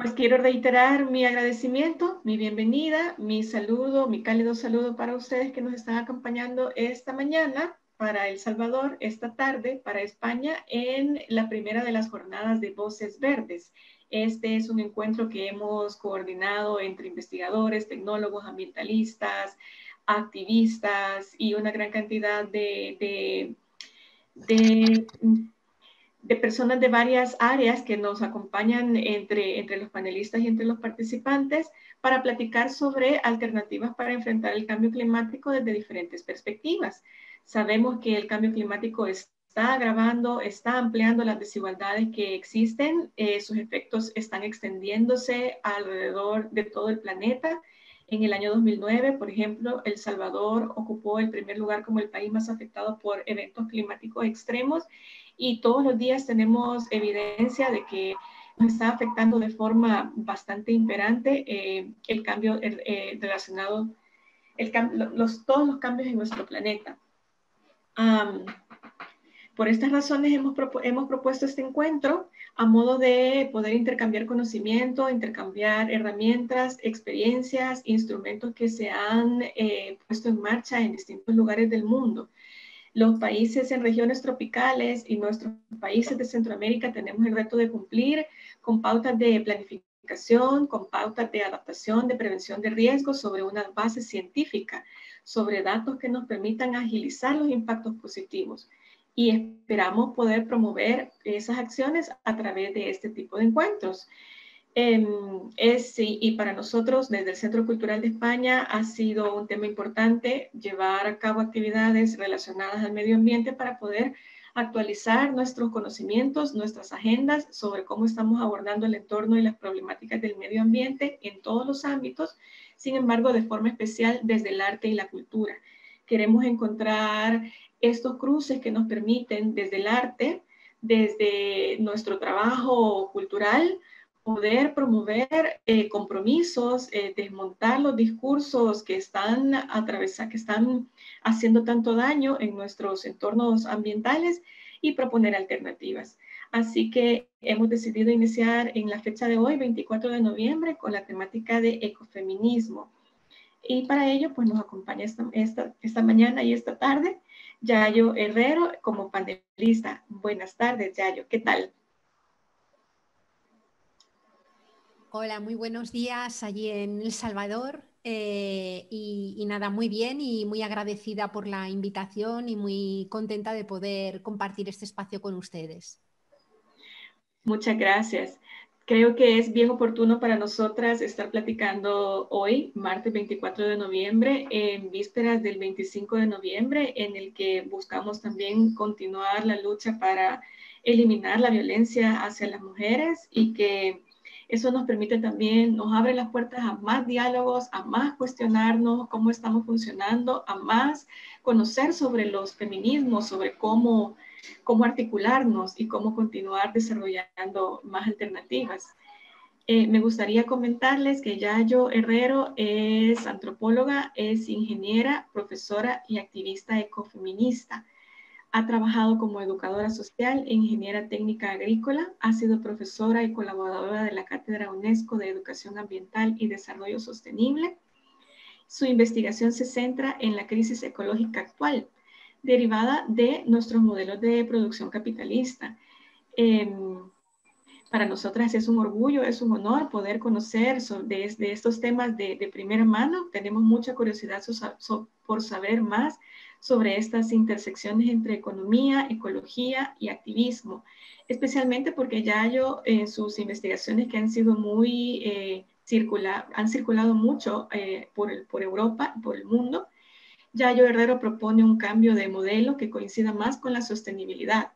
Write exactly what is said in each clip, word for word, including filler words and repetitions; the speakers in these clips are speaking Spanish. Pues quiero reiterar mi agradecimiento, mi bienvenida, mi saludo, mi cálido saludo para ustedes que nos están acompañando esta mañana para El Salvador, esta tarde para España en la primera de las jornadas de Voces Verdes. Este es un encuentro que hemos coordinado entre investigadores, tecnólogos, ambientalistas, activistas y una gran cantidad de, de, de, de personas de varias áreas que nos acompañan entre, entre los panelistas y entre los participantes para platicar sobre alternativas para enfrentar el cambio climático desde diferentes perspectivas. Sabemos que el cambio climático es está agravando, está ampliando las desigualdades que existen, eh, sus efectos están extendiéndose alrededor de todo el planeta. En el año dos mil nueve, por ejemplo, El Salvador ocupó el primer lugar como el país más afectado por eventos climáticos extremos y todos los días tenemos evidencia de que nos está afectando de forma bastante imperante eh, el cambio eh, relacionado, el, los, todos los cambios en nuestro planeta. Um, Por estas razones hemos, propu hemos propuesto este encuentro a modo de poder intercambiar conocimiento, intercambiar herramientas, experiencias, instrumentos que se han eh, puesto en marcha en distintos lugares del mundo. Los países en regiones tropicales y nuestros países de Centroamérica tenemos el reto de cumplir con pautas de planificación, con pautas de adaptación, de prevención de riesgos sobre una base científica, sobre datos que nos permitan agilizar los impactos positivos. Y esperamos poder promover esas acciones a través de este tipo de encuentros. Eh, es, y, y para nosotros, desde el Centro Cultural de España, ha sido un tema importante llevar a cabo actividades relacionadas al medio ambiente para poder actualizar nuestros conocimientos, nuestras agendas sobre cómo estamos abordando el entorno y las problemáticas del medio ambiente en todos los ámbitos, sin embargo, de forma especial desde el arte y la cultura. Queremos encontrar estos cruces que nos permiten desde el arte, desde nuestro trabajo cultural, poder promover eh, compromisos, eh, desmontar los discursos que están atravesando, que están haciendo tanto daño en nuestros entornos ambientales y proponer alternativas. Así que hemos decidido iniciar en la fecha de hoy, veinticuatro de noviembre, con la temática de ecofeminismo. Y para ello, pues nos acompaña esta, esta, esta mañana y esta tarde Yayo Herrero como panelista. Buenas tardes, Yayo. ¿Qué tal? Hola, muy buenos días allí en El Salvador. Eh, y, y nada, muy bien y muy agradecida por la invitación y muy contenta de poder compartir este espacio con ustedes. Muchas gracias. Creo que es bien oportuno para nosotras estar platicando hoy, martes veinticuatro de noviembre, en vísperas del veinticinco de noviembre, en el que buscamos también continuar la lucha para eliminar la violencia hacia las mujeres y que eso nos permite también, nos abre las puertas a más diálogos, a más cuestionarnos cómo estamos funcionando, a más conocer sobre los feminismos, sobre cómo... cómo articularnos y cómo continuar desarrollando más alternativas. Eh, me gustaría comentarles que Yayo Herrero es antropóloga, es ingeniera, profesora y activista ecofeminista. Ha trabajado como educadora social e ingeniera técnica agrícola. Ha sido profesora y colaboradora de la Cátedra UNESCO de Educación Ambiental y Desarrollo Sostenible. Su investigación se centra en la crisis ecológica actual, derivada de nuestros modelos de producción capitalista. Eh, para nosotras es un orgullo, es un honor poder conocer sobre de estos temas de, de primera mano. Tenemos mucha curiosidad so, so, por saber más sobre estas intersecciones entre economía, ecología y activismo, especialmente porque Yayo en eh, sus investigaciones que han sido muy eh, circula, han circulado mucho eh, por, el, por Europa, por el mundo, Yayo Herrero propone un cambio de modelo que coincida más con la sostenibilidad.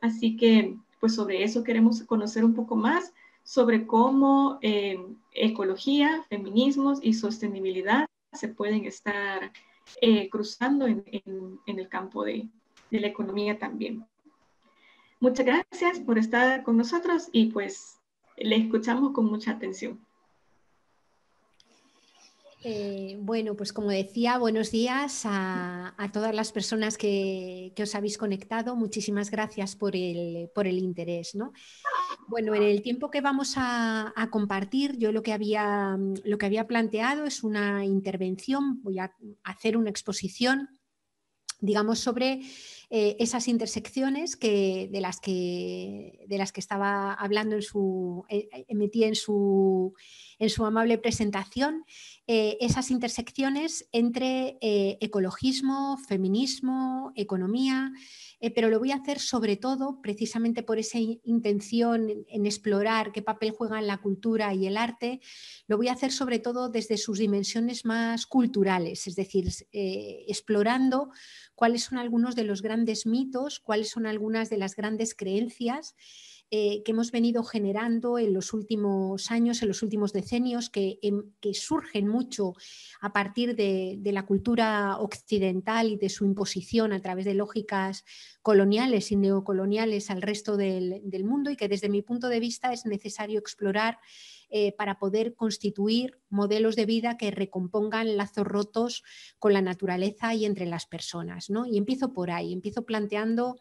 Así que, pues sobre eso queremos conocer un poco más, sobre cómo eh, ecología, feminismos y sostenibilidad se pueden estar eh, cruzando en, en, en el campo de, de la economía también. Muchas gracias por estar con nosotros y pues le escuchamos con mucha atención. Eh, bueno, pues como decía, buenos días a, a todas las personas que, que os habéis conectado. Muchísimas gracias por el, por el interés, ¿no? Bueno, en el tiempo que vamos a, a compartir, yo lo que, había, lo que había planteado es una intervención, voy a hacer una exposición, digamos, sobre eh, esas intersecciones que, de, las que, de las que estaba hablando, en su, eh, emití en su, en su amable presentación, eh, esas intersecciones entre eh, ecologismo, feminismo, economía, eh, pero lo voy a hacer sobre todo precisamente por esa intención en, en explorar qué papel juegan la cultura y el arte, lo voy a hacer sobre todo desde sus dimensiones más culturales, es decir, eh, explorando cuáles son algunos de los grandes mitos, cuáles son algunas de las grandes creencias eh, que hemos venido generando en los últimos años, en los últimos decenios, que, en, que surgen mucho a partir de, de la cultura occidental y de su imposición a través de lógicas coloniales y neocoloniales al resto del, del mundo, y que desde mi punto de vista es necesario explorar Eh, para poder constituir modelos de vida que recompongan lazos rotos con la naturaleza y entre las personas, ¿no? Y empiezo por ahí, empiezo planteando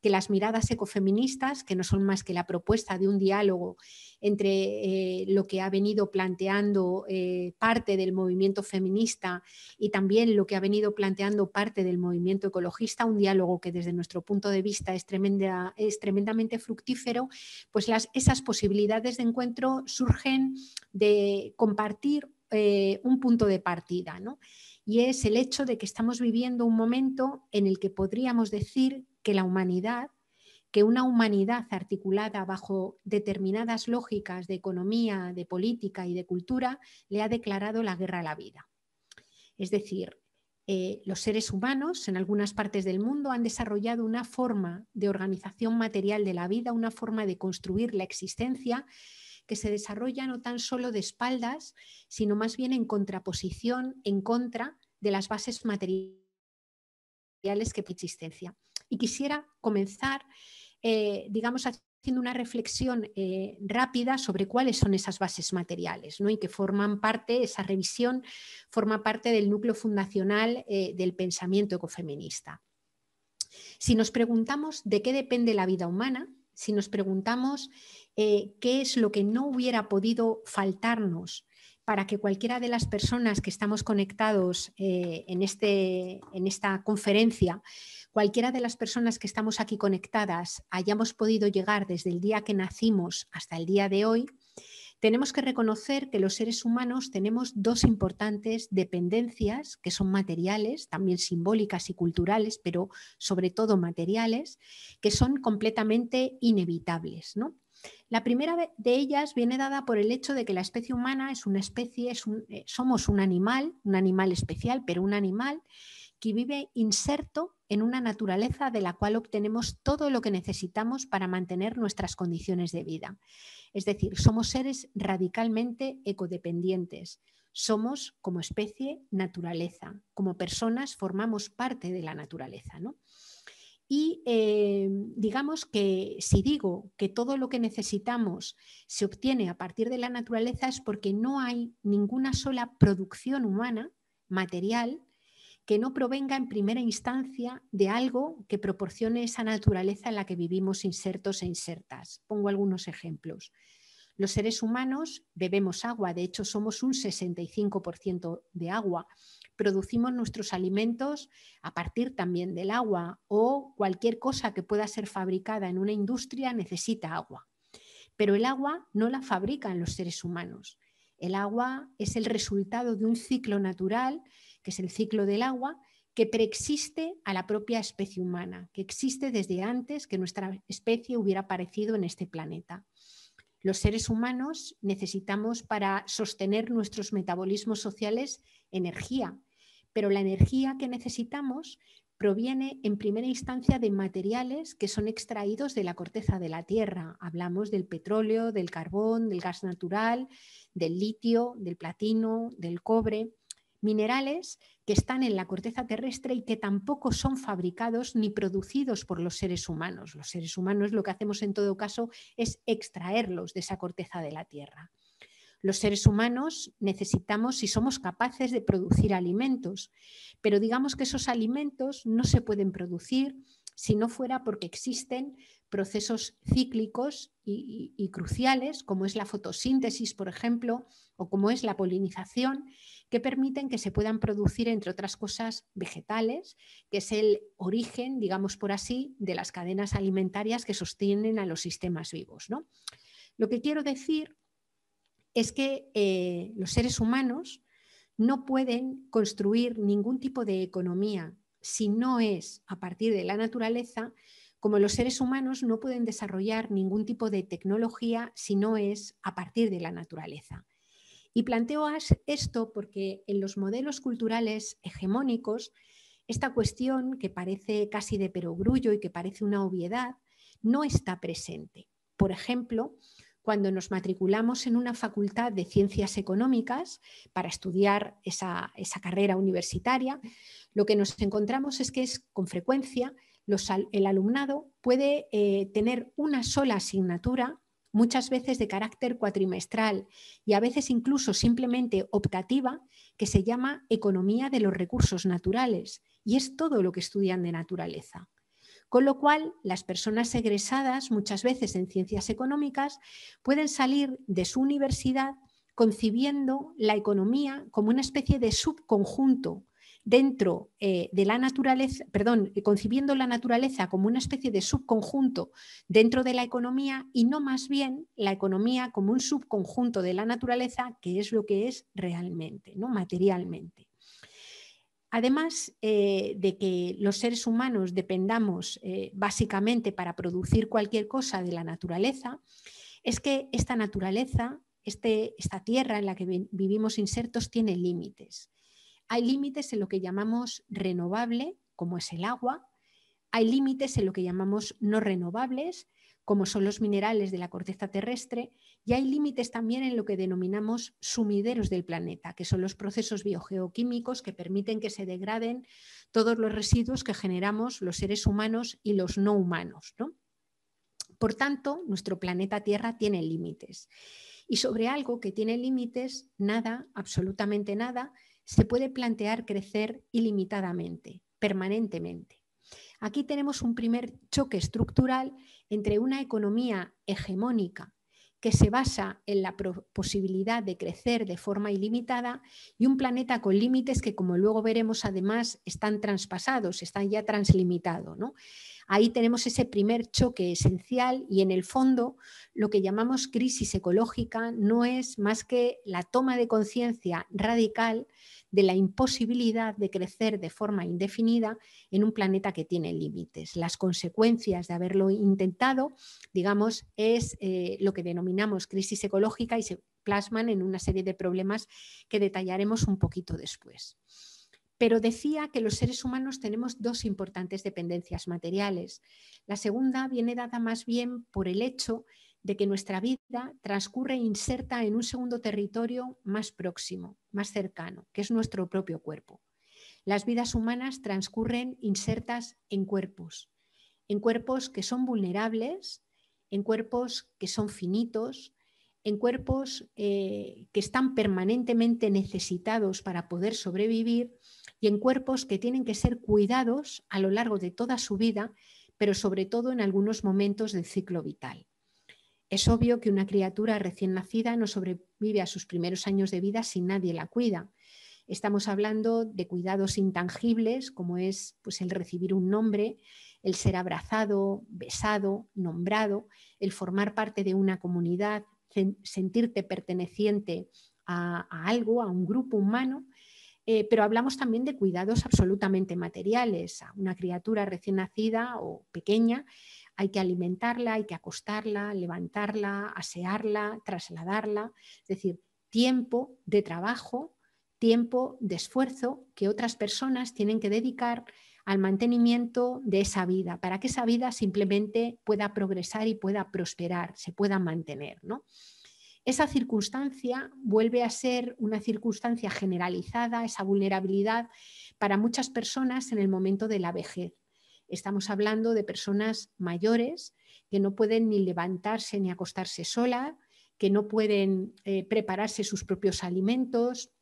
que las miradas ecofeministas, que no son más que la propuesta de un diálogo entre eh, lo que ha venido planteando eh, parte del movimiento feminista y también lo que ha venido planteando parte del movimiento ecologista, un diálogo que desde nuestro punto de vista es, tremenda, es tremendamente fructífero, pues las, esas posibilidades de encuentro surgen de compartir eh, un punto de partida, ¿no? Y es el hecho de que estamos viviendo un momento en el que podríamos decir que la humanidad, que una humanidad articulada bajo determinadas lógicas de economía, de política y de cultura, le ha declarado la guerra a la vida. Es decir, eh, los seres humanos en algunas partes del mundo han desarrollado una forma de organización material de la vida, una forma de construir la existencia que se desarrolla no tan solo de espaldas, sino más bien en contraposición, en contra de las bases materiales que existencia. Y quisiera comenzar, eh, digamos, haciendo una reflexión eh, rápida sobre cuáles son esas bases materiales, ¿no? Y que forman parte, esa revisión forma parte del núcleo fundacional eh, del pensamiento ecofeminista. Si nos preguntamos de qué depende la vida humana, si nos preguntamos eh, qué es lo que no hubiera podido faltarnos para que cualquiera de las personas que estamos conectados eh, en, este, en esta conferencia, cualquiera de las personas que estamos aquí conectadas hayamos podido llegar desde el día que nacimos hasta el día de hoy, tenemos que reconocer que los seres humanos tenemos dos importantes dependencias que son materiales, también simbólicas y culturales, pero sobre todo materiales, que son completamente inevitables, ¿no? La primera de ellas viene dada por el hecho de que la especie humana es una especie, es un, eh, somos un animal, un animal especial, pero un animal que vive inserto en una naturaleza de la cual obtenemos todo lo que necesitamos para mantener nuestras condiciones de vida. Es decir, somos seres radicalmente ecodependientes. Somos, como especie, naturaleza. Como personas formamos parte de la naturaleza, ¿no? Y eh, digamos que si digo que todo lo que necesitamos se obtiene a partir de la naturaleza es porque no hay ninguna sola producción humana, material, que no provenga en primera instancia de algo que proporcione esa naturaleza en la que vivimos insertos e insertas. Pongo algunos ejemplos. Los seres humanos bebemos agua, de hecho somos un sesenta y cinco por ciento de agua. Producimos nuestros alimentos a partir también del agua, o cualquier cosa que pueda ser fabricada en una industria necesita agua. Pero el agua no la fabrican los seres humanos. El agua es el resultado de un ciclo natural, que es el ciclo del agua, que preexiste a la propia especie humana, que existe desde antes que nuestra especie hubiera aparecido en este planeta. Los seres humanos necesitamos para sostener nuestros metabolismos sociales energía, pero la energía que necesitamos proviene en primera instancia de materiales que son extraídos de la corteza de la Tierra. Hablamos del petróleo, del carbón, del gas natural, del litio, del platino, del cobre, minerales que están en la corteza terrestre y que tampoco son fabricados ni producidos por los seres humanos. Los seres humanos lo que hacemos en todo caso es extraerlos de esa corteza de la Tierra. Los seres humanos necesitamos y somos capaces de producir alimentos, pero digamos que esos alimentos no se pueden producir si no fuera porque existen procesos cíclicos y, y, y cruciales, como es la fotosíntesis, por ejemplo, o como es la polinización, que permiten que se puedan producir, entre otras cosas, vegetales, que es el origen, digamos por así, de las cadenas alimentarias que sostienen a los sistemas vivos, ¿no? Lo que quiero decir es que eh, los seres humanos no pueden construir ningún tipo de economía si no es a partir de la naturaleza, como los seres humanos no pueden desarrollar ningún tipo de tecnología si no es a partir de la naturaleza. Y planteo esto porque en los modelos culturales hegemónicos, esta cuestión que parece casi de perogrullo y que parece una obviedad, no está presente. Por ejemplo, cuando nos matriculamos en una facultad de ciencias económicas para estudiar esa, esa carrera universitaria, lo que nos encontramos es que es, con frecuencia los, el alumnado puede eh, tener una sola asignatura, muchas veces de carácter cuatrimestral y a veces incluso simplemente optativa, que se llama Economía de los Recursos Naturales, y es todo lo que estudian de naturaleza. Con lo cual, las personas egresadas, muchas veces en ciencias económicas, pueden salir de su universidad concibiendo la economía como una especie de subconjunto dentro eh, de la naturaleza, perdón, concibiendo la naturaleza como una especie de subconjunto dentro de la economía y no más bien la economía como un subconjunto de la naturaleza, que es lo que es realmente, ¿no? Materialmente. Además eh, de que los seres humanos dependamos eh, básicamente para producir cualquier cosa de la naturaleza, es que esta naturaleza, este, esta tierra en la que vi- vivimos insertos, tiene límites. Hay límites en lo que llamamos renovable, como es el agua. Hay límites en lo que llamamos no renovables, como son los minerales de la corteza terrestre, y hay límites también en lo que denominamos sumideros del planeta, que son los procesos biogeoquímicos que permiten que se degraden todos los residuos que generamos los seres humanos y los no humanos, ¿no? Por tanto, nuestro planeta Tierra tiene límites, y sobre algo que tiene límites, nada, absolutamente nada, se puede plantear crecer ilimitadamente, permanentemente. Aquí tenemos un primer choque estructural entre una economía hegemónica que se basa en la posibilidad de crecer de forma ilimitada y un planeta con límites que, como luego veremos, además están traspasados, están ya translimitados, ¿no? Ahí tenemos ese primer choque esencial y, en el fondo, lo que llamamos crisis ecológica no es más que la toma de conciencia radical de la imposibilidad de crecer de forma indefinida en un planeta que tiene límites. Las consecuencias de haberlo intentado, digamos, es eh, lo que denominamos crisis ecológica y se plasman en una serie de problemas que detallaremos un poquito después. Pero decía que los seres humanos tenemos dos importantes dependencias materiales. La segunda viene dada más bien por el hecho de que nuestra vida transcurre inserta en un segundo territorio más próximo, más cercano, que es nuestro propio cuerpo. Las vidas humanas transcurren insertas en cuerpos, en cuerpos que son vulnerables, en cuerpos que son finitos, en cuerpos eh, que están permanentemente necesitados para poder sobrevivir y en cuerpos que tienen que ser cuidados a lo largo de toda su vida, pero sobre todo en algunos momentos del ciclo vital. Es obvio que una criatura recién nacida no sobrevive a sus primeros años de vida si nadie la cuida. Estamos hablando de cuidados intangibles, como es pues, el recibir un nombre, el ser abrazado, besado, nombrado, el formar parte de una comunidad, sentirte perteneciente a, a algo, a un grupo humano. Eh, pero hablamos también de cuidados absolutamente materiales. A una criatura recién nacida o pequeña hay que alimentarla, hay que acostarla, levantarla, asearla, trasladarla. Es decir, tiempo de trabajo, tiempo de esfuerzo que otras personas tienen que dedicar al mantenimiento de esa vida, para que esa vida simplemente pueda progresar y pueda prosperar, se pueda mantener, ¿no? Esa circunstancia vuelve a ser una circunstancia generalizada, esa vulnerabilidad para muchas personas en el momento de la vejez. Estamos hablando de personas mayores que no pueden ni levantarse ni acostarse sola, que no pueden eh, prepararse sus propios alimentos,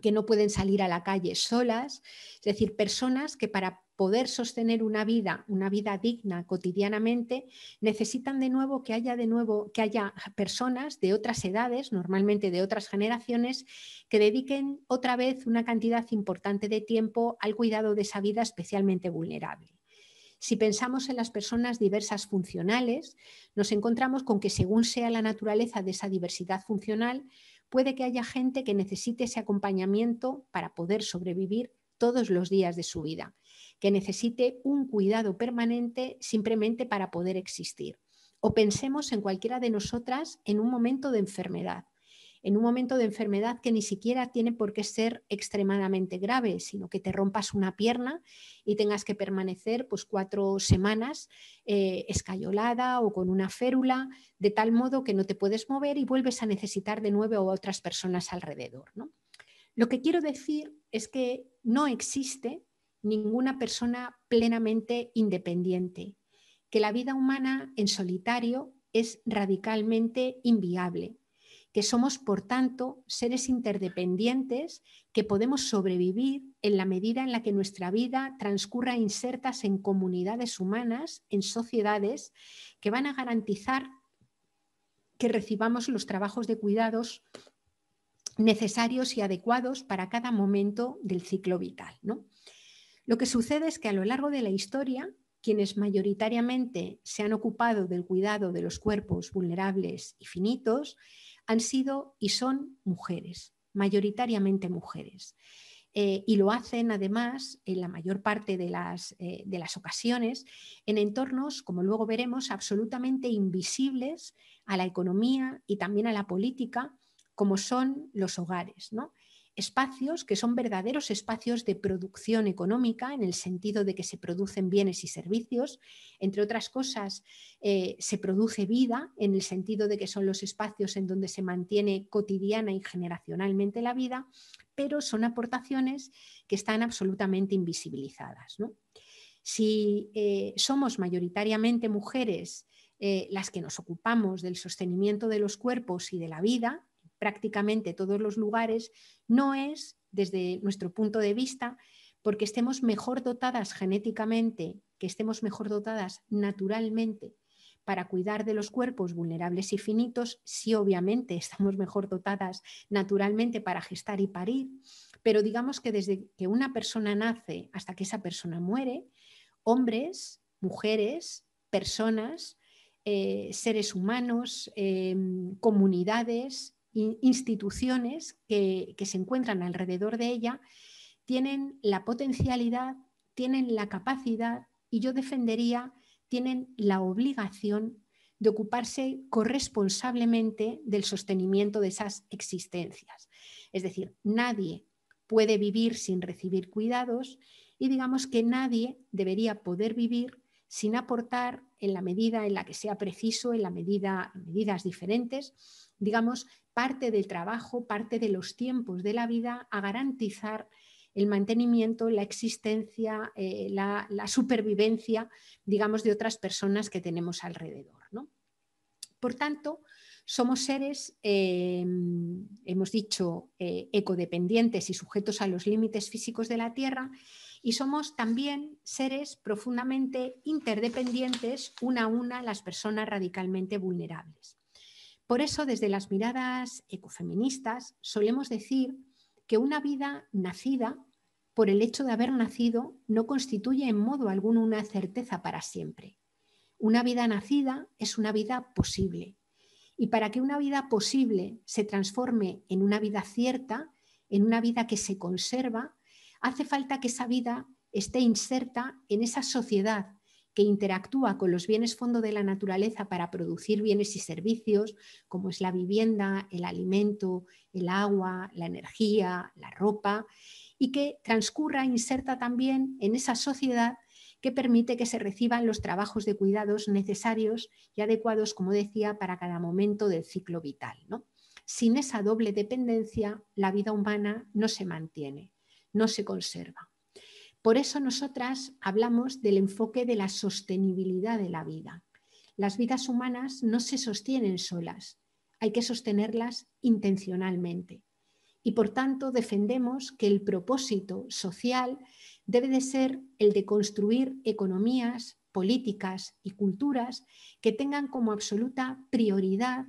que no pueden salir a la calle solas, es decir, personas que para poder sostener una vida, una vida digna cotidianamente, necesitan de nuevo que haya de nuevo que haya personas de otras edades, normalmente de otras generaciones, que dediquen otra vez una cantidad importante de tiempo al cuidado de esa vida especialmente vulnerable. Si pensamos en las personas diversas funcionales, nos encontramos con que según sea la naturaleza de esa diversidad funcional, puede que haya gente que necesite ese acompañamiento para poder sobrevivir todos los días de su vida, que necesite un cuidado permanente simplemente para poder existir. O pensemos en cualquiera de nosotras en un momento de enfermedad, en un momento de enfermedad que ni siquiera tiene por qué ser extremadamente grave, sino que te rompas una pierna y tengas que permanecer pues, cuatro semanas eh, escayolada o con una férula, de tal modo que no te puedes mover y vuelves a necesitar de nuevo a otras personas alrededor, ¿no? Lo que quiero decir es que no existe ninguna persona plenamente independiente, que la vida humana en solitario es radicalmente inviable, que somos, por tanto, seres interdependientes que podemos sobrevivir en la medida en la que nuestra vida transcurra insertas en comunidades humanas, en sociedades que van a garantizar que recibamos los trabajos de cuidados necesarios y adecuados para cada momento del ciclo vital, ¿no? Lo que sucede es que a lo largo de la historia, quienes mayoritariamente se han ocupado del cuidado de los cuerpos vulnerables y finitos han sido y son mujeres, mayoritariamente mujeres. Eh, y lo hacen además, en la mayor parte de las, eh, de las ocasiones, en entornos, como luego veremos, absolutamente invisibles a la economía y también a la política, como son los hogares, ¿no? Espacios que son verdaderos espacios de producción económica, en el sentido de que se producen bienes y servicios, entre otras cosas eh, se produce vida, en el sentido de que son los espacios en donde se mantiene cotidiana y generacionalmente la vida, pero son aportaciones que están absolutamente invisibilizadas, ¿no? Si eh, somos mayoritariamente mujeres eh, las que nos ocupamos del sostenimiento de los cuerpos y de la vida, prácticamente todos los lugares, no es, desde nuestro punto de vista, porque estemos mejor dotadas genéticamente, que estemos mejor dotadas naturalmente para cuidar de los cuerpos vulnerables y finitos, sí, obviamente estamos mejor dotadas naturalmente para gestar y parir, pero digamos que desde que una persona nace hasta que esa persona muere, hombres, mujeres, personas, eh, seres humanos, eh, comunidades, instituciones que, que se encuentran alrededor de ella tienen la potencialidad, tienen la capacidad y yo defendería, tienen la obligación de ocuparse corresponsablemente del sostenimiento de esas existencias. Es decir, nadie puede vivir sin recibir cuidados y digamos que nadie debería poder vivir sin aportar en la medida en la que sea preciso, en la medida, en medidas diferentes, digamos, parte del trabajo, parte de los tiempos de la vida a garantizar el mantenimiento, la existencia, eh, la, la supervivencia, digamos, de otras personas que tenemos alrededor, ¿no? Por tanto, somos seres, eh, hemos dicho, eh, ecodependientes y sujetos a los límites físicos de la Tierra y somos también seres profundamente interdependientes una a una las personas radicalmente vulnerables. Por eso, desde las miradas ecofeministas, solemos decir que una vida nacida, por el hecho de haber nacido, no constituye en modo alguno una certeza para siempre. Una vida nacida es una vida posible. Y para que una vida posible se transforme en una vida cierta, en una vida que se conserva, hace falta que esa vida esté inserta en esa sociedad que interactúa con los bienes fondo de la naturaleza para producir bienes y servicios, como es la vivienda, el alimento, el agua, la energía, la ropa, y que transcurra, inserta también en esa sociedad que permite que se reciban los trabajos de cuidados necesarios y adecuados, como decía, para cada momento del ciclo vital, ¿no? Sin esa doble dependencia, la vida humana no se mantiene, no se conserva. Por eso nosotras hablamos del enfoque de la sostenibilidad de la vida. Las vidas humanas no se sostienen solas, hay que sostenerlas intencionalmente. y por tanto defendemos que el propósito social debe de ser el de construir economías, políticas y culturas que tengan como absoluta prioridad,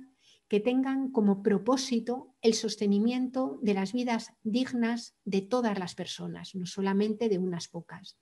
que tengan como propósito el sostenimiento de las vidas dignas de todas las personas, no solamente de unas pocas.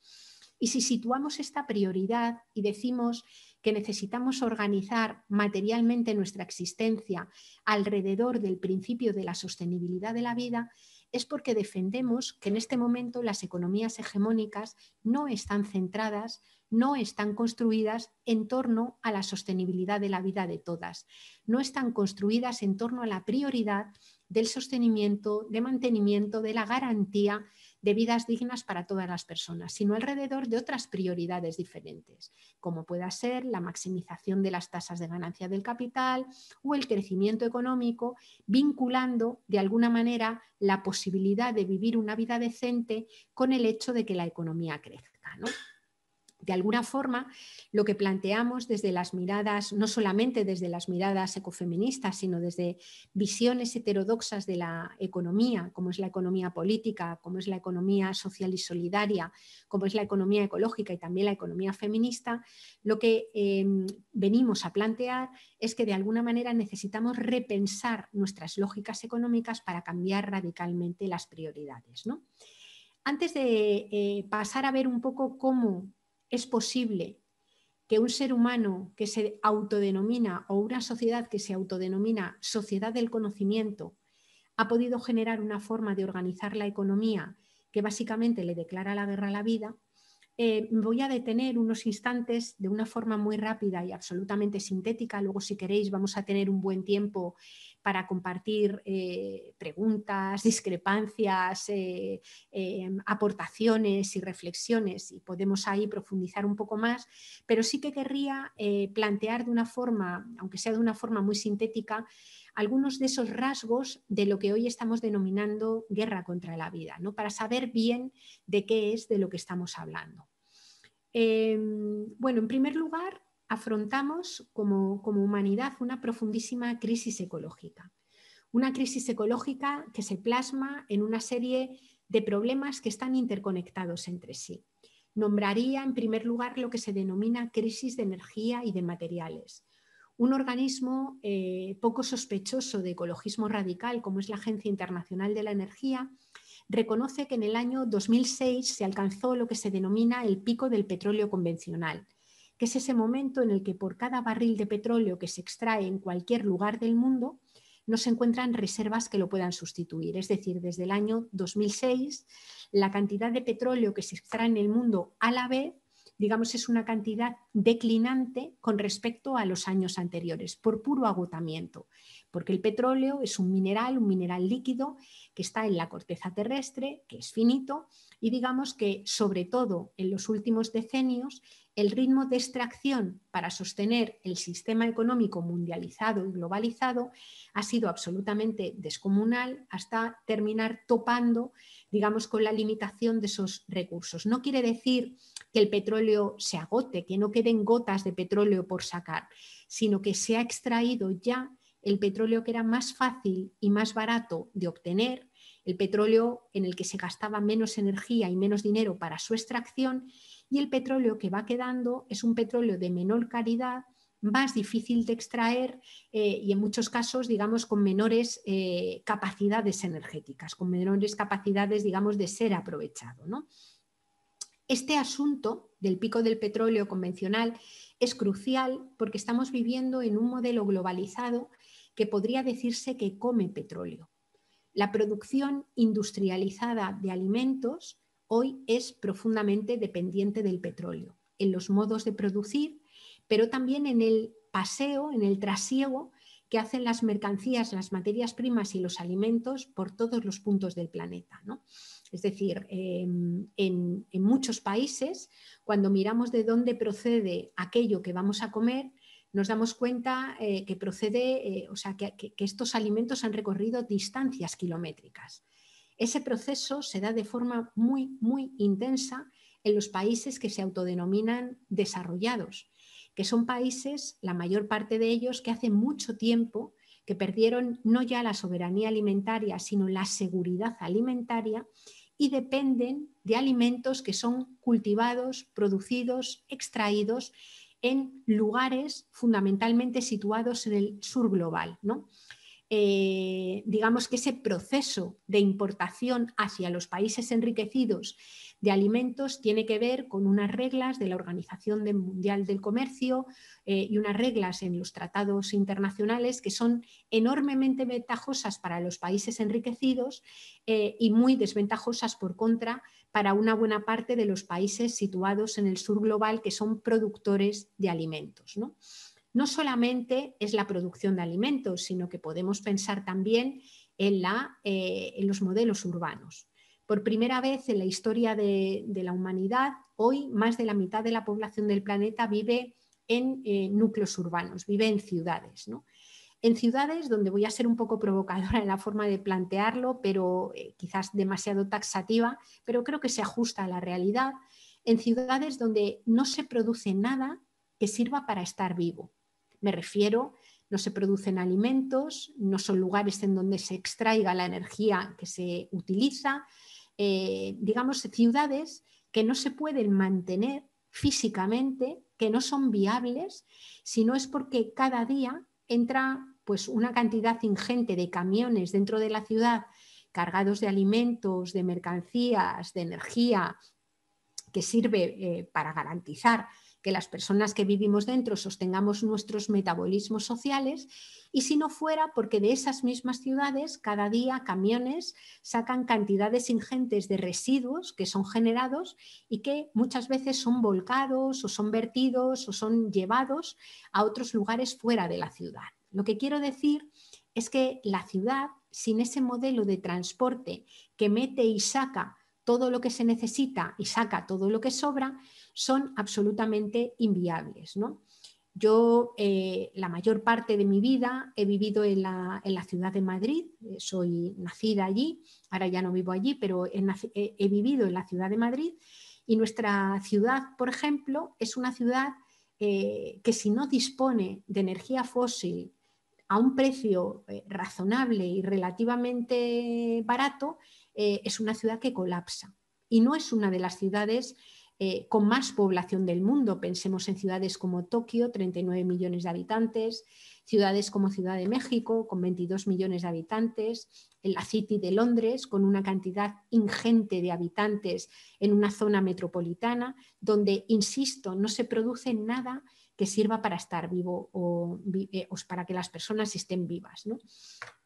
Y si situamos esta prioridad y decimos que necesitamos organizar materialmente nuestra existencia alrededor del principio de la sostenibilidad de la vida, es porque defendemos que en este momento las economías hegemónicas no están centradas, no están construidas en torno a la sostenibilidad de la vida de todas, no están construidas en torno a la prioridad del sostenimiento, de mantenimiento, de la garantía de vidas dignas para todas las personas, sino alrededor de otras prioridades diferentes, como pueda ser la maximización de las tasas de ganancia del capital o el crecimiento económico, vinculando de alguna manera la posibilidad de vivir una vida decente con el hecho de que la economía crezca, ¿no? De alguna forma, lo que planteamos desde las miradas, no solamente desde las miradas ecofeministas, sino desde visiones heterodoxas de la economía, como es la economía política, como es la economía social y solidaria, como es la economía ecológica y también la economía feminista, lo que eh, venimos a plantear es que de alguna manera necesitamos repensar nuestras lógicas económicas para cambiar radicalmente las prioridades, ¿no? Antes de eh, pasar a ver un poco cómo es posible que un ser humano que se autodenomina o una sociedad que se autodenomina sociedad del conocimiento ha podido generar una forma de organizar la economía que básicamente le declara la guerra a la vida, eh, voy a detener unos instantes de una forma muy rápida y absolutamente sintética. Luego, si queréis, vamos a tener un buen tiempo para compartir eh, preguntas, discrepancias, eh, eh, aportaciones y reflexiones, y podemos ahí profundizar un poco más, pero sí que querría eh, plantear de una forma, aunque sea de una forma muy sintética, algunos de esos rasgos de lo que hoy estamos denominando guerra contra la vida, ¿no? Para saber bien de qué es de lo que estamos hablando. Eh, bueno, en primer lugar, afrontamos como, como humanidad una profundísima crisis ecológica. Una crisis ecológica que se plasma en una serie de problemas que están interconectados entre sí. Nombraría en primer lugar lo que se denomina crisis de energía y de materiales. Un organismo eh, poco sospechoso de ecologismo radical como es la Agencia Internacional de la Energía reconoce que en el año dos mil seis se alcanzó lo que se denomina el pico del petróleo convencional, que es ese momento en el que por cada barril de petróleo que se extrae en cualquier lugar del mundo no se encuentran reservas que lo puedan sustituir. Es decir, desde el año dos mil seis, la cantidad de petróleo que se extrae en el mundo a la vez, digamos, es una cantidad declinante con respecto a los años anteriores, por puro agotamiento, porque el petróleo es un mineral, un mineral líquido que está en la corteza terrestre, que es finito, y digamos que sobre todo en los últimos decenios el ritmo de extracción para sostener el sistema económico mundializado y globalizado ha sido absolutamente descomunal hasta terminar topando, digamos, con la limitación de esos recursos. No quiere decir que el petróleo se agote, que no queden gotas de petróleo por sacar, sino que se ha extraído ya el petróleo que era más fácil y más barato de obtener, el petróleo en el que se gastaba menos energía y menos dinero para su extracción, y el petróleo que va quedando es un petróleo de menor calidad, más difícil de extraer eh, y en muchos casos, digamos, con menores eh, capacidades energéticas, con menores capacidades, digamos, de ser aprovechado, ¿no? Este asunto del pico del petróleo convencional es crucial porque estamos viviendo en un modelo globalizado que podría decirse que come petróleo. La producción industrializada de alimentos hoy es profundamente dependiente del petróleo, en los modos de producir, pero también en el paseo, en el trasiego que hacen las mercancías, las materias primas y los alimentos por todos los puntos del planeta, ¿no? Es decir, eh, en, en muchos países, cuando miramos de dónde procede aquello que vamos a comer, nos damos cuenta eh, que procede, eh, o sea, que, que, que estos alimentos han recorrido distancias kilométricas. Ese proceso se da de forma muy, muy intensa en los países que se autodenominan desarrollados, que son países, la mayor parte de ellos, que hace mucho tiempo que perdieron no ya la soberanía alimentaria, sino la seguridad alimentaria, y dependen de alimentos que son cultivados, producidos, extraídos en lugares fundamentalmente situados en el sur global, ¿no? Eh, digamos que ese proceso de importación hacia los países enriquecidos de alimentos tiene que ver con unas reglas de la Organización Mundial del Comercio eh, y unas reglas en los tratados internacionales que son enormemente ventajosas para los países enriquecidos eh, y muy desventajosas por contra para una buena parte de los países situados en el sur global que son productores de alimentos, ¿no? No solamente es la producción de alimentos, sino que podemos pensar también en, la, eh, en los modelos urbanos. Por primera vez en la historia de, de la humanidad, hoy más de la mitad de la población del planeta vive en eh, núcleos urbanos, vive en ciudades, ¿no? En ciudades donde voy a ser un poco provocadora en la forma de plantearlo, pero eh, quizás demasiado taxativa, pero creo que se ajusta a la realidad, en ciudades donde no se produce nada que sirva para estar vivo. Me refiero, no se producen alimentos, no son lugares en donde se extraiga la energía que se utiliza, eh, digamos ciudades que no se pueden mantener físicamente, que no son viables, si no es porque cada día entra pues, una cantidad ingente de camiones dentro de la ciudad cargados de alimentos, de mercancías, de energía, que sirve eh, para garantizar que las personas que vivimos dentro sostengamos nuestros metabolismos sociales, y si no fuera porque de esas mismas ciudades cada día camiones sacan cantidades ingentes de residuos que son generados y que muchas veces son volcados o son vertidos o son llevados a otros lugares fuera de la ciudad. Lo que quiero decir es que la ciudad, sin ese modelo de transporte que mete y saca todo lo que se necesita y saca todo lo que sobra, son absolutamente inviables, ¿no? Yo eh, la mayor parte de mi vida he vivido en la, en la ciudad de Madrid, soy nacida allí, ahora ya no vivo allí, pero he, he vivido en la ciudad de Madrid, y nuestra ciudad, por ejemplo, es una ciudad eh, que si no dispone de energía fósil a un precio eh, razonable y relativamente barato, Eh, es una ciudad que colapsa, y no es una de las ciudades eh, con más población del mundo. Pensemos en ciudades como Tokio, treinta y nueve millones de habitantes, ciudades como Ciudad de México, con veintidós millones de habitantes, en la City de Londres, con una cantidad ingente de habitantes en una zona metropolitana, donde, insisto, no se produce nada que sirva para estar vivo o, eh, o para que las personas estén vivas, ¿no?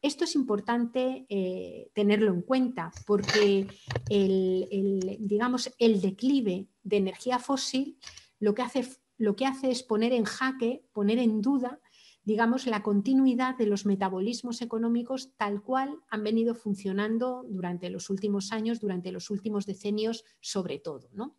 Esto es importante eh, tenerlo en cuenta, porque el, el, digamos, el declive de energía fósil lo que, hace, lo que hace es poner en jaque, poner en duda, digamos, la continuidad de los metabolismos económicos tal cual han venido funcionando durante los últimos años, durante los últimos decenios sobre todo, ¿no?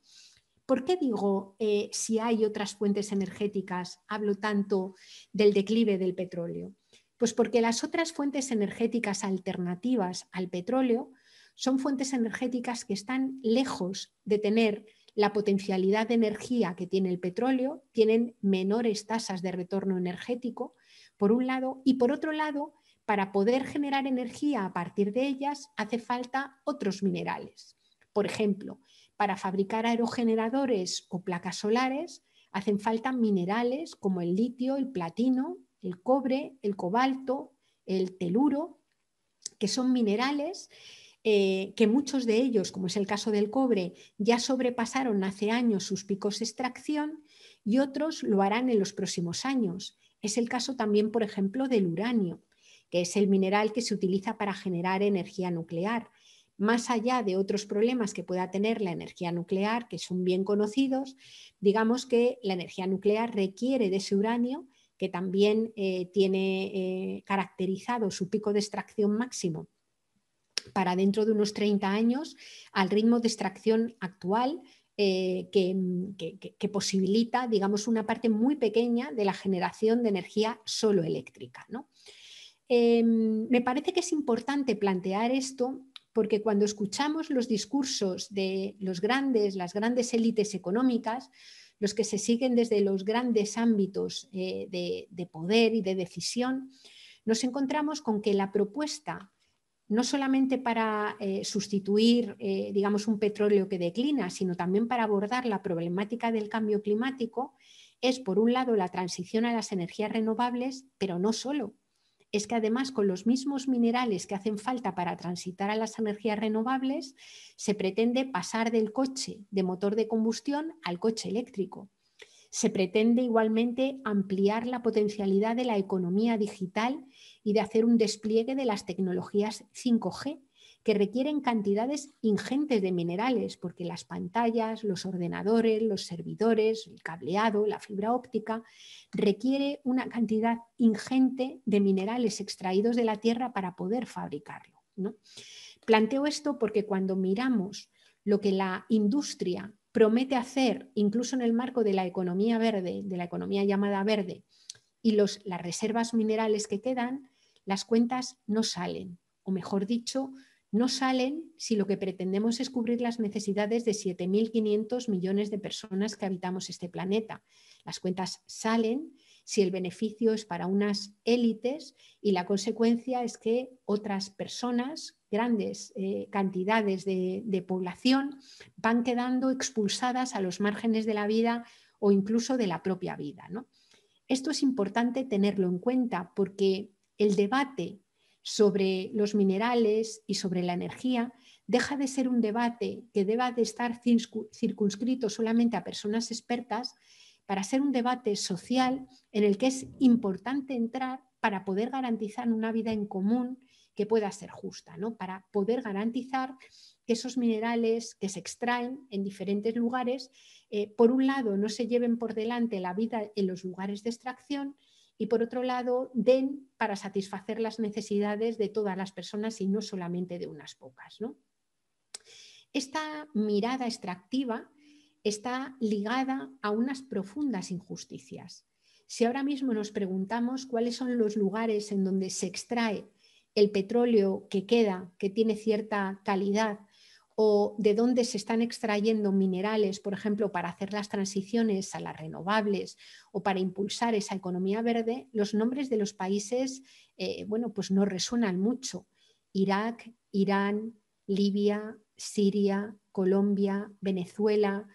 ¿Por qué digo, eh, si hay otras fuentes energéticas, hablo tanto del declive del petróleo? Pues porque las otras fuentes energéticas alternativas al petróleo son fuentes energéticas que están lejos de tener la potencialidad de energía que tiene el petróleo, tienen menores tasas de retorno energético, por un lado, y por otro lado, para poder generar energía a partir de ellas hace falta otros minerales. Por ejemplo, para fabricar aerogeneradores o placas solares hacen falta minerales como el litio, el platino, el cobre, el cobalto, el teluro, que son minerales eh, que muchos de ellos, como es el caso del cobre, ya sobrepasaron hace años sus picos de extracción y otros lo harán en los próximos años. Es el caso también, por ejemplo, del uranio, que es el mineral que se utiliza para generar energía nuclear. Más allá de otros problemas que pueda tener la energía nuclear, que son bien conocidos, digamos que la energía nuclear requiere de ese uranio, que también eh, tiene eh, caracterizado su pico de extracción máximo para dentro de unos treinta años, al ritmo de extracción actual eh, que, que, que posibilita, digamos, una parte muy pequeña de la generación de energía solo eléctrica, ¿no? Eh, me parece que es importante plantear esto, porque cuando escuchamos los discursos de los grandes, las grandes élites económicas, los que se siguen desde los grandes ámbitos eh, de, de poder y de decisión, nos encontramos con que la propuesta, no solamente para eh, sustituir eh, digamos, un petróleo que declina, sino también para abordar la problemática del cambio climático, es por un lado la transición a las energías renovables, pero no solo. Es que además con los mismos minerales que hacen falta para transitar a las energías renovables, se pretende pasar del coche de motor de combustión al coche eléctrico. Se pretende igualmente ampliar la potencialidad de la economía digital y de hacer un despliegue de las tecnologías cinco G, que requieren cantidades ingentes de minerales, porque las pantallas, los ordenadores, los servidores, el cableado, la fibra óptica, requiere una cantidad ingente de minerales extraídos de la tierra para poder fabricarlo, ¿no? Planteo esto porque cuando miramos lo que la industria promete hacer, incluso en el marco de la economía verde, de la economía llamada verde, y los, las reservas minerales que quedan, las cuentas no salen, o mejor dicho, no salen si lo que pretendemos es cubrir las necesidades de siete mil quinientos millones de personas que habitamos este planeta. Las cuentas salen si el beneficio es para unas élites y la consecuencia es que otras personas, grandes eh, cantidades de, de población, van quedando expulsadas a los márgenes de la vida o incluso de la propia vida, ¿no? Esto es importante tenerlo en cuenta porque el debate sobre los minerales y sobre la energía deja de ser un debate que deba de estar circunscrito solamente a personas expertas para ser un debate social en el que es importante entrar para poder garantizar una vida en común que pueda ser justa, ¿no? Para poder garantizar que esos minerales que se extraen en diferentes lugares, eh, por un lado no se lleven por delante la vida en los lugares de extracción, y por otro lado den para satisfacer las necesidades de todas las personas y no solamente de unas pocas, ¿no? Esta mirada extractiva está ligada a unas profundas injusticias. Si ahora mismo nos preguntamos cuáles son los lugares en donde se extrae el petróleo que queda, que tiene cierta calidad, o de dónde se están extrayendo minerales, por ejemplo, para hacer las transiciones a las renovables o para impulsar esa economía verde, los nombres de los países eh, bueno, pues no resuenan mucho. Irak, Irán, Libia, Siria, Colombia, Venezuela,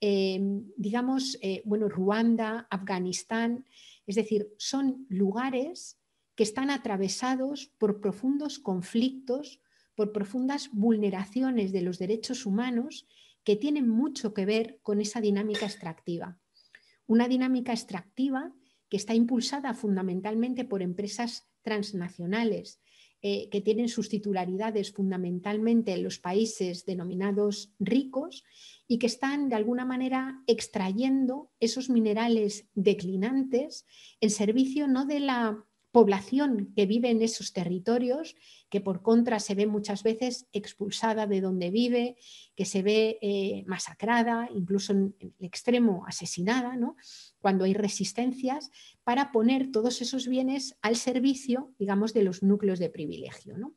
eh, digamos, eh, bueno, Ruanda, Afganistán, es decir, son lugares que están atravesados por profundos conflictos, por profundas vulneraciones de los derechos humanos que tienen mucho que ver con esa dinámica extractiva. Una dinámica extractiva que está impulsada fundamentalmente por empresas transnacionales eh, que tienen sus titularidades fundamentalmente en los países denominados ricos y que están de alguna manera extrayendo esos minerales declinantes en servicio no de la población que vive en esos territorios, que por contra se ve muchas veces expulsada de donde vive, que se ve eh, masacrada, incluso en el extremo asesinada, ¿no? Cuando hay resistencias, para poner todos esos bienes al servicio, digamos, de los núcleos de privilegio, ¿no?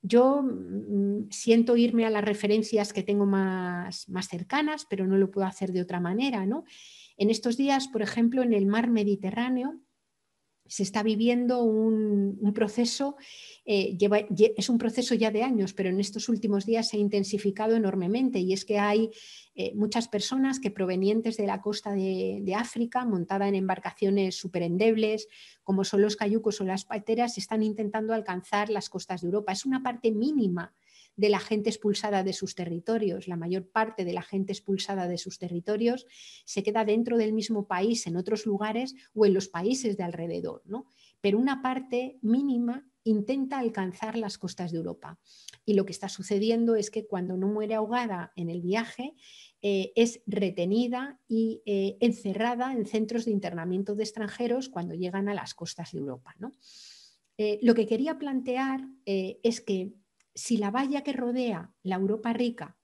Yo mmm, siento irme a las referencias que tengo más, más cercanas, pero no lo puedo hacer de otra manera, ¿no? En estos días, por ejemplo, en el mar Mediterráneo, se está viviendo un, un proceso, eh, lleva, es un proceso ya de años, pero en estos últimos días se ha intensificado enormemente y es que hay eh, muchas personas que provenientes de la costa de, de África, montada en embarcaciones superendebles, como son los cayucos o las pateras, están intentando alcanzar las costas de Europa. Es una parte mínima de la gente expulsada de sus territorios. La mayor parte de la gente expulsada de sus territorios se queda dentro del mismo país, en otros lugares o en los países de alrededor, ¿no? Pero una parte mínima intenta alcanzar las costas de Europa. Y lo que está sucediendo es que cuando no muere ahogada en el viaje, eh, es retenida y eh, encerrada en centros de internamiento de extranjeros cuando llegan a las costas de Europa, ¿no? Eh, lo que quería plantear eh, es que si la valla que rodea la Europa rica,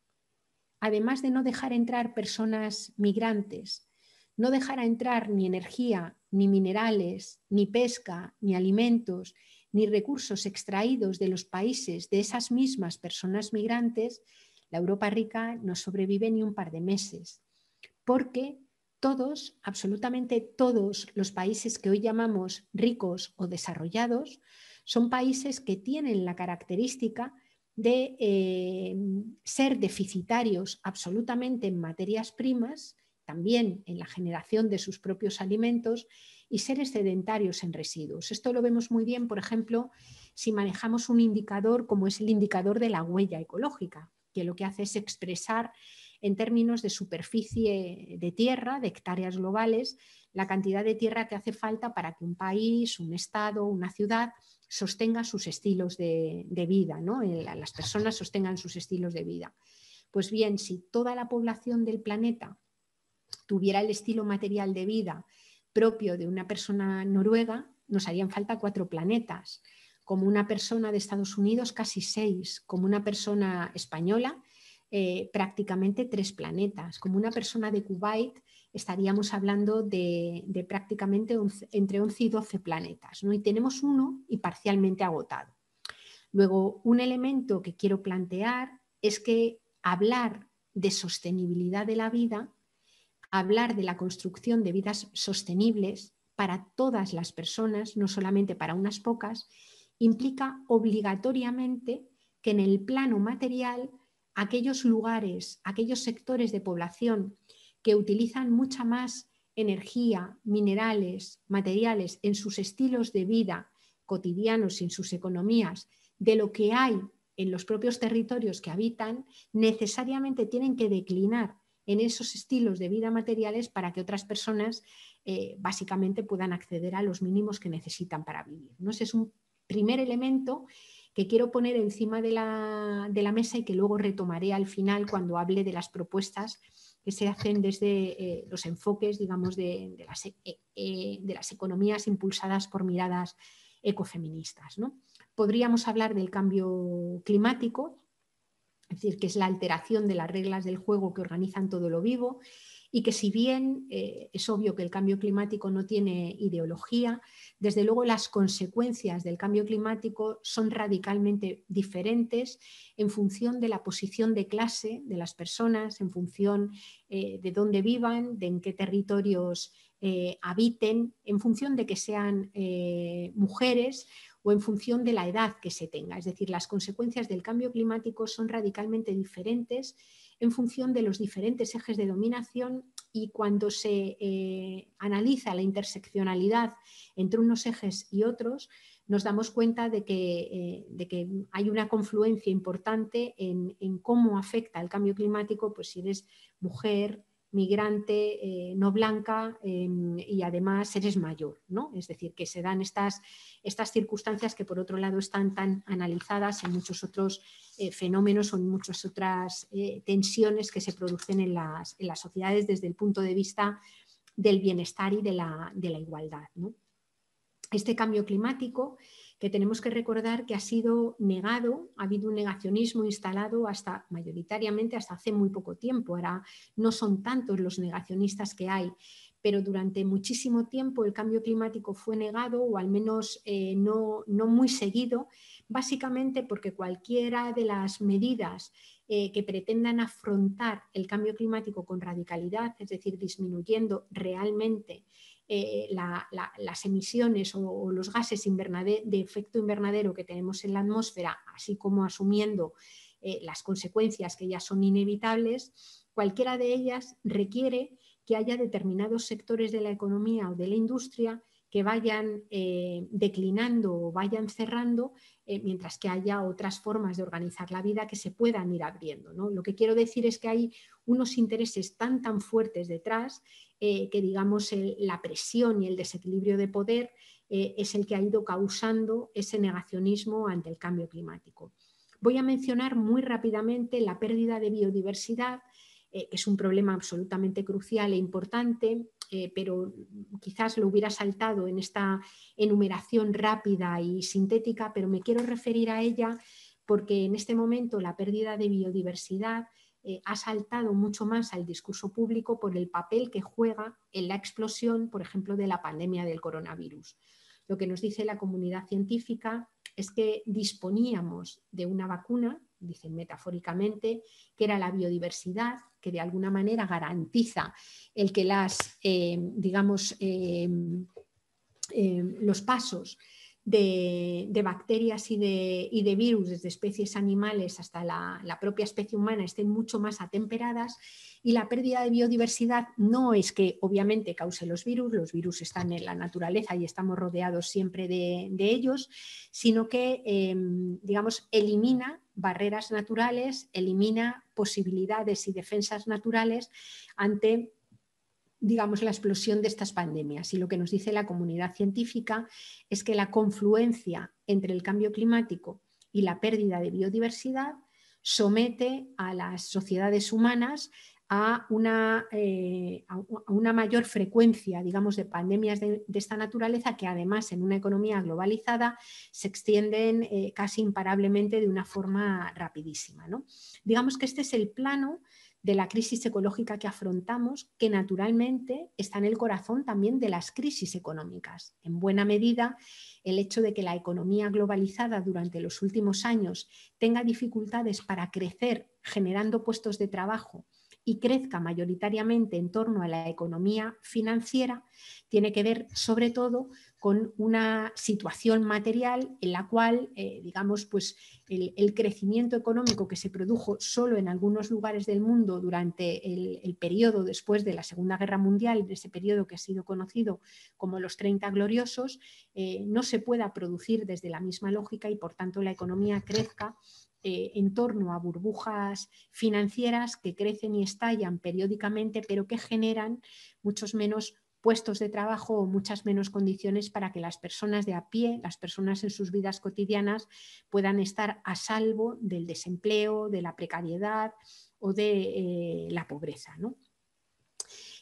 además de no dejar entrar personas migrantes, no dejará entrar ni energía, ni minerales, ni pesca, ni alimentos, ni recursos extraídos de los países de esas mismas personas migrantes, la Europa rica no sobrevive ni un par de meses, porque todos, absolutamente todos los países que hoy llamamos ricos o desarrollados, son países que tienen la característica de eh, ser deficitarios absolutamente en materias primas, también en la generación de sus propios alimentos, y ser excedentarios en residuos. Esto lo vemos muy bien, por ejemplo, si manejamos un indicador como es el indicador de la huella ecológica, que lo que hace es expresar en términos de superficie de tierra, de hectáreas globales, la cantidad de tierra que hace falta para que un país, un estado, una ciudad sostenga sus estilos de, de vida, ¿no? Las personas sostengan sus estilos de vida. Pues bien, si toda la población del planeta tuviera el estilo material de vida propio de una persona noruega, nos harían falta cuatro planetas, como una persona de Estados Unidos casi seis, como una persona española eh, prácticamente tres planetas, como una persona de Kuwait estaríamos hablando de, de prácticamente once, entre once y doce planetas, ¿no? Y tenemos uno y parcialmente agotado. Luego, un elemento que quiero plantear es que hablar de sostenibilidad de la vida, hablar de la construcción de vidas sostenibles para todas las personas, no solamente para unas pocas, implica obligatoriamente que en el plano material aquellos lugares, aquellos sectores de población que utilizan mucha más energía, minerales, materiales en sus estilos de vida cotidianos y en sus economías de lo que hay en los propios territorios que habitan, necesariamente tienen que declinar en esos estilos de vida materiales para que otras personas eh, básicamente puedan acceder a los mínimos que necesitan para vivir, ¿no? Ese es un primer elemento que quiero poner encima de la, de la mesa y que luego retomaré al final cuando hable de las propuestas que se hacen desde eh, los enfoques, digamos, de, de, las, eh, eh, de las economías impulsadas por miradas ecofeministas, ¿no? Podríamos hablar del cambio climático, es decir, que es la alteración de las reglas del juego que organizan todo lo vivo y que si bien eh, es obvio que el cambio climático no tiene ideología, desde luego las consecuencias del cambio climático son radicalmente diferentes en función de la posición de clase de las personas, en función eh, de dónde vivan, de en qué territorios eh, habiten, en función de que sean eh, mujeres o en función de la edad que se tenga. Es decir, las consecuencias del cambio climático son radicalmente diferentes en función de los diferentes ejes de dominación, y cuando se eh, analiza la interseccionalidad entre unos ejes y otros, nos damos cuenta de que, eh, de que hay una confluencia importante en, en cómo afecta el cambio climático, pues si eres mujer, migrante, eh, no blanca eh, y además eres mayor, ¿no? Es decir, que se dan estas, estas circunstancias que por otro lado están tan analizadas en muchos otros eh, fenómenos o en muchas otras eh, tensiones que se producen en las, en las sociedades desde el punto de vista del bienestar y de la, de la igualdad, ¿no? Este cambio climático que tenemos que recordar que ha sido negado, ha habido un negacionismo instalado hasta mayoritariamente hasta hace muy poco tiempo. Ahora no son tantos los negacionistas que hay, pero durante muchísimo tiempo el cambio climático fue negado o al menos eh, no, no muy seguido, básicamente porque cualquiera de las medidas eh, que pretendan afrontar el cambio climático con radicalidad, es decir, disminuyendo realmente Eh, la, la, las emisiones o, o los gases invernade- de efecto invernadero que tenemos en la atmósfera, así como asumiendo eh, las consecuencias que ya son inevitables, cualquiera de ellas requiere que haya determinados sectores de la economía o de la industria que vayan eh, declinando o vayan cerrando, eh, mientras que haya otras formas de organizar la vida que se puedan ir abriendo, ¿no? Lo que quiero decir es que hay unos intereses tan tan fuertes detrás eh, que digamos el, la presión y el desequilibrio de poder eh, es el que ha ido causando ese negacionismo ante el cambio climático. Voy a mencionar muy rápidamente la pérdida de biodiversidad, eh, que es un problema absolutamente crucial e importante, Eh, pero quizás lo hubiera saltado en esta enumeración rápida y sintética, pero me quiero referir a ella porque en este momento la pérdida de biodiversidad eh, ha saltado mucho más al discurso público por el papel que juega en la explosión, por ejemplo, de la pandemia del coronavirus. Lo que nos dice la comunidad científica es que disponíamos de una vacuna dicen metafóricamente, que era la biodiversidad, que de alguna manera garantiza el que las, eh, digamos, eh, eh, los pasos de, de bacterias y de, y de virus desde especies animales hasta la, la propia especie humana estén mucho más atemperadas, y la pérdida de biodiversidad no es que obviamente cause los virus, los virus están en la naturaleza y estamos rodeados siempre de, de ellos, sino que eh, digamos, elimina barreras naturales, elimina posibilidades y defensas naturales ante, digamos, la explosión de estas pandemias. Y lo que nos dice la comunidad científica es que la confluencia entre el cambio climático y la pérdida de biodiversidad somete a las sociedades humanas a una, eh, a una mayor frecuencia, digamos, de pandemias de, de esta naturaleza, que además en una economía globalizada se extienden eh, casi imparablemente de una forma rapidísima, ¿no? Digamos que este es el plano de la crisis ecológica que afrontamos, que naturalmente está en el corazón también de las crisis económicas. En buena medida, el hecho de que la economía globalizada durante los últimos años tenga dificultades para crecer generando puestos de trabajo y crezca mayoritariamente en torno a la economía financiera, tiene que ver sobre todo con una situación material en la cual, eh, digamos, pues el, el crecimiento económico que se produjo solo en algunos lugares del mundo durante el, el periodo después de la Segunda Guerra Mundial, ese periodo que ha sido conocido como los treinta gloriosos, eh, no se pueda producir desde la misma lógica, y por tanto la economía crezca Eh, en torno a burbujas financieras que crecen y estallan periódicamente, pero que generan muchos menos puestos de trabajo o muchas menos condiciones para que las personas de a pie, las personas en sus vidas cotidianas, puedan estar a salvo del desempleo, de la precariedad o de eh, la pobreza, ¿no?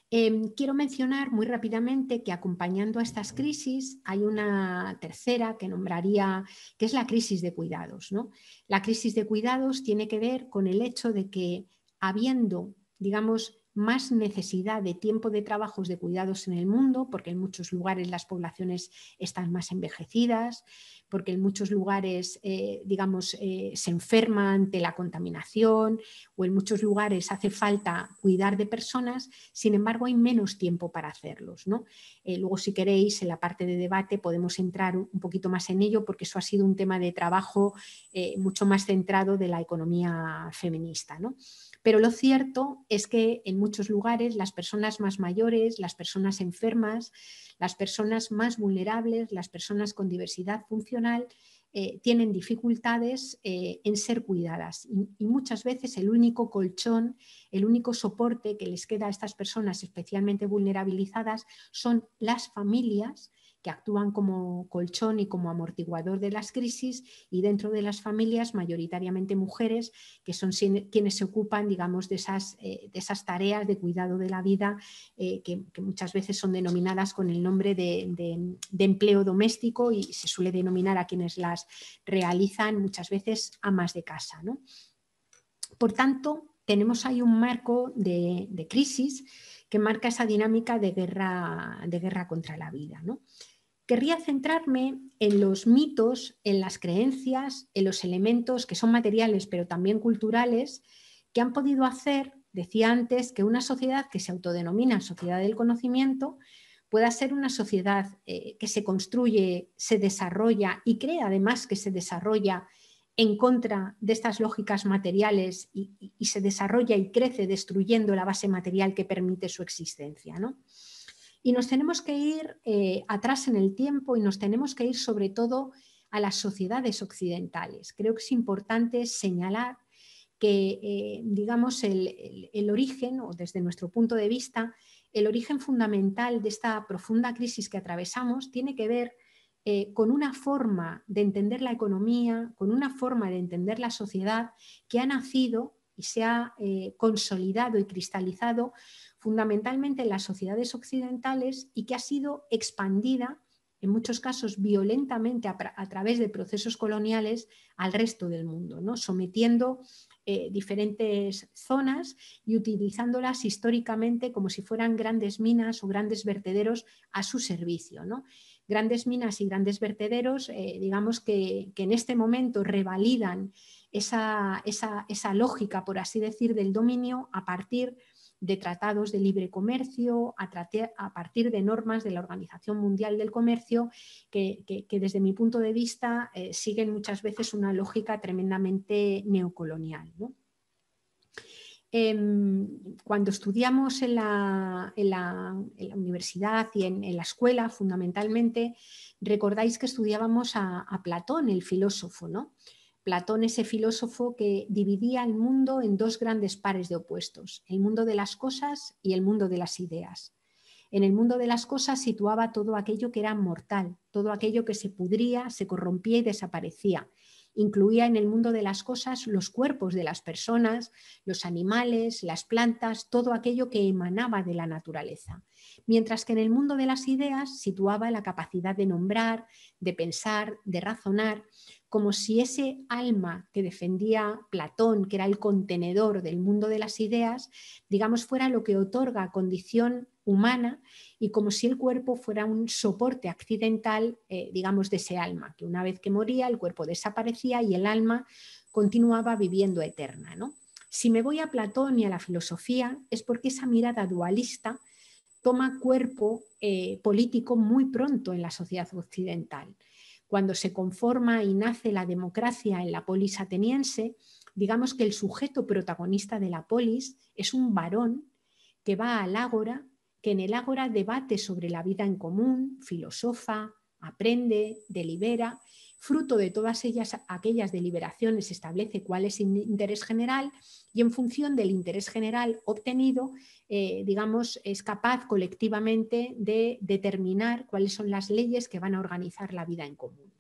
Eh, quiero mencionar muy rápidamente que acompañando a estas crisis hay una tercera que nombraría, que es la crisis de cuidados, ¿no? La crisis de cuidados tiene que ver con el hecho de que, habiendo, digamos, más necesidad de tiempo de trabajos de cuidados en el mundo, porque en muchos lugares las poblaciones están más envejecidas, porque en muchos lugares eh, digamos, eh, se enferma ante la contaminación, o en muchos lugares hace falta cuidar de personas, sin embargo hay menos tiempo para hacerlos, ¿no? Eh, luego, si queréis, en la parte de debate podemos entrar un poquito más en ello, porque eso ha sido un tema de trabajo eh, mucho más centrado de la economía feminista, ¿no? Pero lo cierto es que en muchos lugares las personas más mayores, las personas enfermas, las personas más vulnerables, las personas con diversidad funcional eh, tienen dificultades eh, en ser cuidadas, y, y muchas veces el único colchón, el único soporte que les queda a estas personas especialmente vulnerabilizadas son las familias, que actúan como colchón y como amortiguador de las crisis, y dentro de las familias mayoritariamente mujeres, que son quienes se ocupan, digamos, de esas, eh, de esas tareas de cuidado de la vida eh, que, que muchas veces son denominadas con el nombre de, de, de empleo doméstico, y se suele denominar a quienes las realizan muchas veces amas de casa, ¿no? Por tanto, tenemos ahí un marco de, de crisis que marca esa dinámica de guerra, de guerra contra la vida, ¿no? Querría centrarme en los mitos, en las creencias, en los elementos que son materiales pero también culturales, que han podido hacer, decía antes, que una sociedad que se autodenomina sociedad del conocimiento pueda ser una sociedad eh, que se construye, se desarrolla y cree además que se desarrolla en contra de estas lógicas materiales y, y, y se desarrolla y crece destruyendo la base material que permite su existencia, ¿no? Y nos tenemos que ir eh, atrás en el tiempo, y nos tenemos que ir sobre todo a las sociedades occidentales. Creo que es importante señalar que, eh, digamos, el, el, el origen, o desde nuestro punto de vista, el origen fundamental de esta profunda crisis que atravesamos tiene que ver eh, con una forma de entender la economía, con una forma de entender la sociedad que ha nacido y se ha eh, consolidado y cristalizado fundamentalmente en las sociedades occidentales, y que ha sido expandida, en muchos casos violentamente, a, a través de procesos coloniales al resto del mundo, ¿no? Sometiendo eh, diferentes zonas y utilizándolas históricamente como si fueran grandes minas o grandes vertederos a su servicio, ¿no? Grandes minas y grandes vertederos, eh, digamos, que, que en este momento revalidan esa, esa, esa lógica, por así decir, del dominio a partir de tratados de libre comercio, a, tratar, a partir de normas de la Organización Mundial del Comercio, que, que, que desde mi punto de vista eh, siguen muchas veces una lógica tremendamente neocolonial, ¿no? Eh, cuando estudiamos en la, en la, en la universidad y en, en la escuela, fundamentalmente, recordáis que estudiábamos a, a Platón, el filósofo, ¿no? Platón, ese filósofo que dividía el mundo en dos grandes pares de opuestos, el mundo de las cosas y el mundo de las ideas. En el mundo de las cosas situaba todo aquello que era mortal, todo aquello que se pudría, se corrompía y desaparecía. Incluía en el mundo de las cosas los cuerpos de las personas, los animales, las plantas, todo aquello que emanaba de la naturaleza. Mientras que en el mundo de las ideas situaba la capacidad de nombrar, de pensar, de razonar, como si ese alma que defendía Platón, que era el contenedor del mundo de las ideas, digamos, fuera lo que otorga condición humana y como si el cuerpo fuera un soporte accidental, eh, digamos, de ese alma, que una vez que moría el cuerpo desaparecía y el alma continuaba viviendo eterna, ¿no? Si me voy a Platón y a la filosofía es porque esa mirada dualista toma cuerpo eh, político muy pronto en la sociedad occidental. Cuando se conforma y nace la democracia en la polis ateniense, digamos que el sujeto protagonista de la polis es un varón que va al ágora, que en el ágora debate sobre la vida en común, filosofa, aprende, delibera, fruto de todas ellas aquellas deliberaciones establece cuál es el interés general y en función del interés general obtenido, eh, digamos, es capaz colectivamente de determinar cuáles son las leyes que van a organizar la vida en común.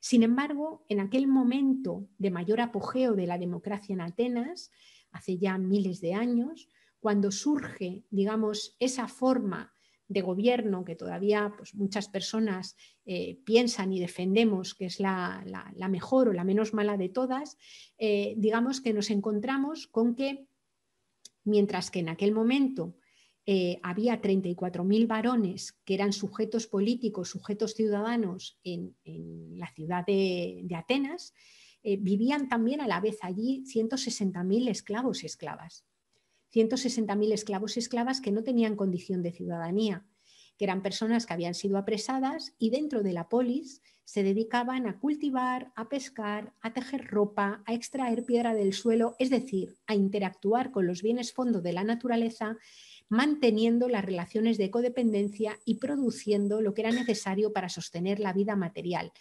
Sin embargo, en aquel momento de mayor apogeo de la democracia en Atenas, hace ya miles de años, cuando surge, digamos, esa forma de gobierno que todavía pues, muchas personas eh, piensan y defendemos que es la, la, la mejor o la menos mala de todas, eh, digamos que nos encontramos con que mientras que en aquel momento eh, había treinta y cuatro mil varones que eran sujetos políticos, sujetos ciudadanos en, en la ciudad de, de Atenas, eh, vivían también a la vez allí ciento sesenta mil esclavos y esclavas. ciento sesenta mil esclavos y esclavas que no tenían condición de ciudadanía, que eran personas que habían sido apresadas y dentro de la polis se dedicaban a cultivar, a pescar, a tejer ropa, a extraer piedra del suelo, es decir, a interactuar con los bienes fondo de la naturaleza, manteniendo las relaciones de codependencia y produciendo lo que era necesario para sostener la vida material,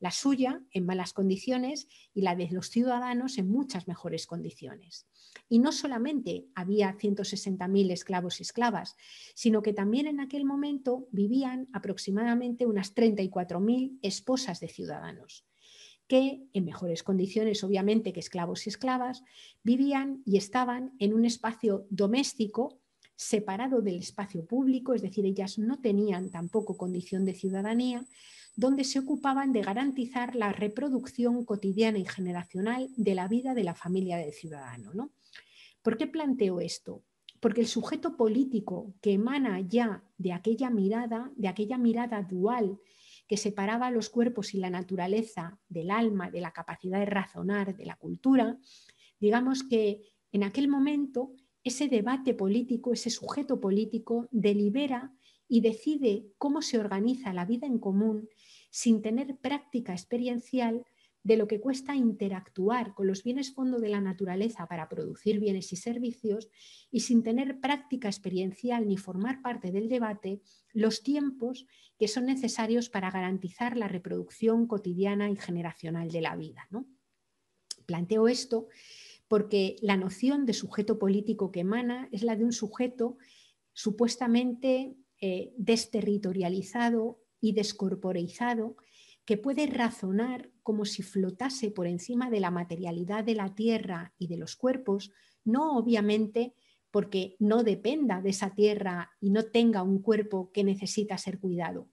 la suya en malas condiciones y la de los ciudadanos en muchas mejores condiciones. Y no solamente había ciento sesenta mil esclavos y esclavas, sino que también en aquel momento vivían aproximadamente unas treinta y cuatro mil esposas de ciudadanos, que en mejores condiciones obviamente que esclavos y esclavas, vivían y estaban en un espacio doméstico separado del espacio público, es decir, ellas no tenían tampoco condición de ciudadanía, donde se ocupaban de garantizar la reproducción cotidiana y generacional de la vida de la familia del ciudadano, ¿no? ¿Por qué planteo esto? Porque el sujeto político que emana ya de aquella mirada, de aquella mirada dual que separaba los cuerpos y la naturaleza del alma, de la capacidad de razonar, de la cultura, digamos que en aquel momento ese debate político, ese sujeto político delibera y decide cómo se organiza la vida en común sin tener práctica experiencial de lo que cuesta interactuar con los bienes fondo de la naturaleza para producir bienes y servicios y sin tener práctica experiencial ni formar parte del debate los tiempos que son necesarios para garantizar la reproducción cotidiana y generacional de la vida, ¿no? Planteo esto porque la noción de sujeto político que emana es la de un sujeto supuestamente eh, desterritorializado y descorporeizado que puede razonar como si flotase por encima de la materialidad de la tierra y de los cuerpos, no obviamente porque no dependa de esa tierra y no tenga un cuerpo que necesita ser cuidado,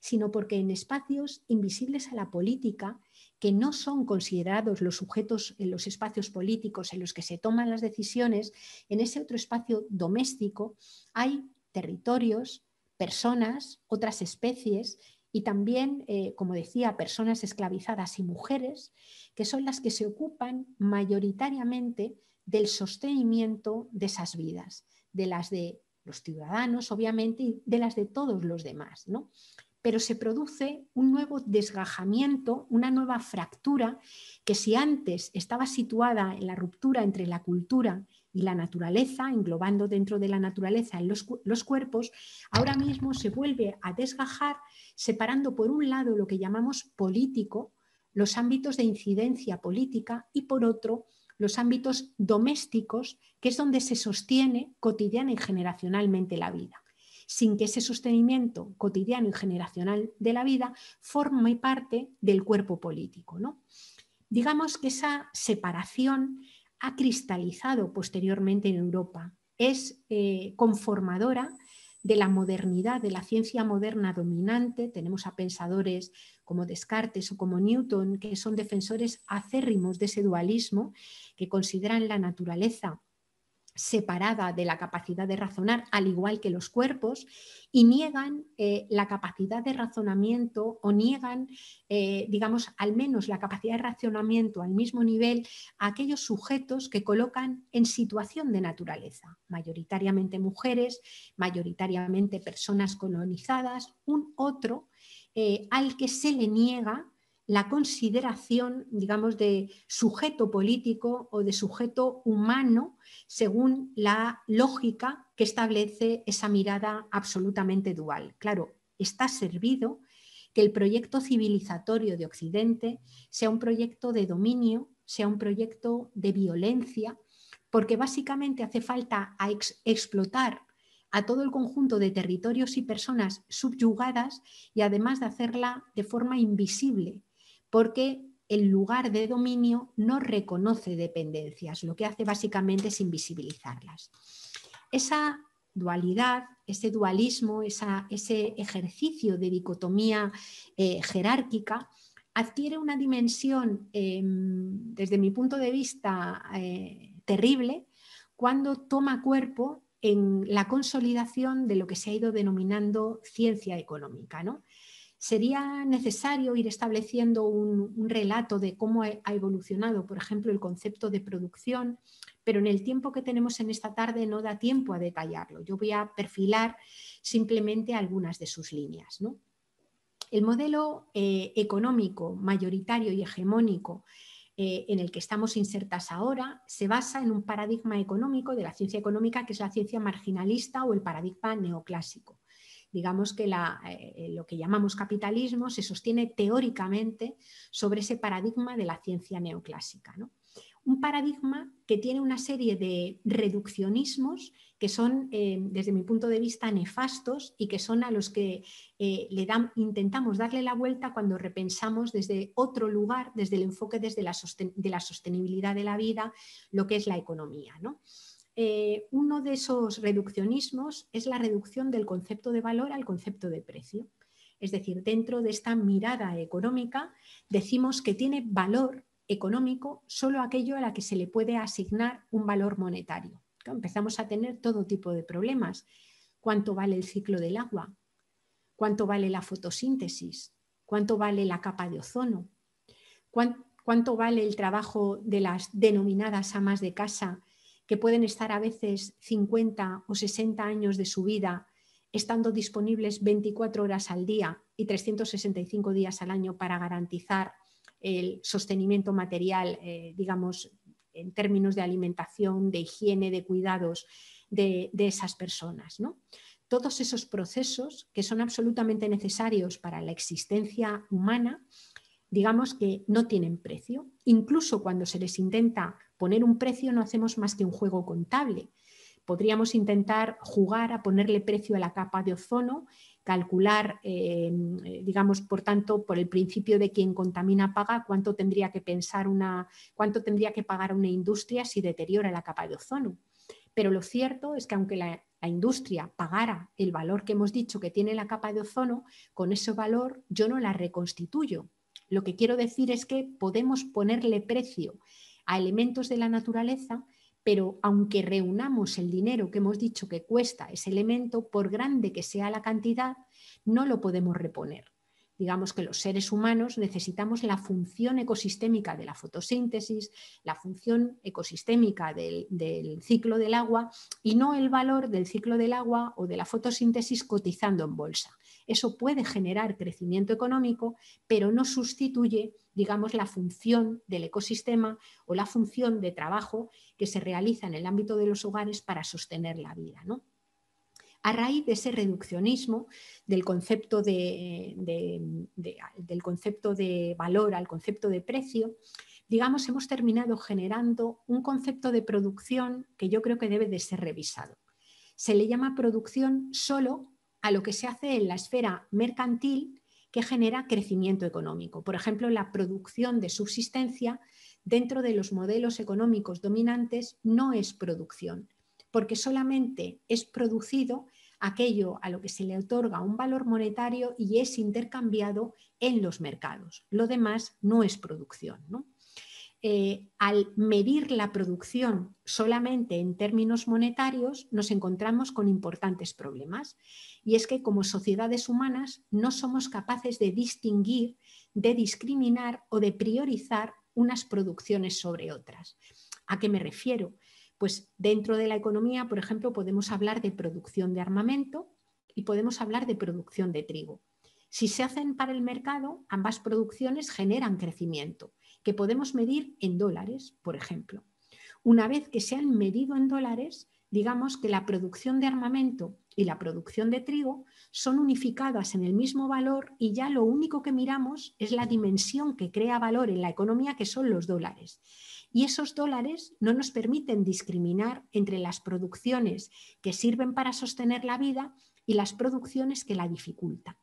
sino porque en espacios invisibles a la política, que no son considerados los sujetos en los espacios políticos en los que se toman las decisiones, en ese otro espacio doméstico hay territorios, personas, otras especies, y también, eh, como decía, personas esclavizadas y mujeres, que son las que se ocupan mayoritariamente del sostenimiento de esas vidas, de las de los ciudadanos, obviamente, y de las de todos los demás, ¿no? Pero se produce un nuevo desgajamiento, una nueva fractura que si antes estaba situada en la ruptura entre la cultura y la naturaleza, englobando dentro de la naturaleza en los, los cuerpos, ahora mismo se vuelve a desgajar, separando por un lado lo que llamamos político, los ámbitos de incidencia política, y por otro los ámbitos domésticos, que es donde se sostiene cotidiana y generacionalmente la vida, sin que ese sostenimiento cotidiano y generacional de la vida forme parte del cuerpo político, ¿no? Digamos que esa separación ha cristalizado posteriormente en Europa, es eh, conformadora de la modernidad, de la ciencia moderna dominante. Tenemos a pensadores como Descartes o como Newton, que son defensores acérrimos de ese dualismo, que consideran la naturaleza separada de la capacidad de razonar, al igual que los cuerpos, y niegan eh, la capacidad de razonamiento, o niegan, eh, digamos, al menos la capacidad de razonamiento al mismo nivel a aquellos sujetos que colocan en situación de naturaleza, mayoritariamente mujeres, mayoritariamente personas colonizadas, un otro eh, al que se le niega la consideración, digamos, de sujeto político o de sujeto humano, según la lógica que establece esa mirada absolutamente dual. Claro, está servido que el proyecto civilizatorio de Occidente sea un proyecto de dominio, sea un proyecto de violencia, porque básicamente hace falta a ex- explotar a todo el conjunto de territorios y personas subyugadas, y además de hacerla de forma invisible, porque el lugar de dominio no reconoce dependencias, lo que hace básicamente es invisibilizarlas. Esa dualidad, ese dualismo, esa, ese ejercicio de dicotomía eh, jerárquica adquiere una dimensión, eh, desde mi punto de vista, eh, terrible, cuando toma cuerpo en la consolidación de lo que se ha ido denominando ciencia económica, ¿no? Sería necesario ir estableciendo un, un relato de cómo ha evolucionado, por ejemplo, el concepto de producción, pero en el tiempo que tenemos en esta tarde no da tiempo a detallarlo. Yo voy a perfilar simplemente algunas de sus líneas, ¿no? El modelo eh, económico mayoritario y hegemónico eh, en el que estamos insertas ahora se basa en un paradigma económico de la ciencia económica, que es la ciencia marginalista o el paradigma neoclásico. Digamos que la, eh, lo que llamamos capitalismo se sostiene teóricamente sobre ese paradigma de la ciencia neoclásica, ¿no? Un paradigma que tiene una serie de reduccionismos que son, eh, desde mi punto de vista, nefastos, y que son a los que eh, le dan, intentamos darle la vuelta cuando repensamos desde otro lugar, desde el enfoque desde la sosten- de la sostenibilidad de la vida, lo que es la economía, ¿no? Eh, uno de esos reduccionismos es la reducción del concepto de valor al concepto de precio. Es decir, dentro de esta mirada económica decimos que tiene valor económico solo aquello a la que se le puede asignar un valor monetario. Empezamos a tener todo tipo de problemas. ¿Cuánto vale el ciclo del agua? ¿Cuánto vale la fotosíntesis? ¿Cuánto vale la capa de ozono? ¿Cuánto vale el trabajo de las denominadas amas de casa, que pueden estar a veces cincuenta o sesenta años de su vida estando disponibles veinticuatro horas al día y trescientos sesenta y cinco días al año para garantizar el sostenimiento material, eh, digamos, en términos de alimentación, de higiene, de cuidados de, de esas personas, ¿no? Todos esos procesos que son absolutamente necesarios para la existencia humana, digamos que no tienen precio. Incluso cuando se les intenta poner un precio no hacemos más que un juego contable. Podríamos intentar jugar a ponerle precio a la capa de ozono, calcular, eh, digamos, por tanto, por el principio de quien contamina paga, cuánto tendría que pensar una, cuánto tendría que pagar una industria si deteriora la capa de ozono. Pero lo cierto es que aunque la, la industria pagara el valor que hemos dicho que tiene la capa de ozono, con ese valor yo no la reconstituyo. Lo que quiero decir es que podemos ponerle precio a elementos de la naturaleza, pero aunque reunamos el dinero que hemos dicho que cuesta ese elemento, por grande que sea la cantidad, no lo podemos reponer. digamos que los seres humanos necesitamos la función ecosistémica de la fotosíntesis, la función ecosistémica del, del ciclo del agua y no el valor del ciclo del agua o de la fotosíntesis cotizando en bolsa. Eso puede generar crecimiento económico, pero no sustituye, digamos, la función del ecosistema o la función de trabajo que se realiza en el ámbito de los hogares para sostener la vida, ¿no? A raíz de ese reduccionismo del concepto de, de, de, del concepto de valor al concepto de precio, digamos, hemos terminado generando un concepto de producción que yo creo que debe de ser revisado. Se le llama producción solo a lo que se hace en la esfera mercantil que genera crecimiento económico. Por ejemplo, la producción de subsistencia dentro de los modelos económicos dominantes no es producción, porque solamente es producido aquello a lo que se le otorga un valor monetario y es intercambiado en los mercados. Lo demás no es producción, ¿no? Eh, al medir la producción solamente en términos monetarios, nos encontramos con importantes problemas. Y es que como sociedades humanas no somos capaces de distinguir, de discriminar o de priorizar unas producciones sobre otras. ¿A qué me refiero? Pues dentro de la economía, por ejemplo, podemos hablar de producción de armamento y podemos hablar de producción de trigo. Si se hacen para el mercado, ambas producciones generan crecimiento, que podemos medir en dólares, por ejemplo. Una vez que se han medido en dólares, digamos que la producción de armamento y la producción de trigo son unificadas en el mismo valor y ya lo único que miramos es la dimensión que crea valor en la economía, que son los dólares. Y esos dólares no nos permiten discriminar entre las producciones que sirven para sostener la vida y las producciones que la dificultan.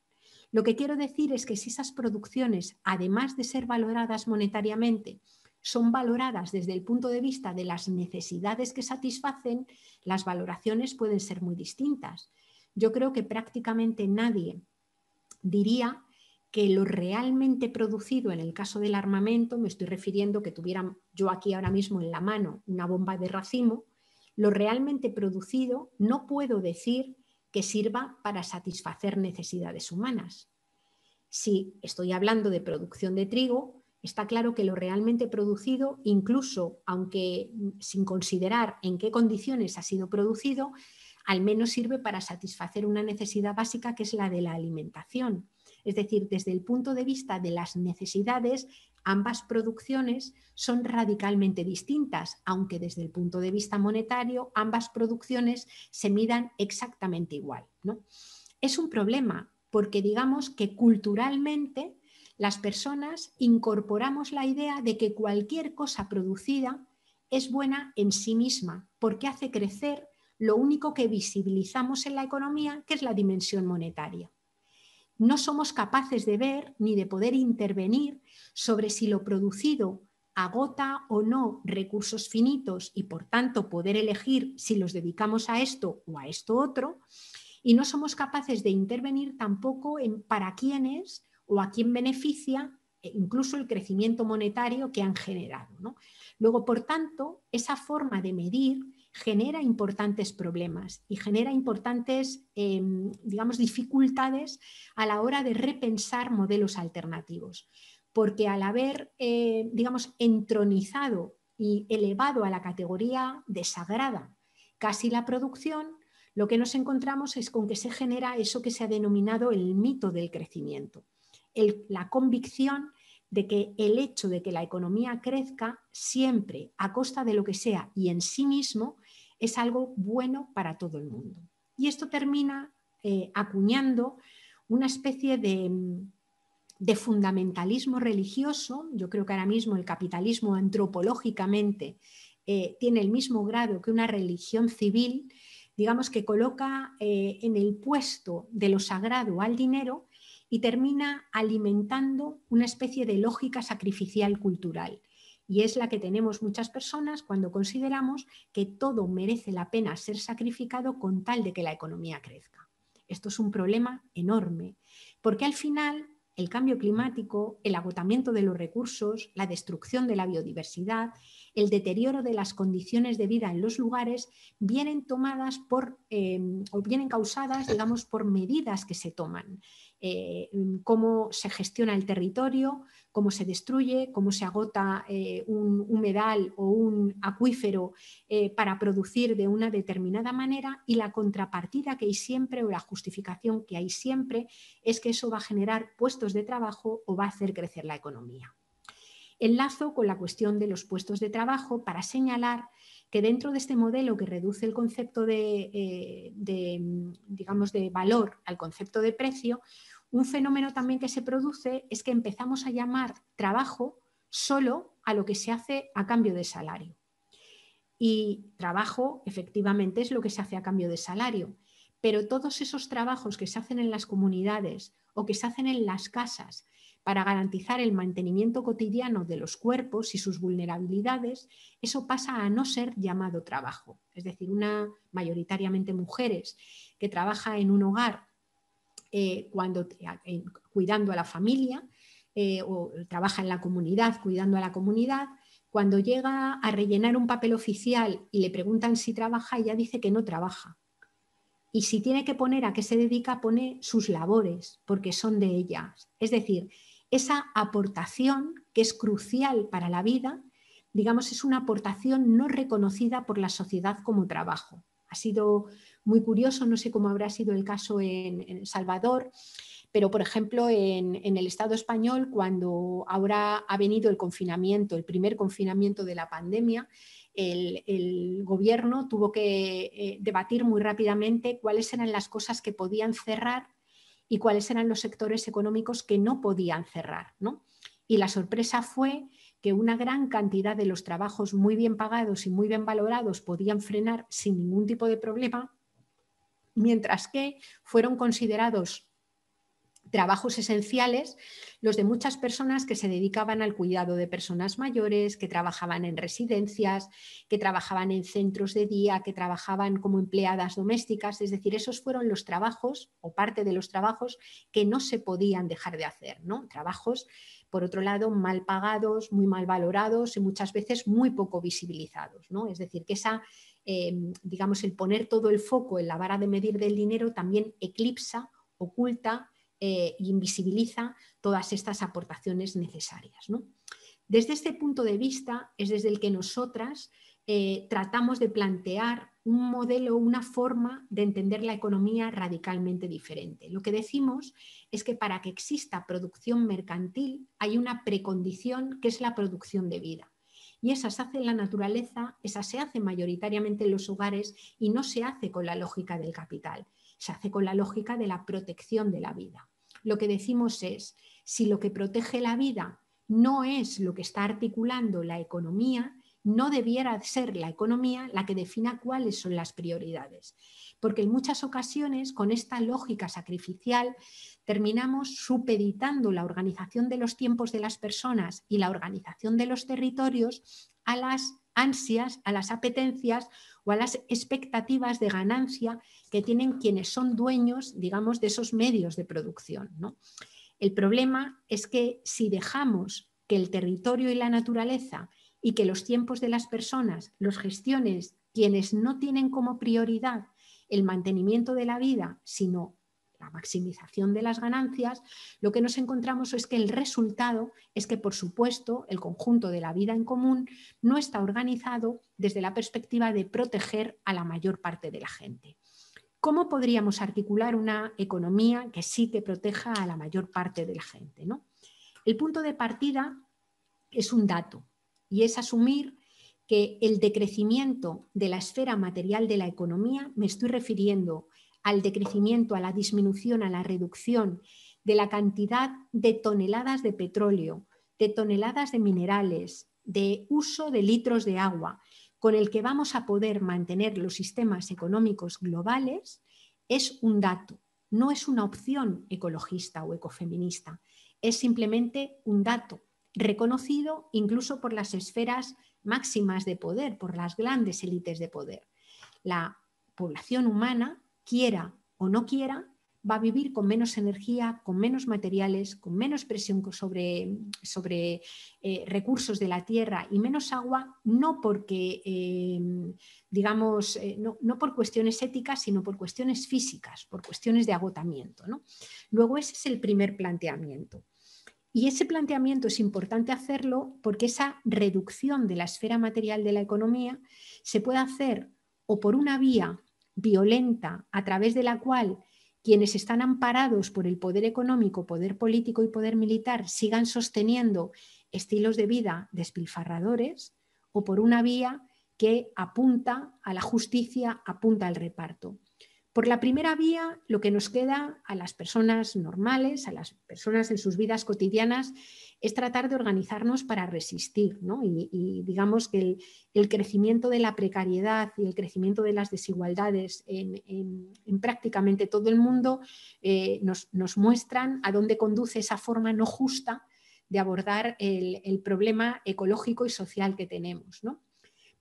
Lo que quiero decir es que si esas producciones, además de ser valoradas monetariamente, son valoradas desde el punto de vista de las necesidades que satisfacen, las valoraciones pueden ser muy distintas. Yo creo que prácticamente nadie diría que lo realmente producido, en el caso del armamento, me estoy refiriendo que tuviera yo aquí ahora mismo en la mano una bomba de racimo, lo realmente producido no puedo decir que sirva para satisfacer necesidades humanas. Si estoy hablando de producción de trigo, está claro que lo realmente producido, incluso aunque sin considerar en qué condiciones ha sido producido, al menos sirve para satisfacer una necesidad básica que es la de la alimentación. Es decir, desde el punto de vista de las necesidades, ambas producciones son radicalmente distintas, aunque desde el punto de vista monetario ambas producciones se midan exactamente igual, ¿no? Es un problema porque digamos que culturalmente las personas incorporamos la idea de que cualquier cosa producida es buena en sí misma, porque hace crecer lo único que visibilizamos en la economía, que es la dimensión monetaria. No somos capaces de ver ni de poder intervenir sobre si lo producido agota o no recursos finitos y por tanto poder elegir si los dedicamos a esto o a esto otro, y no somos capaces de intervenir tampoco en para quién es o a quién beneficia incluso el crecimiento monetario que han generado, ¿no? Luego, por tanto, esa forma de medir genera importantes problemas y genera importantes, eh, digamos, dificultades a la hora de repensar modelos alternativos. Porque al haber, eh, digamos, entronizado y elevado a la categoría de sagrada casi la producción, lo que nos encontramos es con que se genera eso que se ha denominado el mito del crecimiento. El, la convicción de que el hecho de que la economía crezca siempre a costa de lo que sea y en sí mismo es algo bueno para todo el mundo. Y esto termina eh, acuñando una especie de, de fundamentalismo religioso. Yo creo que ahora mismo el capitalismo antropológicamente eh, tiene el mismo grado que una religión civil, digamos que coloca eh, en el puesto de lo sagrado al dinero y termina alimentando una especie de lógica sacrificial cultural. Y es la que tenemos muchas personas cuando consideramos que todo merece la pena ser sacrificado con tal de que la economía crezca. Esto es un problema enorme, porque al final el cambio climático, el agotamiento de los recursos, la destrucción de la biodiversidad, el deterioro de las condiciones de vida en los lugares vienen tomadas por, eh, o vienen causadas, digamos, por medidas que se toman. Eh, cómo se gestiona el territorio, cómo se destruye, cómo se agota eh, un humedal o un acuífero eh, para producir de una determinada manera, y la contrapartida que hay siempre o la justificación que hay siempre es que eso va a generar puestos de trabajo o va a hacer crecer la economía. Enlazo con la cuestión de los puestos de trabajo para señalar que dentro de este modelo que reduce el concepto de, eh, de, digamos, de valor al concepto de precio, un fenómeno también que se produce es que empezamos a llamar trabajo solo a lo que se hace a cambio de salario. Y trabajo efectivamente es lo que se hace a cambio de salario, pero todos esos trabajos que se hacen en las comunidades o que se hacen en las casas para garantizar el mantenimiento cotidiano de los cuerpos y sus vulnerabilidades, eso pasa a no ser llamado trabajo. Es decir, una mayoritariamente mujeres que trabaja en un hogar eh, cuando, eh, cuidando a la familia eh, o trabaja en la comunidad cuidando a la comunidad, cuando llega a rellenar un papel oficial y le preguntan si trabaja, ella dice que no trabaja. Y si tiene que poner a qué se dedica, pone sus labores, porque son de ellas. Es decir, esa aportación que es crucial para la vida, digamos, es una aportación no reconocida por la sociedad como trabajo. Ha sido muy curioso, no sé cómo habrá sido el caso en, en El Salvador, pero por ejemplo en, en el Estado español, cuando ahora ha venido el confinamiento, el primer confinamiento de la pandemia, el, el gobierno tuvo que eh, debatir muy rápidamente cuáles eran las cosas que podían cerrar y cuáles eran los sectores económicos que no podían cerrar, ¿no? Y la sorpresa fue que una gran cantidad de los trabajos muy bien pagados y muy bien valorados podían frenar sin ningún tipo de problema, mientras que fueron considerados trabajos esenciales los de muchas personas que se dedicaban al cuidado de personas mayores, que trabajaban en residencias, que trabajaban en centros de día, que trabajaban como empleadas domésticas. Es decir, esos fueron los trabajos o parte de los trabajos que no se podían dejar de hacer, ¿no? Trabajos, por otro lado, mal pagados, muy mal valorados y muchas veces muy poco visibilizados, ¿no? Es decir, que esa, eh, digamos, el poner todo el foco en la vara de medir del dinero también eclipsa, oculta, Eh, invisibiliza todas estas aportaciones necesarias, ¿no? Desde este punto de vista es desde el que nosotras eh, tratamos de plantear un modelo, una forma de entender la economía radicalmente diferente. Lo que decimos es que para que exista producción mercantil hay una precondición que es la producción de vida. Y esa se hace en la naturaleza, esa se hace mayoritariamente en los hogares y no se hace con la lógica del capital. Se hace con la lógica de la protección de la vida. Lo que decimos es, si lo que protege la vida no es lo que está articulando la economía, no debiera ser la economía la que defina cuáles son las prioridades. Porque en muchas ocasiones, con esta lógica sacrificial, terminamos supeditando la organización de los tiempos de las personas y la organización de los territorios a las ansias, a las apetencias o a las expectativas de ganancia que tienen quienes son dueños, digamos, de esos medios de producción, ¿no? El problema es que si dejamos que el territorio y la naturaleza y que los tiempos de las personas los gestiones quienes no tienen como prioridad el mantenimiento de la vida, sino la maximización de las ganancias, lo que nos encontramos es que el resultado es que, por supuesto, el conjunto de la vida en común no está organizado desde la perspectiva de proteger a la mayor parte de la gente. ¿Cómo podríamos articular una economía que sí que proteja a la mayor parte de la gente, ¿no? El punto de partida es un dato y es asumir que el decrecimiento de la esfera material de la economía, me estoy refiriendo al decrecimiento, a la disminución, a la reducción de la cantidad de toneladas de petróleo, de toneladas de minerales, de uso de litros de agua, con el que vamos a poder mantener los sistemas económicos globales, es un dato, no es una opción ecologista o ecofeminista, es simplemente un dato reconocido incluso por las esferas máximas de poder, por las grandes élites de poder. La población humana, quiera o no quiera, va a vivir con menos energía, con menos materiales, con menos presión sobre, sobre eh, recursos de la tierra y menos agua, no porque, eh, digamos, eh, no, no por cuestiones éticas, sino por cuestiones físicas, por cuestiones de agotamiento, ¿no? Luego ese es el primer planteamiento. Y ese planteamiento es importante hacerlo porque esa reducción de la esfera material de la economía se puede hacer o por una vía violenta a través de la cual quienes están amparados por el poder económico, poder político y poder militar sigan sosteniendo estilos de vida despilfarradores, o por una vía que apunta a la justicia, apunta al reparto. Por la primera vía, lo que nos queda a las personas normales, a las personas en sus vidas cotidianas, es tratar de organizarnos para resistir, ¿no? Y, y digamos que el, el crecimiento de la precariedad y el crecimiento de las desigualdades en, en, en prácticamente todo el mundo eh, nos, nos muestran a dónde conduce esa forma no justa de abordar el, el problema ecológico y social que tenemos, ¿no?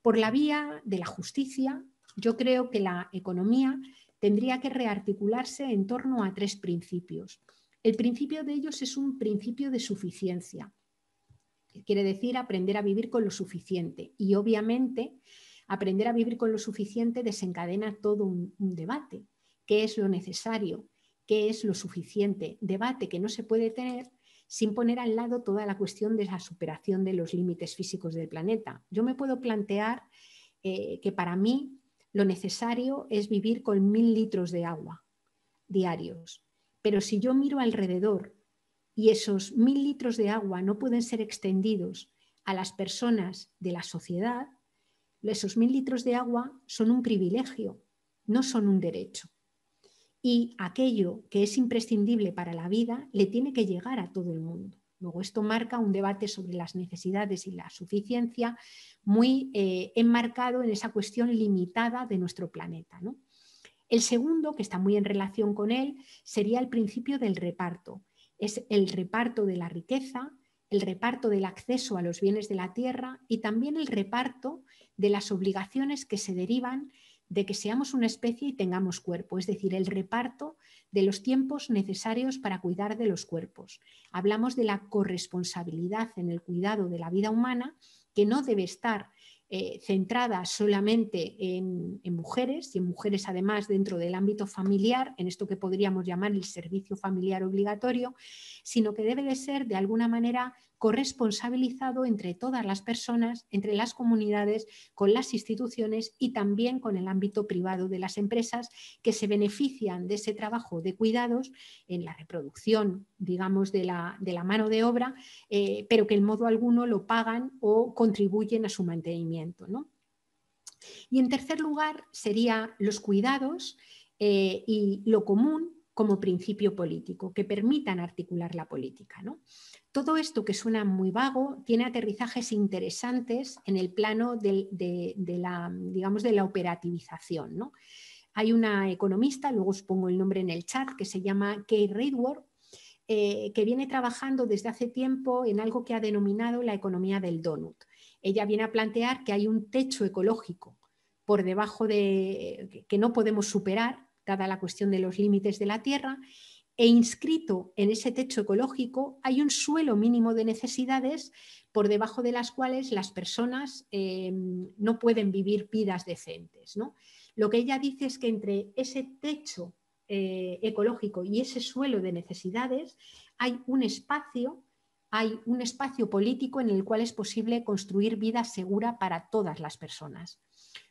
Por la vía de la justicia, yo creo que la economía tendría que rearticularse en torno a tres principios. El principio de ellos es un principio de suficiencia, que quiere decir aprender a vivir con lo suficiente. Y obviamente aprender a vivir con lo suficiente desencadena todo un, un debate. ¿Qué es lo necesario? ¿Qué es lo suficiente? Debate que no se puede tener sin poner al lado toda la cuestión de la superación de los límites físicos del planeta. Yo me puedo plantear eh, que para mí lo necesario es vivir con mil litros de agua diarios. Pero si yo miro alrededor y esos mil litros de agua no pueden ser extendidos a las personas de la sociedad, esos mil litros de agua son un privilegio, no son un derecho. Y aquello que es imprescindible para la vida le tiene que llegar a todo el mundo. Luego esto marca un debate sobre las necesidades y la suficiencia muy eh, enmarcado en esa cuestión limitada de nuestro planeta, ¿no? El segundo, que está muy en relación con él, sería el principio del reparto. Es el reparto de la riqueza, el reparto del acceso a los bienes de la tierra y también el reparto de las obligaciones que se derivan de que seamos una especie y tengamos cuerpo, es decir, el reparto de los tiempos necesarios para cuidar de los cuerpos. Hablamos de la corresponsabilidad en el cuidado de la vida humana, que no debe estar Eh, centrada solamente en, en mujeres, y en mujeres además dentro del ámbito familiar, en esto que podríamos llamar el servicio familiar obligatorio, sino que debe de ser de alguna manera corresponsabilizado entre todas las personas, entre las comunidades, con las instituciones y también con el ámbito privado de las empresas que se benefician de ese trabajo de cuidados en la reproducción, digamos, de la, de la mano de obra, eh, pero que en modo alguno lo pagan o contribuyen a su mantenimiento, ¿no? Y en tercer lugar serían los cuidados eh, y lo común como principio político, que permitan articular la política, ¿no? Todo esto que suena muy vago tiene aterrizajes interesantes en el plano de, de, de, la, digamos, de la operativización, ¿no? Hay una economista, luego os pongo el nombre en el chat, que se llama Kate Raworth, eh, que viene trabajando desde hace tiempo en algo que ha denominado la economía del donut. Ella viene a plantear que hay un techo ecológico por debajo de, que no podemos superar, dada la cuestión de los límites de la Tierra, e inscrito en ese techo ecológico hay un suelo mínimo de necesidades por debajo de las cuales las personas eh, no pueden vivir vidas decentes, ¿no? Lo que ella dice es que entre ese techo eh, ecológico y ese suelo de necesidades hay un espacio Hay un espacio político en el cual es posible construir vida segura para todas las personas.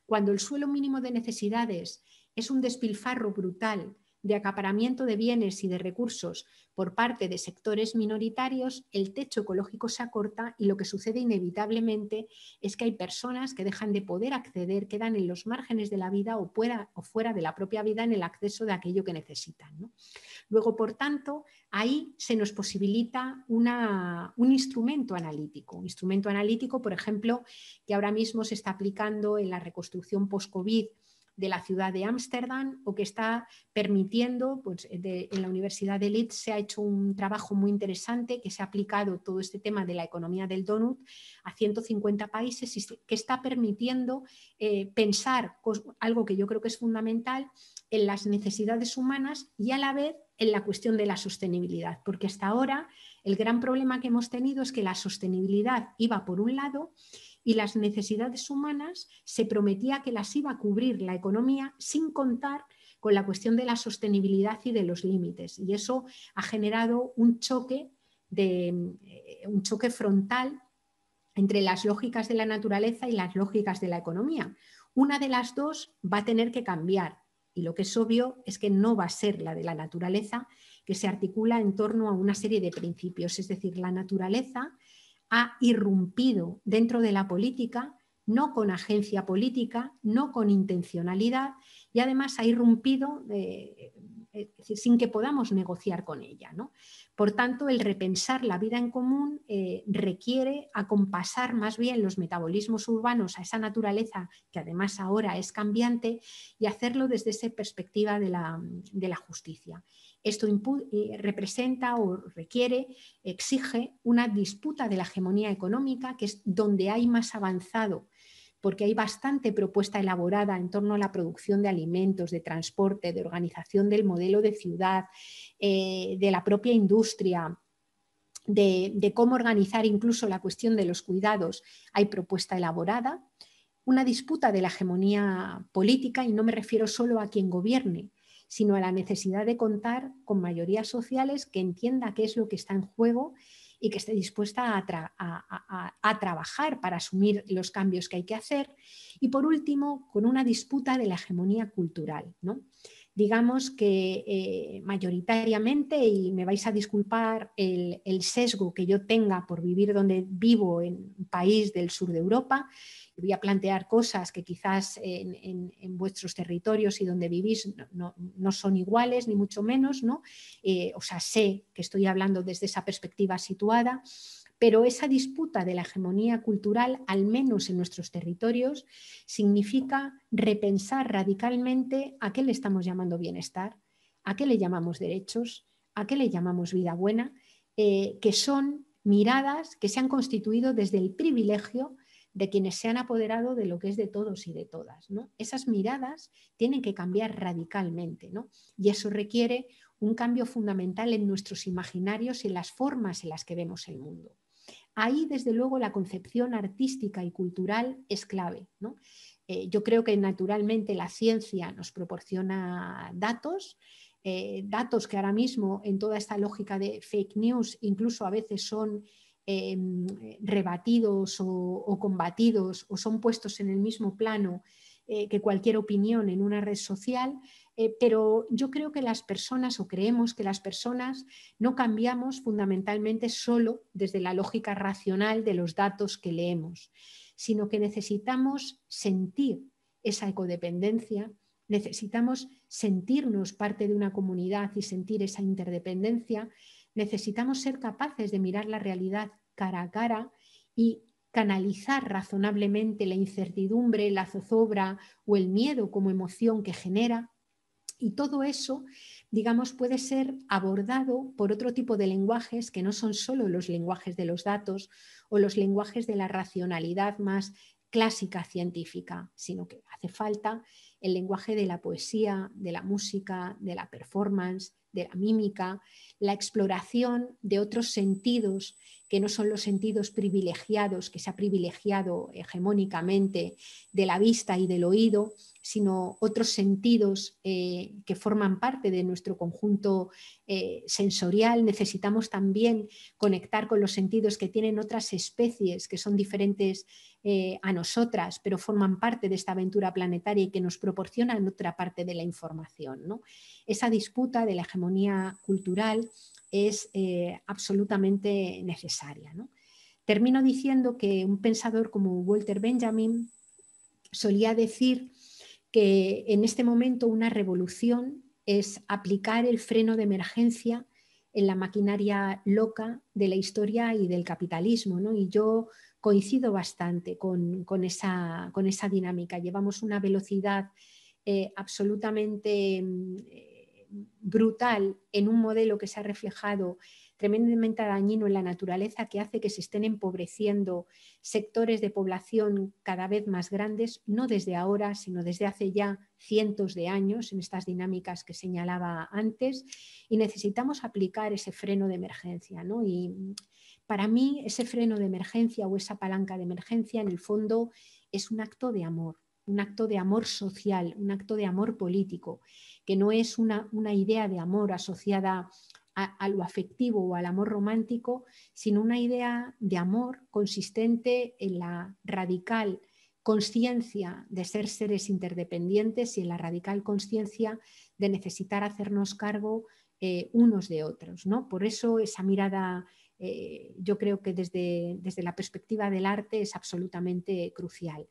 Cuando el suelo mínimo de necesidades es un despilfarro brutal de acaparamiento de bienes y de recursos por parte de sectores minoritarios, el techo ecológico se acorta y lo que sucede inevitablemente es que hay personas que dejan de poder acceder, quedan en los márgenes de la vida o fuera, o fuera de la propia vida en el acceso de aquello que necesitan, ¿no? Luego, por tanto, ahí se nos posibilita una, un instrumento analítico, un instrumento analítico, por ejemplo, que ahora mismo se está aplicando en la reconstrucción post-COVID de la ciudad de Ámsterdam, o que está permitiendo, pues, de, en la Universidad de Leeds se ha hecho un trabajo muy interesante que se ha aplicado todo este tema de la economía del donut a ciento cincuenta países y que está permitiendo eh, pensar algo que yo creo que es fundamental en las necesidades humanas y a la vez en la cuestión de la sostenibilidad, porque hasta ahora el gran problema que hemos tenido es que la sostenibilidad iba por un lado y las necesidades humanas se prometía que las iba a cubrir la economía sin contar con la cuestión de la sostenibilidad y de los límites, y eso ha generado un choque, de, un choque frontal entre las lógicas de la naturaleza y las lógicas de la economía. Una de las dos va a tener que cambiar, y lo que es obvio es que no va a ser la de la naturaleza, que se articula en torno a una serie de principios. Es decir, la naturaleza ha irrumpido dentro de la política, no con agencia política, no con intencionalidad, y además ha irrumpido eh, eh, sin que podamos negociar con ella, ¿no? Por tanto, el repensar la vida en común eh, requiere acompasar más bien los metabolismos urbanos a esa naturaleza, que además ahora es cambiante, y hacerlo desde esa perspectiva de la, de la justicia. Esto representa o requiere, exige una disputa de la hegemonía económica, que es donde hay más avanzado, porque hay bastante propuesta elaborada en torno a la producción de alimentos, de transporte, de organización del modelo de ciudad, eh, de la propia industria, de, de cómo organizar incluso la cuestión de los cuidados. Hay propuesta elaborada, una disputa de la hegemonía política, y no me refiero solo a quien gobierne, sino a la necesidad de contar con mayorías sociales que entienda qué es lo que está en juego y que esté dispuesta a, tra a, a, a trabajar para asumir los cambios que hay que hacer. Y por último, con una disputa de la hegemonía cultural, ¿no? Digamos que eh, mayoritariamente, y me vais a disculpar el, el sesgo que yo tenga por vivir donde vivo, en un país del sur de Europa, voy a plantear cosas que quizás en, en, en vuestros territorios y donde vivís no, no, no son iguales, ni mucho menos, ¿no? Eh, o sea, sé que estoy hablando desde esa perspectiva situada, pero esa disputa de la hegemonía cultural, al menos en nuestros territorios, significa repensar radicalmente a qué le estamos llamando bienestar, a qué le llamamos derechos, a qué le llamamos vida buena, eh, que son miradas que se han constituido desde el privilegio de quienes se han apoderado de lo que es de todos y de todas, ¿no? Esas miradas tienen que cambiar radicalmente, ¿no? Y eso requiere un cambio fundamental en nuestros imaginarios y en las formas en las que vemos el mundo. Ahí, desde luego, la concepción artística y cultural es clave, ¿no? Eh, yo creo que, naturalmente, la ciencia nos proporciona datos, eh, datos que ahora mismo, en toda esta lógica de fake news, incluso a veces son Eh, rebatidos o, o combatidos, o son puestos en el mismo plano eh, que cualquier opinión en una red social, eh, pero yo creo que las personas, o creemos que las personas, no cambiamos fundamentalmente solo desde la lógica racional de los datos que leemos, sino que necesitamos sentir esa ecodependencia, necesitamos sentirnos parte de una comunidad y sentir esa interdependencia. Necesitamos ser capaces de mirar la realidad cara a cara y canalizar razonablemente la incertidumbre, la zozobra o el miedo como emoción que genera. Y todo eso, digamos, puede ser abordado por otro tipo de lenguajes que no son solo los lenguajes de los datos o los lenguajes de la racionalidad más clásica científica, sino que hace falta el lenguaje de la poesía, de la música, de la performance, de la mímica, la exploración de otros sentidos que no son los sentidos privilegiados, que se ha privilegiado hegemónicamente de la vista y del oído, sino otros sentidos eh, que forman parte de nuestro conjunto eh, sensorial. Necesitamos también conectar con los sentidos que tienen otras especies, que son diferentes eh, a nosotras, pero forman parte de esta aventura planetaria y que nos proporcionan otra parte de la información, ¿no? Esa disputa de la hegemonía cultural es eh, absolutamente necesaria, ¿no? Termino diciendo que un pensador como Walter Benjamin solía decir que en este momento una revolución es aplicar el freno de emergencia en la maquinaria loca de la historia y del capitalismo, ¿no? Y yo coincido bastante con, con, esa, con esa dinámica. Llevamos una velocidad eh, absolutamente Eh, brutal en un modelo que se ha reflejado tremendamente dañino en la naturaleza, que hace que se estén empobreciendo sectores de población cada vez más grandes, no desde ahora, sino desde hace ya cientos de años en estas dinámicas que señalaba antes, y necesitamos aplicar ese freno de emergencia, ¿no? Y para mí ese freno de emergencia o esa palanca de emergencia en el fondo es un acto de amor, un acto de amor social, un acto de amor político, que no es una, una idea de amor asociada a, a lo afectivo o al amor romántico, sino una idea de amor consistente en la radical conciencia de ser seres interdependientes y en la radical conciencia de necesitar hacernos cargo eh, unos de otros, ¿no? Por eso esa mirada, eh, yo creo que desde, desde la perspectiva del arte es absolutamente crucial.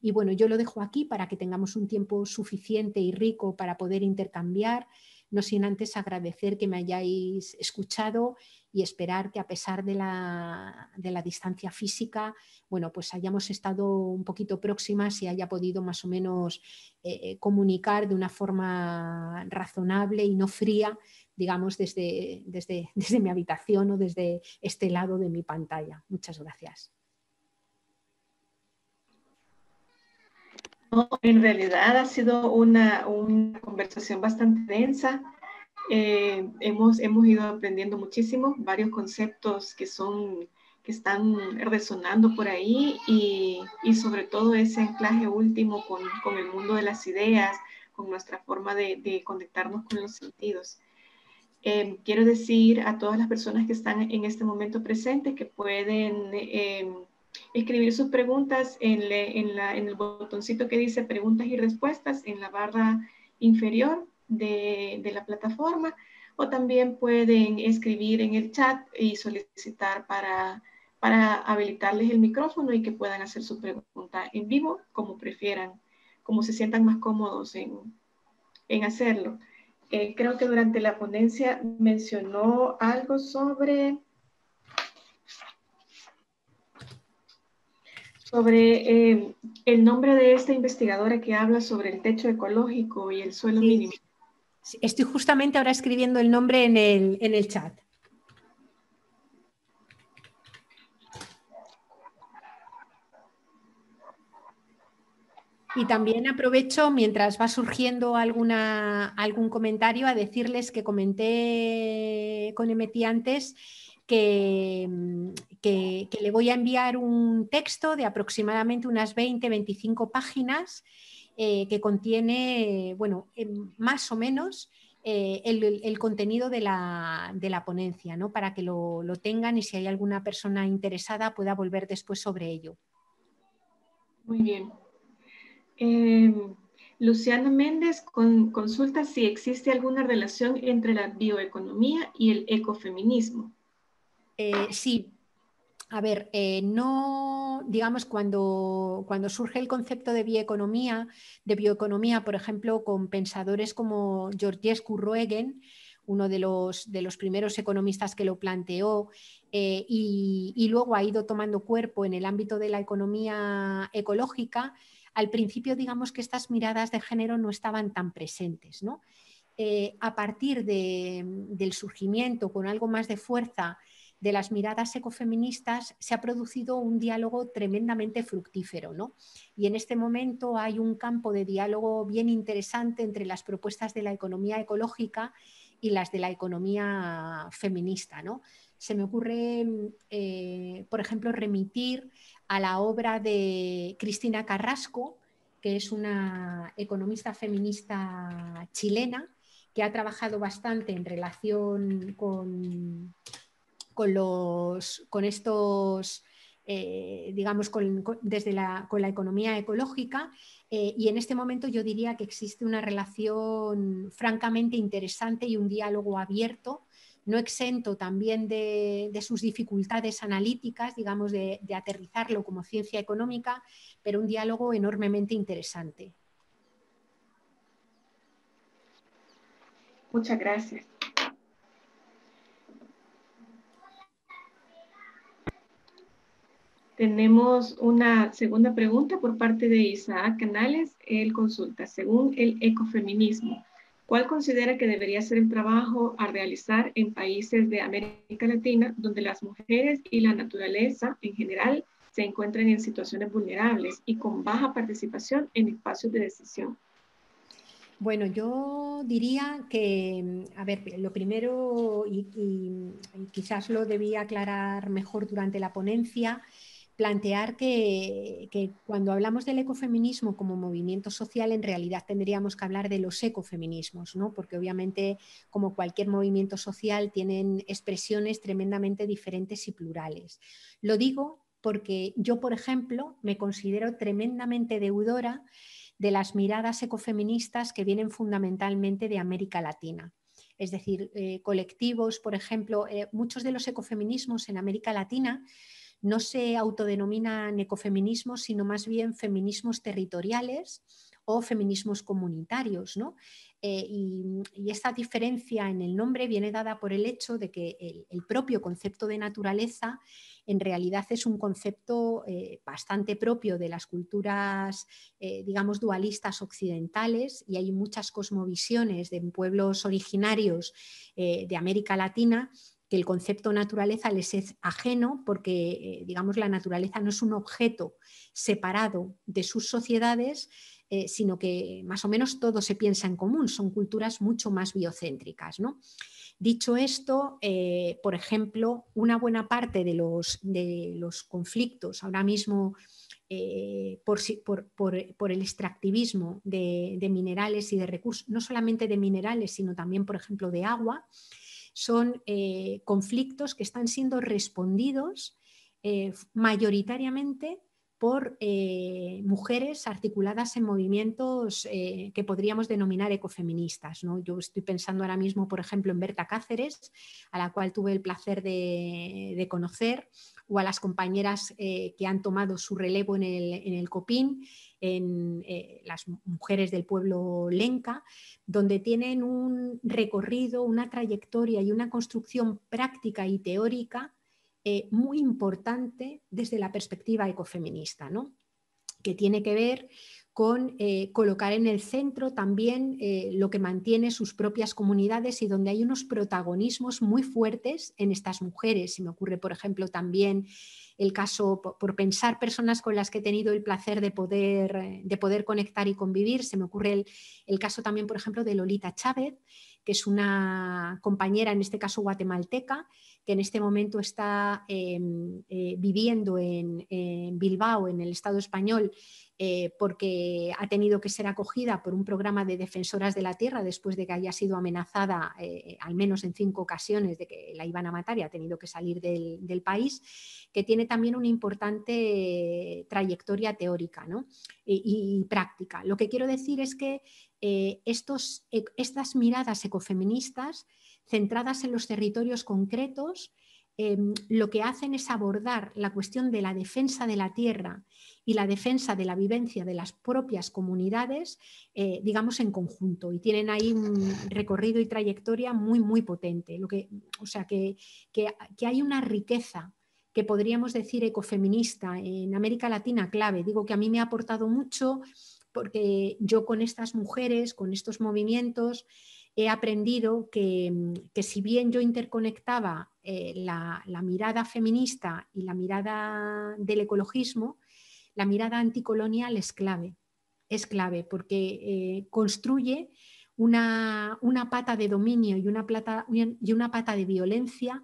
Y bueno, yo lo dejo aquí para que tengamos un tiempo suficiente y rico para poder intercambiar, no sin antes agradecer que me hayáis escuchado y esperar que a pesar de la, de la distancia física, bueno, pues hayamos estado un poquito próximas y haya podido más o menos eh, comunicar de una forma razonable y no fría, digamos, desde, desde, desde mi habitación o desde este lado de mi pantalla. Muchas gracias. No, en realidad ha sido una, una conversación bastante densa. Eh, hemos, hemos ido aprendiendo muchísimo, varios conceptos que, son, que están resonando por ahí y, y sobre todo ese anclaje último con, con el mundo de las ideas, con nuestra forma de, de conectarnos con los sentidos. Eh, quiero decir a todas las personas que están en este momento presentes que pueden... Eh, escribir sus preguntas en, le, en, la, en el botoncito que dice preguntas y respuestas en la barra inferior de, de la plataforma, o también pueden escribir en el chat y solicitar para, para habilitarles el micrófono y que puedan hacer su pregunta en vivo, como prefieran, como se sientan más cómodos en, en hacerlo. Eh, creo que durante la ponencia mencionó algo sobre... sobre eh, el nombre de esta investigadora que habla sobre el techo ecológico y el suelo sí, mínimo. Estoy justamente ahora escribiendo el nombre en el, en el chat. Y también aprovecho, mientras va surgiendo alguna, algún comentario, a decirles que comenté con Emeti antes Que, que, que le voy a enviar un texto de aproximadamente unas veinte a veinticinco páginas eh, que contiene, bueno, eh, más o menos eh, el, el contenido de la, de la ponencia, ¿no? Para que lo, lo tengan y si hay alguna persona interesada pueda volver después sobre ello. Muy bien. Eh, Luciana Méndez con, consulta si existe alguna relación entre la bioeconomía y el ecofeminismo. Eh, sí, a ver, eh, no, digamos, cuando, cuando surge el concepto de bioeconomía, de bioeconomía, por ejemplo, con pensadores como Georgescu-Roegen, uno de los, de los primeros economistas que lo planteó, eh, y, y luego ha ido tomando cuerpo en el ámbito de la economía ecológica, al principio, digamos que estas miradas de género no estaban tan presentes, ¿no? Eh, a partir de, del surgimiento con algo más de fuerza de las miradas ecofeministas se ha producido un diálogo tremendamente fructífero, ¿no? Y en este momento hay un campo de diálogo bien interesante entre las propuestas de la economía ecológica y las de la economía feminista, ¿no? Se me ocurre, eh, por ejemplo, remitir a la obra de Cristina Carrasco, que es una economista feminista chilena que ha trabajado bastante en relación con... Con, los, con estos, eh, digamos, con, con, desde la, con la economía ecológica eh, y en este momento yo diría que existe una relación francamente interesante y un diálogo abierto, no exento también de, de sus dificultades analíticas, digamos, de, de aterrizarlo como ciencia económica, pero un diálogo enormemente interesante. Muchas gracias. Tenemos una segunda pregunta por parte de Isaac Canales. Él consulta, según el ecofeminismo, ¿Cuál considera que debería ser el trabajo a realizar en países de América Latina donde las mujeres y la naturaleza en general se encuentran en situaciones vulnerables y con baja participación en espacios de decisión? Bueno, yo diría que, a ver, lo primero, y, y, y quizás lo debía aclarar mejor durante la ponencia, plantear que, que cuando hablamos del ecofeminismo como movimiento social, en realidad tendríamos que hablar de los ecofeminismos, ¿no? Porque obviamente, como cualquier movimiento social, tienen expresiones tremendamente diferentes y plurales. Lo digo porque yo, por ejemplo, me considero tremendamente deudora de las miradas ecofeministas que vienen fundamentalmente de América Latina. Es decir, eh, colectivos, por ejemplo, eh, muchos de los ecofeminismos en América Latina no se autodenominan ecofeminismos, sino más bien feminismos territoriales o feminismos comunitarios, ¿no? Eh, y, y esta diferencia en el nombre viene dada por el hecho de que el, el propio concepto de naturaleza en realidad es un concepto eh, bastante propio de las culturas, eh, digamos, dualistas occidentales, y hay muchas cosmovisiones de pueblos originarios eh, de América Latina que el concepto naturaleza les es ajeno porque, eh, digamos, la naturaleza no es un objeto separado de sus sociedades, Eh, sino que más o menos todo se piensa en común, son culturas mucho más biocéntricas, ¿no? Dicho esto, eh, por ejemplo, una buena parte de los, de los conflictos ahora mismo eh, por, por, por, por el extractivismo de, de minerales y de recursos, no solamente de minerales, sino también, por ejemplo, de agua, son eh, conflictos que están siendo respondidos eh, mayoritariamente por eh, mujeres articuladas en movimientos eh, que podríamos denominar ecofeministas, ¿no? Yo estoy pensando ahora mismo, por ejemplo, en Berta Cáceres, a la cual tuve el placer de, de conocer, o a las compañeras eh, que han tomado su relevo en el, en el Copín, en eh, las mujeres del pueblo lenca, donde tienen un recorrido, una trayectoria y una construcción práctica y teórica Eh, muy importante desde la perspectiva ecofeminista, ¿no? Que tiene que ver con eh, colocar en el centro también eh, lo que mantiene sus propias comunidades, y donde hay unos protagonismos muy fuertes en estas mujeres. Se me ocurre, por ejemplo, también el caso, por, por pensar personas con las que he tenido el placer de poder, de poder conectar y convivir, se me ocurre el, el caso también, por ejemplo, de Lolita Chávez, que es una compañera, en este caso guatemalteca, que en este momento está eh, eh, viviendo en, en Bilbao, en el Estado español, eh, porque ha tenido que ser acogida por un programa de defensoras de la tierra después de que haya sido amenazada eh, al menos en cinco ocasiones de que la iban a matar, y ha tenido que salir del, del país, que tiene también una importante trayectoria teórica, ¿no? y, y, y práctica. Lo que quiero decir es que Eh, estos, eh, estas miradas ecofeministas centradas en los territorios concretos eh, lo que hacen es abordar la cuestión de la defensa de la tierra y la defensa de la vivencia de las propias comunidades, eh, digamos, en conjunto, y tienen ahí un recorrido y trayectoria muy, muy potente. Lo que, o sea, que, que, que hay una riqueza que podríamos decir ecofeminista en América Latina clave. Digo que a mí me ha aportado mucho, porque yo con estas mujeres, con estos movimientos, he aprendido que, que si bien yo interconectaba eh, la, la mirada feminista y la mirada del ecologismo, la mirada anticolonial es clave, es clave porque eh, construye una, una pata de dominio y una, plata, y una pata de violencia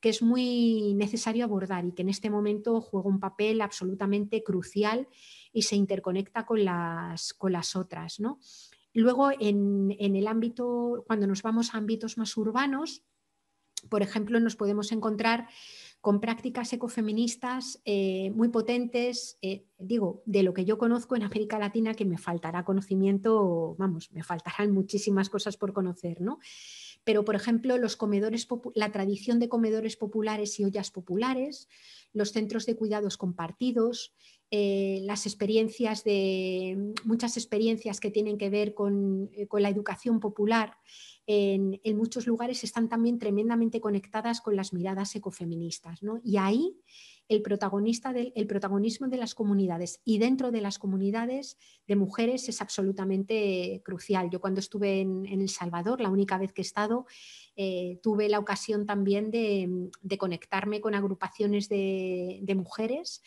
que es muy necesario abordar, y que en este momento juega un papel absolutamente crucial y se interconecta con las, con las otras, ¿no? Luego, en, en el ámbito, cuando nos vamos a ámbitos más urbanos, por ejemplo, nos podemos encontrar con prácticas ecofeministas eh, muy potentes, eh, digo, de lo que yo conozco en América Latina, que me faltará conocimiento, vamos, me faltarán muchísimas cosas por conocer, ¿no? Pero, por ejemplo, los comedores, la tradición de comedores populares y ollas populares, los centros de cuidados compartidos, eh, las experiencias de, muchas experiencias que tienen que ver con, eh, con la educación popular, en, en muchos lugares están también tremendamente conectadas con las miradas ecofeministas, ¿no? Y ahí el, protagonista del, el protagonismo de las comunidades y dentro de las comunidades de mujeres es absolutamente crucial. Yo cuando estuve en, en El Salvador, la única vez que he estado, eh, tuve la ocasión también de, de conectarme con agrupaciones de, de mujeres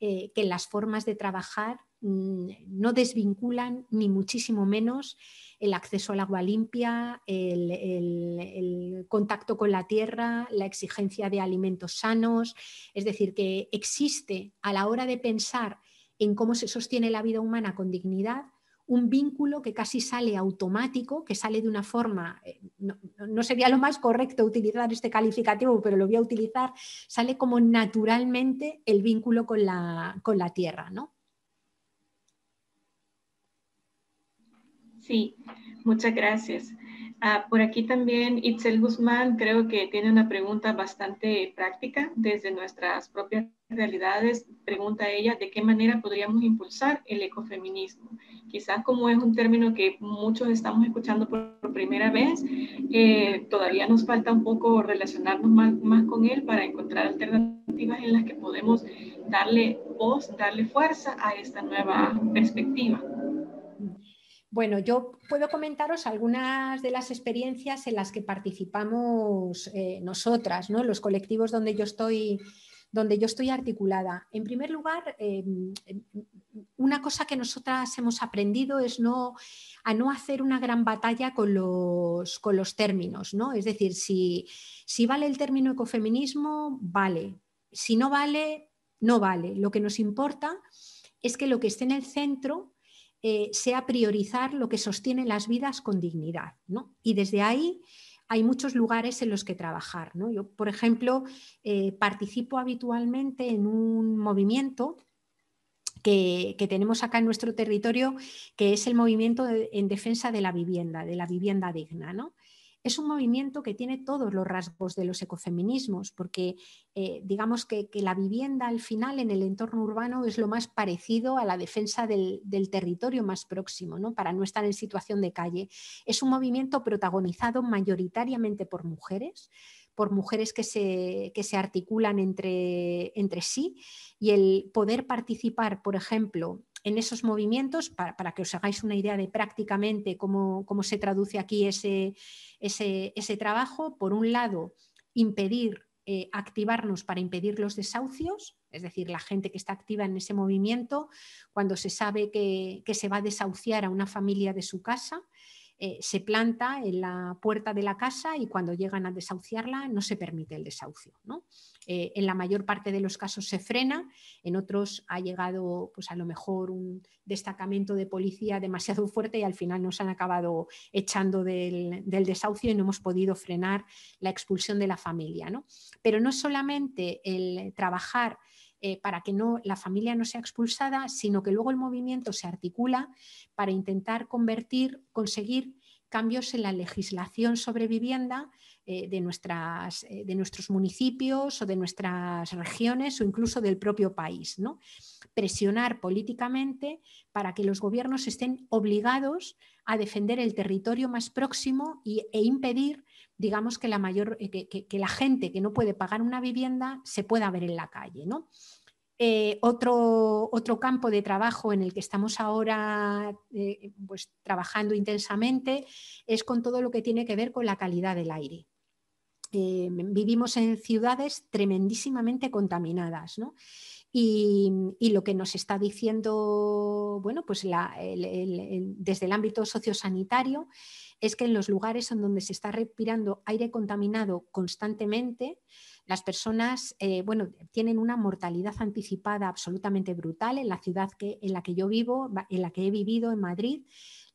eh, que en las formas de trabajar mmm, no desvinculan ni muchísimo menos el acceso al agua limpia, el, el, el contacto con la tierra, la exigencia de alimentos sanos. Es decir, que existe a la hora de pensar en cómo se sostiene la vida humana con dignidad un vínculo que casi sale automático, que sale de una forma, no, no sería lo más correcto utilizar este calificativo, pero lo voy a utilizar, sale como naturalmente el vínculo con la, con la tierra, ¿no? Sí, muchas gracias. Uh, por aquí también Itzel Guzmán creo que tiene una pregunta bastante práctica desde nuestras propias realidades. Pregunta ella de qué manera podríamos impulsar el ecofeminismo. Quizás como es un término que muchos estamos escuchando por, por primera vez, eh, todavía nos falta un poco relacionarnos más, más con él para encontrar alternativas en las que podemos darle voz, darle fuerza a esta nueva perspectiva. Bueno, yo puedo comentaros algunas de las experiencias en las que participamos eh, nosotras, ¿no? Los colectivos donde yo estoy, donde yo estoy articulada. En primer lugar, eh, una cosa que nosotras hemos aprendido es no, a no hacer una gran batalla con los, con los términos, ¿no? Es decir, si, si vale el término ecofeminismo, vale. Si no vale, no vale. Lo que nos importa es que lo que esté en el centro Eh, sea priorizar lo que sostiene las vidas con dignidad, ¿no? Y desde ahí hay muchos lugares en los que trabajar, ¿no? Yo, por ejemplo, eh, participo habitualmente en un movimiento que, que tenemos acá en nuestro territorio, que es el movimiento de, en defensa de la vivienda, de la vivienda digna, ¿no? Es un movimiento que tiene todos los rasgos de los ecofeminismos, porque eh, digamos que, que la vivienda al final en el entorno urbano es lo más parecido a la defensa del, del territorio más próximo, ¿no? Para no estar en situación de calle. Es un movimiento protagonizado mayoritariamente por mujeres, por mujeres que se, que se articulan entre, entre sí, y el poder participar, por ejemplo, en esos movimientos, para, para que os hagáis una idea de prácticamente cómo, cómo se traduce aquí ese, ese, ese trabajo, por un lado, impedir, eh, activarnos para impedir los desahucios, es decir, la gente que está activa en ese movimiento, cuando se sabe que, que se va a desahuciar a una familia de su casa, eh, se planta en la puerta de la casa y cuando llegan a desahuciarla no se permite el desahucio, ¿no? Eh, en la mayor parte de los casos se frena, en otros ha llegado pues a lo mejor un destacamento de policía demasiado fuerte y al final nos han acabado echando del, del desahucio y no hemos podido frenar la expulsión de la familia, ¿no? Pero no es solamente el trabajar eh, para que no, la familia no sea expulsada, sino que luego el movimiento se articula para intentar convertir, conseguir cambios en la legislación sobre vivienda eh, de, nuestras, eh, de nuestros municipios o de nuestras regiones o incluso del propio país, ¿no? Presionar políticamente para que los gobiernos estén obligados a defender el territorio más próximo y, e impedir, digamos, que la, mayor, eh, que, que, que la gente que no puede pagar una vivienda se pueda ver en la calle, ¿no? Eh, otro, otro campo de trabajo en el que estamos ahora eh, pues, trabajando intensamente es con todo lo que tiene que ver con la calidad del aire. Eh, vivimos en ciudades tremendísimamente contaminadas, ¿no? Y, y lo que nos está diciendo, bueno, pues la, el, el, el, desde el ámbito sociosanitario es que en los lugares en donde se está respirando aire contaminado constantemente, las personas eh, bueno, tienen una mortalidad anticipada absolutamente brutal. En la ciudad que, en la que yo vivo, en la que he vivido, en Madrid,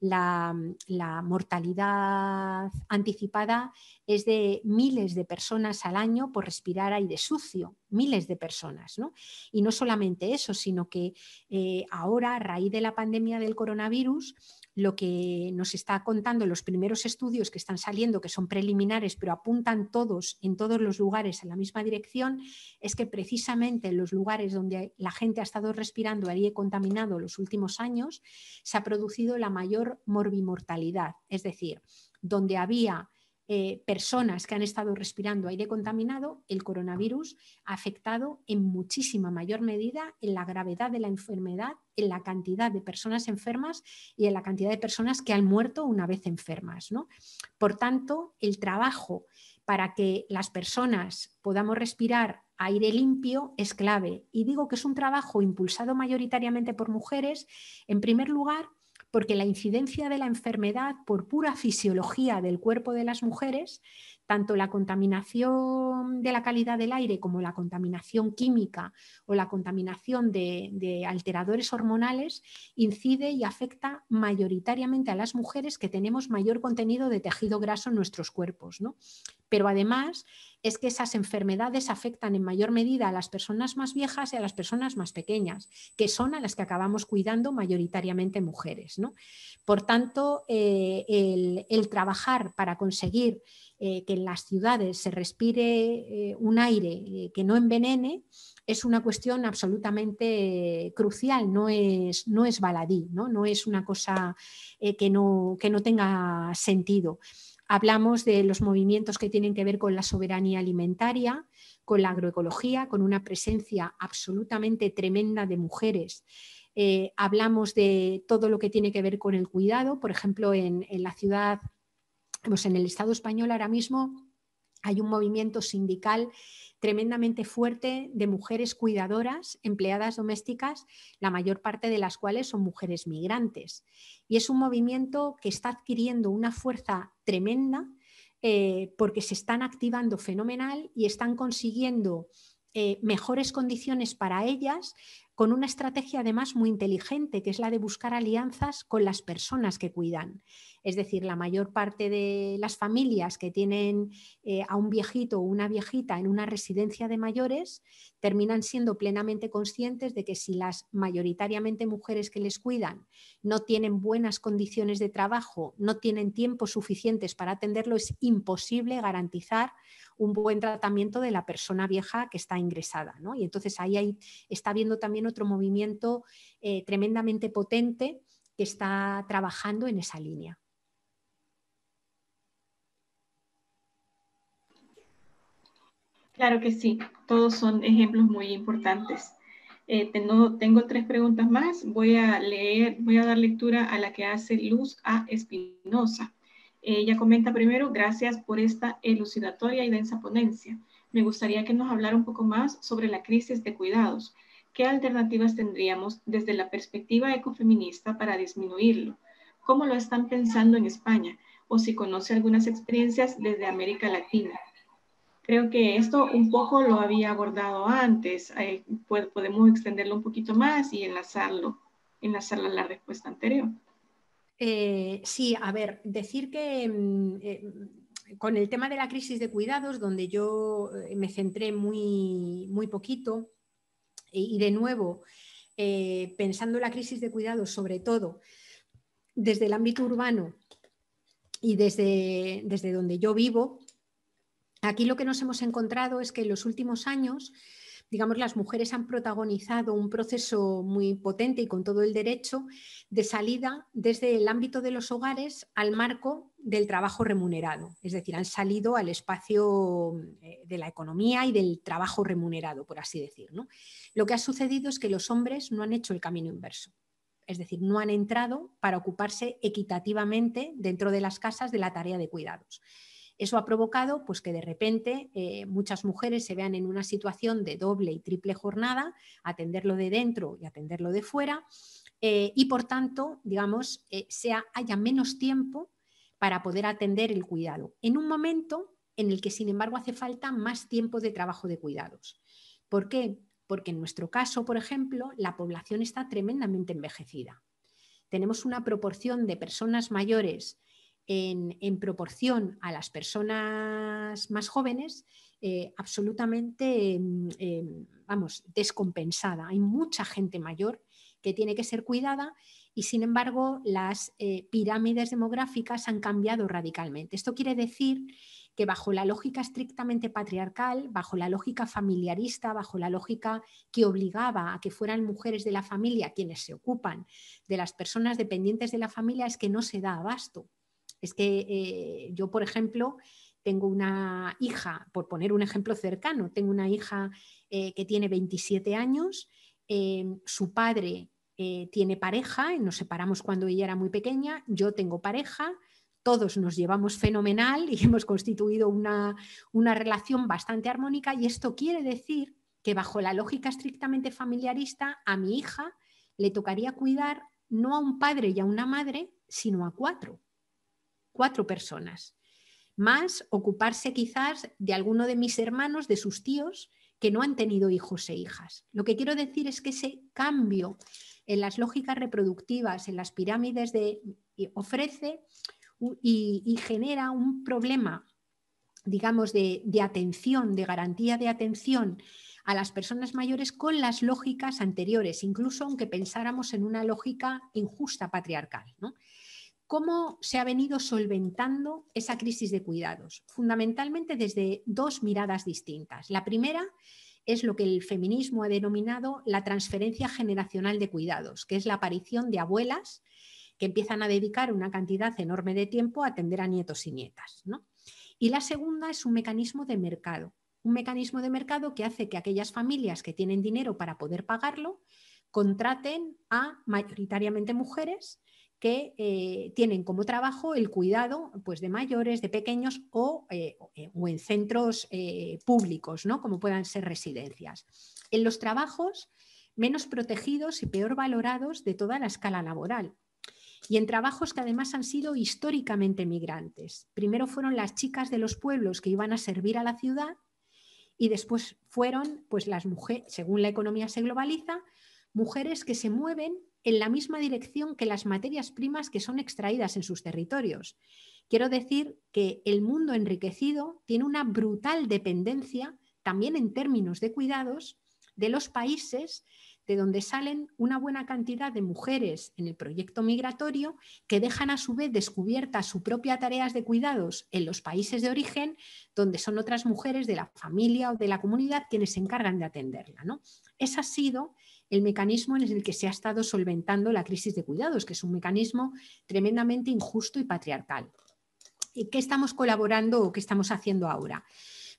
la, la mortalidad anticipada es de miles de personas al año por respirar aire sucio, miles de personas, ¿no? Y no solamente eso, sino que eh, ahora, a raíz de la pandemia del coronavirus, lo que nos está contando los primeros estudios que están saliendo, que son preliminares, pero apuntan todos en todos los lugares en la misma dirección, es que precisamente en los lugares donde la gente ha estado respirando aire contaminado los últimos años, se ha producido la mayor morbimortalidad, es decir, donde había eh, personas que han estado respirando aire contaminado, el coronavirus ha afectado en muchísima mayor medida en la gravedad de la enfermedad, en la cantidad de personas enfermas y en la cantidad de personas que han muerto una vez enfermas, ¿no? Por tanto, el trabajo para que las personas podamos respirar aire limpio es clave. Y digo que es un trabajo impulsado mayoritariamente por mujeres, en primer lugar, porque la incidencia de la enfermedad por pura fisiología del cuerpo de las mujeres, tanto la contaminación de la calidad del aire como la contaminación química o la contaminación de, de alteradores hormonales, incide y afecta mayoritariamente a las mujeres que tenemos mayor contenido de tejido graso en nuestros cuerpos, ¿no? Pero además es que esas enfermedades afectan en mayor medida a las personas más viejas y a las personas más pequeñas, que son a las que acabamos cuidando mayoritariamente mujeres, ¿no? Por tanto, eh, el, el trabajar para conseguir eh, que en las ciudades se respire eh, un aire eh, que no envenene es una cuestión absolutamente eh, crucial, no es, no es baladí, ¿no? No es una cosa eh, que, no, que no tenga sentido. Hablamos de los movimientos que tienen que ver con la soberanía alimentaria, con la agroecología, con una presencia absolutamente tremenda de mujeres. Eh, hablamos de todo lo que tiene que ver con el cuidado. Por ejemplo, en, en la ciudad, pues en el Estado español ahora mismo hay un movimiento sindical tremendamente fuerte de mujeres cuidadoras, empleadas domésticas, la mayor parte de las cuales son mujeres migrantes. Y es un movimiento que está adquiriendo una fuerza tremenda eh, porque se están activando fenomenal y están consiguiendo eh, mejores condiciones para ellas, con una estrategia además muy inteligente, que es la de buscar alianzas con las personas que cuidan. Es decir, la mayor parte de las familias que tienen eh, a un viejito o una viejita en una residencia de mayores terminan siendo plenamente conscientes de que si las mayoritariamente mujeres que les cuidan no tienen buenas condiciones de trabajo, no tienen tiempo suficientes para atenderlo, es imposible garantizar un buen tratamiento de la persona vieja que está ingresada, ¿no? Y entonces ahí, ahí está habiendo también otro movimiento eh, tremendamente potente que está trabajando en esa línea. Claro que sí, todos son ejemplos muy importantes. Eh, tengo, tengo tres preguntas más. Voy a leer, voy a dar lectura a la que hace Luz A. Espinosa. Ella comenta primero: gracias por esta elucidatoria y densa ponencia. Me gustaría que nos hablara un poco más sobre la crisis de cuidados. ¿Qué alternativas tendríamos desde la perspectiva ecofeminista para disminuirlo? ¿Cómo lo están pensando en España? O si conoce algunas experiencias desde América Latina. Creo que esto un poco lo había abordado antes. Eh, podemos extenderlo un poquito más y enlazarlo, enlazarlo a la respuesta anterior. Eh, sí, a ver, decir que eh, con el tema de la crisis de cuidados, donde yo me centré muy, muy poquito, y de nuevo, eh, pensando la crisis de cuidados, sobre todo desde el ámbito urbano y desde, desde donde yo vivo, aquí lo que nos hemos encontrado es que en los últimos años, digamos, las mujeres han protagonizado un proceso muy potente y con todo el derecho de salida desde el ámbito de los hogares al marco del trabajo remunerado. Es decir, han salido al espacio de la economía y del trabajo remunerado, por así decir, ¿no? Lo que ha sucedido es que los hombres no han hecho el camino inverso. Es decir, no han entrado para ocuparse equitativamente dentro de las casas de la tarea de cuidados. Eso ha provocado, pues, que de repente eh, muchas mujeres se vean en una situación de doble y triple jornada, atenderlo de dentro y atenderlo de fuera, eh, y por tanto, digamos, eh, sea, haya menos tiempo para poder atender el cuidado, en un momento en el que, sin embargo, hace falta más tiempo de trabajo de cuidados. ¿Por qué? Porque en nuestro caso, por ejemplo, la población está tremendamente envejecida. Tenemos una proporción de personas mayores En, en proporción a las personas más jóvenes, eh, absolutamente, eh, vamos, descompensada. Hay mucha gente mayor que tiene que ser cuidada y, sin embargo, las eh, pirámides demográficas han cambiado radicalmente. Esto quiere decir que bajo la lógica estrictamente patriarcal, bajo la lógica familiarista, bajo la lógica que obligaba a que fueran mujeres de la familia quienes se ocupan de las personas dependientes de la familia, es que no se da abasto. Es que eh, yo, por ejemplo, tengo una hija, por poner un ejemplo cercano, tengo una hija eh, que tiene veintisiete años, eh, su padre eh, tiene pareja, nos separamos cuando ella era muy pequeña, yo tengo pareja, todos nos llevamos fenomenal y hemos constituido una, una relación bastante armónica, y esto quiere decir que bajo la lógica estrictamente familiarista a mi hija le tocaría cuidar no a un padre y a una madre, sino a cuatro, cuatro personas. Más ocuparse quizás de alguno de mis hermanos, de sus tíos, que no han tenido hijos e hijas. Lo que quiero decir es que ese cambio en las lógicas reproductivas, en las pirámides, de, ofrece y, y genera un problema, digamos, de, de atención, de garantía de atención a las personas mayores con las lógicas anteriores, incluso aunque pensáramos en una lógica injusta patriarcal, ¿no? ¿Cómo se ha venido solventando esa crisis de cuidados? Fundamentalmente desde dos miradas distintas. La primera es lo que el feminismo ha denominado la transferencia generacional de cuidados, que es la aparición de abuelas que empiezan a dedicar una cantidad enorme de tiempo a atender a nietos y nietas, ¿no? Y la segunda es un mecanismo de mercado, un mecanismo de mercado que hace que aquellas familias que tienen dinero para poder pagarlo contraten a mayoritariamente mujeres que eh, tienen como trabajo el cuidado, pues, de mayores, de pequeños o, eh, o en centros eh, públicos, ¿no? Como puedan ser residencias. En los trabajos menos protegidos y peor valorados de toda la escala laboral. Y en trabajos que además han sido históricamente migrantes. Primero fueron las chicas de los pueblos que iban a servir a la ciudad y después fueron, pues, las mujeres, según la economía se globaliza, mujeres que se mueven en la misma dirección que las materias primas que son extraídas en sus territorios. Quiero decir que el mundo enriquecido tiene una brutal dependencia, también en términos de cuidados, de los países de donde salen una buena cantidad de mujeres en el proyecto migratorio, que dejan a su vez descubierta su propia tarea de cuidados en los países de origen, donde son otras mujeres de la familia o de la comunidad quienes se encargan de atenderla, ¿no? Ese ha sido el mecanismo en el que se ha estado solventando la crisis de cuidados, que es un mecanismo tremendamente injusto y patriarcal. ¿Qué estamos colaborando o qué estamos haciendo ahora?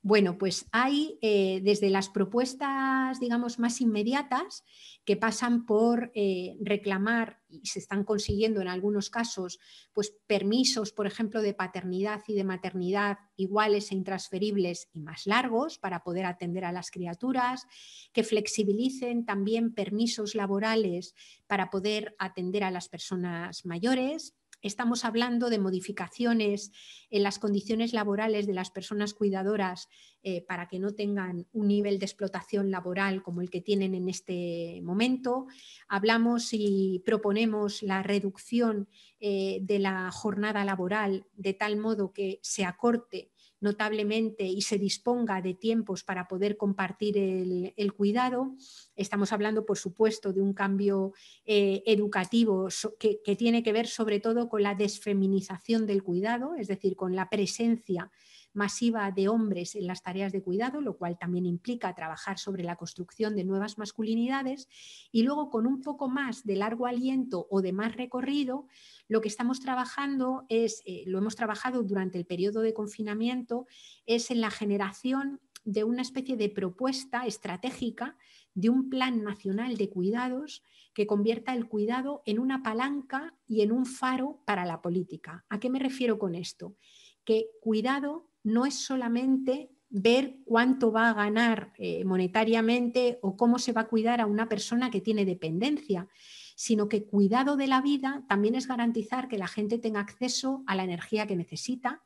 Bueno, pues hay eh, desde las propuestas, digamos, más inmediatas, que pasan por eh, reclamar, y se están consiguiendo en algunos casos, pues permisos, por ejemplo, de paternidad y de maternidad iguales e intransferibles y más largos para poder atender a las criaturas, que flexibilicen también permisos laborales para poder atender a las personas mayores. Estamos hablando de modificaciones en las condiciones laborales de las personas cuidadoras eh, para que no tengan un nivel de explotación laboral como el que tienen en este momento. Hablamos y proponemos la reducción eh, de la jornada laboral de tal modo que se acorte notablemente y se disponga de tiempos para poder compartir el, el cuidado. Estamos hablando, por supuesto, de un cambio eh, educativo so, que, que tiene que ver sobre todo con la desfeminización del cuidado, es decir, con la presencia masiva de hombres en las tareas de cuidado, lo cual también implica trabajar sobre la construcción de nuevas masculinidades. Y luego, con un poco más de largo aliento o de más recorrido, lo que estamos trabajando es, eh, lo hemos trabajado durante el periodo de confinamiento, es en la generación de una especie de propuesta estratégica de un plan nacional de cuidados que convierta el cuidado en una palanca y en un faro para la política. ¿A qué me refiero con esto? Que cuidado no es solamente ver cuánto va a ganar eh, monetariamente o cómo se va a cuidar a una persona que tiene dependencia, sino que cuidado de la vida también es garantizar que la gente tenga acceso a la energía que necesita,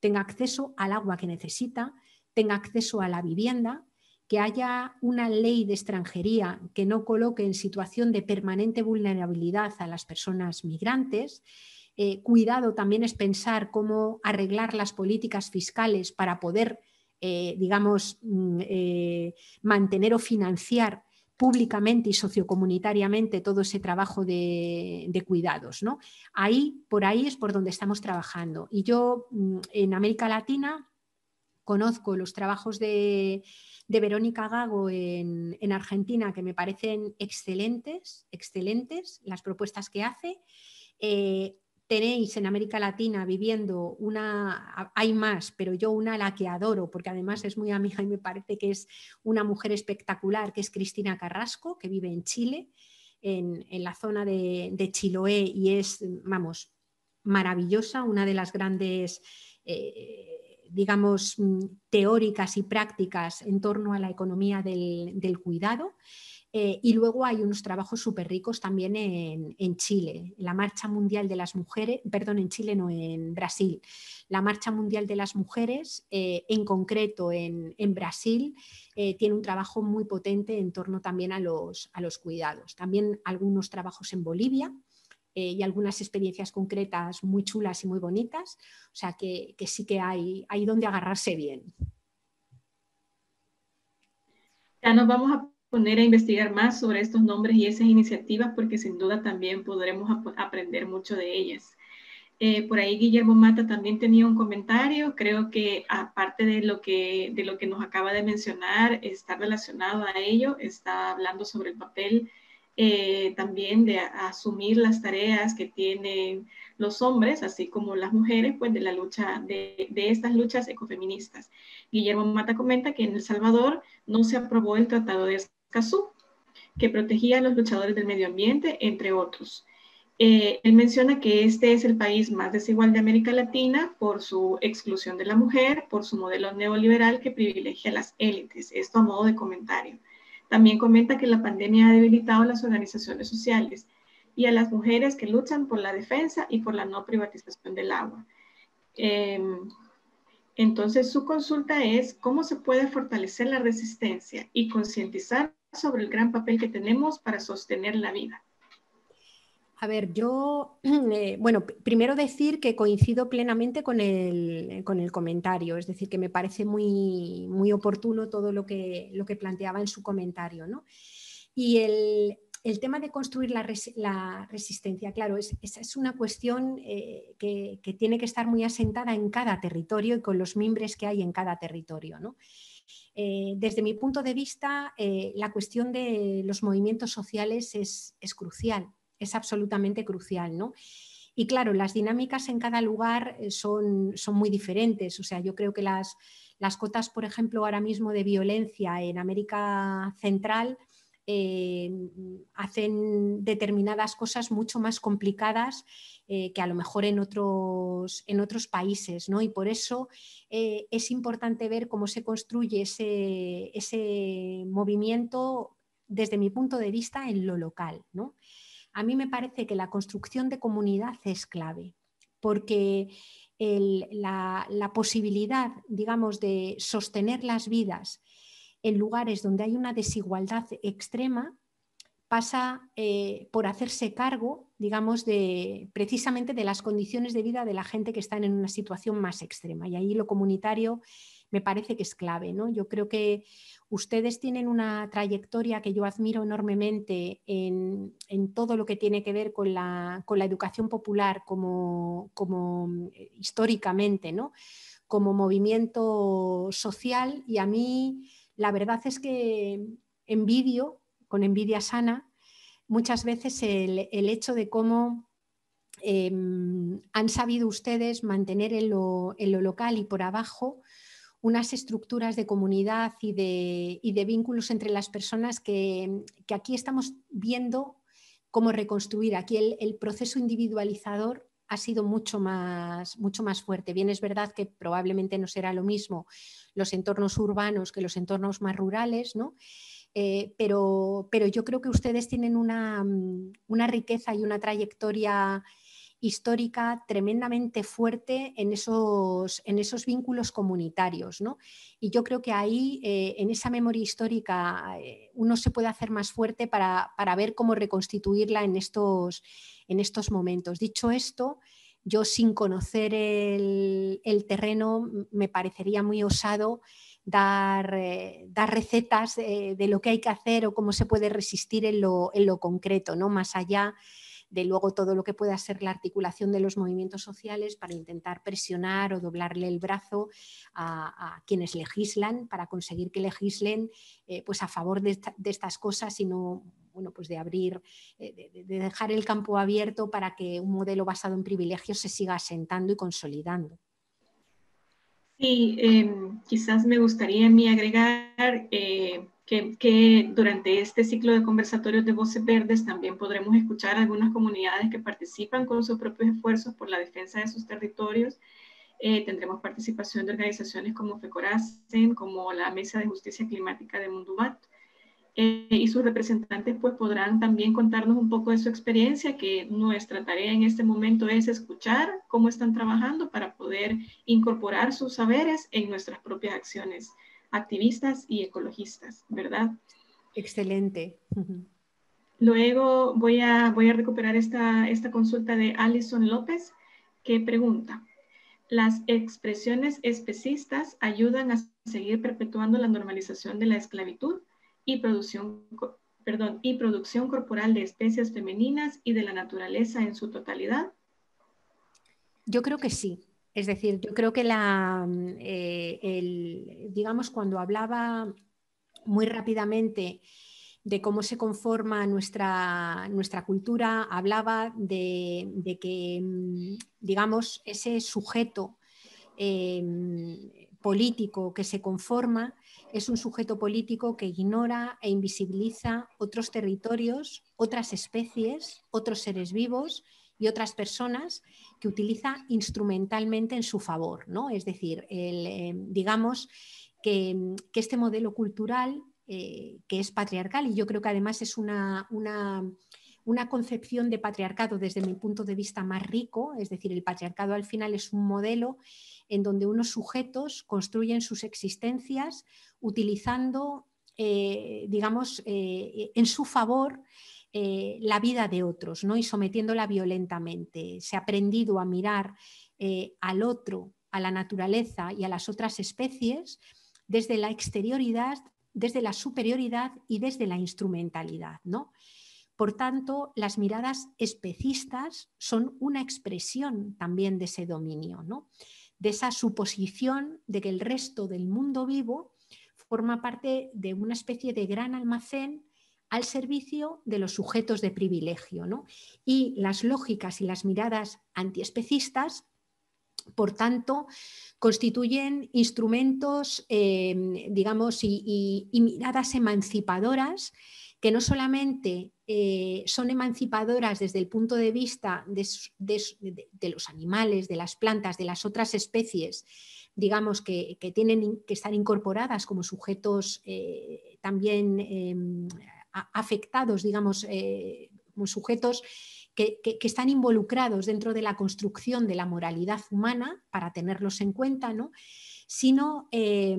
tenga acceso al agua que necesita, tenga acceso a la vivienda, que haya una ley de extranjería que no coloque en situación de permanente vulnerabilidad a las personas migrantes. Eh, cuidado también es pensar cómo arreglar las políticas fiscales para poder, eh, digamos, eh, mantener o financiar públicamente y sociocomunitariamente todo ese trabajo de, de cuidados, ¿no? Ahí, por ahí es por donde estamos trabajando. Y yo en América Latina conozco los trabajos de, de Verónica Gago en, en Argentina, que me parecen excelentes, excelentes las propuestas que hace. Eh, tenéis en América Latina viviendo una, hay más, pero yo una a la que adoro, porque además es muy amiga y me parece que es una mujer espectacular, que es Cristina Carrasco, que vive en Chile, en, en la zona de, de Chiloé, y es, vamos, maravillosa, una de las grandes, eh, digamos, teóricas y prácticas en torno a la economía del, del cuidado. Eh, y luego hay unos trabajos súper ricos también en, en Chile, la Marcha Mundial de las Mujeres, perdón, en Chile no, en Brasil, la Marcha Mundial de las Mujeres, eh, en concreto en, en Brasil, eh, tiene un trabajo muy potente en torno también a los, a los cuidados. También algunos trabajos en Bolivia eh, y algunas experiencias concretas muy chulas y muy bonitas, o sea que, que sí que hay, hay donde agarrarse bien. Ya nos vamos a poner a investigar más sobre estos nombres y esas iniciativas, porque sin duda también podremos ap aprender mucho de ellas. Eh, por ahí Guillermo Mata también tenía un comentario, creo que aparte de lo que, de lo que nos acaba de mencionar, está relacionado a ello, está hablando sobre el papel eh, también de asumir las tareas que tienen los hombres, así como las mujeres, pues de la lucha, de, de estas luchas ecofeministas. Guillermo Mata comenta que en El Salvador no se aprobó el Tratado de Cazú, que protegía a los luchadores del medio ambiente, entre otros. Eh, él menciona que este es el país más desigual de América Latina por su exclusión de la mujer, por su modelo neoliberal que privilegia a las élites. Esto a modo de comentario. También comenta que la pandemia ha debilitado a las organizaciones sociales y a las mujeres que luchan por la defensa y por la no privatización del agua. Eh, entonces, su consulta es cómo se puede fortalecer la resistencia y concientizar sobre el gran papel que tenemos para sostener la vida. A ver, yo, eh, bueno, primero decir que coincido plenamente con el, con el comentario, es decir, que me parece muy, muy oportuno todo lo que, lo que planteaba en su comentario, ¿no? Y el, el tema de construir la, res, la resistencia, claro, es, es, es una cuestión eh, que, que tiene que estar muy asentada en cada territorio y con los mimbres que hay en cada territorio, ¿no? Eh, desde mi punto de vista, eh, la cuestión de los movimientos sociales es, es crucial, es absolutamente crucial, ¿no? Y claro, las dinámicas en cada lugar son, son muy diferentes. O sea, yo creo que las, las cotas, por ejemplo, ahora mismo de violencia en América Central eh, hacen determinadas cosas mucho más complicadas eh, que a lo mejor en otros, en otros países, ¿no? Y por eso eh, es importante ver cómo se construye ese, ese movimiento desde mi punto de vista en lo local, ¿no? A mí me parece que la construcción de comunidad es clave, porque el, la, la posibilidad, digamos, de sostener las vidas en lugares donde hay una desigualdad extrema pasa eh, por hacerse cargo, digamos, de, precisamente de las condiciones de vida de la gente que está en una situación más extrema. Y ahí lo comunitario me parece que es clave, ¿no? Yo creo que ustedes tienen una trayectoria que yo admiro enormemente en, en todo lo que tiene que ver con la, con la educación popular como, como históricamente, ¿no? Como movimiento social, y a mí la verdad es que envidio, con envidia sana, muchas veces el, el hecho de cómo eh, han sabido ustedes mantener en lo, en lo local y por abajo unas estructuras de comunidad y de, y de vínculos entre las personas que, que aquí estamos viendo cómo reconstruir. Aquí el, el proceso individualizador ha sido mucho más, mucho más fuerte. Bien, es verdad que probablemente no será lo mismo los entornos urbanos que los entornos más rurales, ¿no? Eh, pero, pero yo creo que ustedes tienen una, una riqueza y una trayectoria histórica tremendamente fuerte en esos, en esos vínculos comunitarios, ¿no? Y yo creo que ahí, eh, en esa memoria histórica, eh, uno se puede hacer más fuerte para, para ver cómo reconstituirla en estos, en estos momentos. Dicho esto, yo sin conocer el, el terreno me parecería muy osado dar, eh, dar recetas eh, de lo que hay que hacer o cómo se puede resistir en lo, en lo concreto, ¿no? Más allá de luego todo lo que pueda ser la articulación de los movimientos sociales para intentar presionar o doblarle el brazo a, a quienes legislan para conseguir que legislen eh, pues a favor de, esta, de estas cosas y no bueno, pues de abrir, de, de dejar el campo abierto para que un modelo basado en privilegios se siga asentando y consolidando. Sí, eh, quizás me gustaría a mí agregar eh, que, que durante este ciclo de conversatorios de Voces Verdes también podremos escuchar a algunas comunidades que participan con sus propios esfuerzos por la defensa de sus territorios. Eh, tendremos participación de organizaciones como FECORASEN, como la Mesa de Justicia Climática de Mundubat, eh, y sus representantes pues podrán también contarnos un poco de su experiencia, que nuestra tarea en este momento es escuchar cómo están trabajando para poder incorporar sus saberes en nuestras propias acciones activistas y ecologistas, ¿verdad? Excelente. Uh-huh. Luego voy a, voy a recuperar esta, esta consulta de Alison López, que pregunta: ¿las expresiones especistas ayudan a seguir perpetuando la normalización de la esclavitud y producción, perdón, y producción corporal de especies femeninas y de la naturaleza en su totalidad? Yo creo que sí. Es decir, yo creo que la, eh, el, digamos, cuando hablaba muy rápidamente de cómo se conforma nuestra, nuestra cultura, hablaba de, de que, digamos, ese sujeto eh, político que se conforma es un sujeto político que ignora e invisibiliza otros territorios, otras especies, otros seres vivos y otras personas que utiliza instrumentalmente en su favor, ¿no? Es decir, el, eh, digamos que, que este modelo cultural Eh, que es patriarcal, y yo creo que además es una, una, una concepción de patriarcado desde mi punto de vista más rico, es decir, el patriarcado al final es un modelo en donde unos sujetos construyen sus existencias utilizando, eh, digamos, eh, en su favor eh, la vida de otros, ¿no? Y sometiéndola violentamente. Se ha aprendido a mirar eh, al otro, a la naturaleza y a las otras especies desde la exterioridad, desde la superioridad y desde la instrumentalidad, ¿no? Por tanto, las miradas especistas son una expresión también de ese dominio, ¿no? De esa suposición de que el resto del mundo vivo forma parte de una especie de gran almacén al servicio de los sujetos de privilegio, ¿no? Y las lógicas y las miradas antiespecistas, por tanto, constituyen instrumentos, eh, digamos, y, y, y miradas emancipadoras que no solamente eh, son emancipadoras desde el punto de vista de, de, de, de los animales, de las plantas, de las otras especies, digamos, que, que tienen que estar incorporadas como sujetos eh, también eh, afectados, digamos, eh, como sujetos Que, que, que están involucrados dentro de la construcción de la moralidad humana, para tenerlos en cuenta, ¿no? Sino, eh,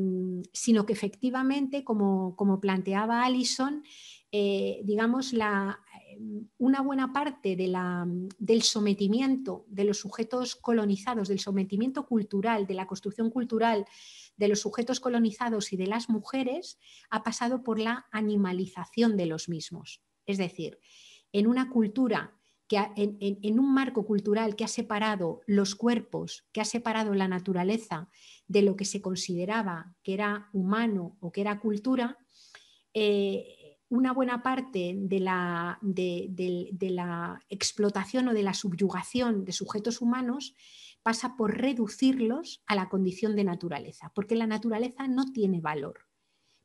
sino que efectivamente, como, como planteaba Alison, eh, digamos, la, una buena parte de la, del sometimiento de los sujetos colonizados, del sometimiento cultural, de la construcción cultural de los sujetos colonizados y de las mujeres, ha pasado por la animalización de los mismos. Es decir, en una cultura que en, en, en un marco cultural que ha separado los cuerpos, que ha separado la naturaleza de lo que se consideraba que era humano o que era cultura, eh, una buena parte de la, de, de, de la explotación o de la subyugación de sujetos humanos pasa por reducirlos a la condición de naturaleza, porque la naturaleza no tiene valor,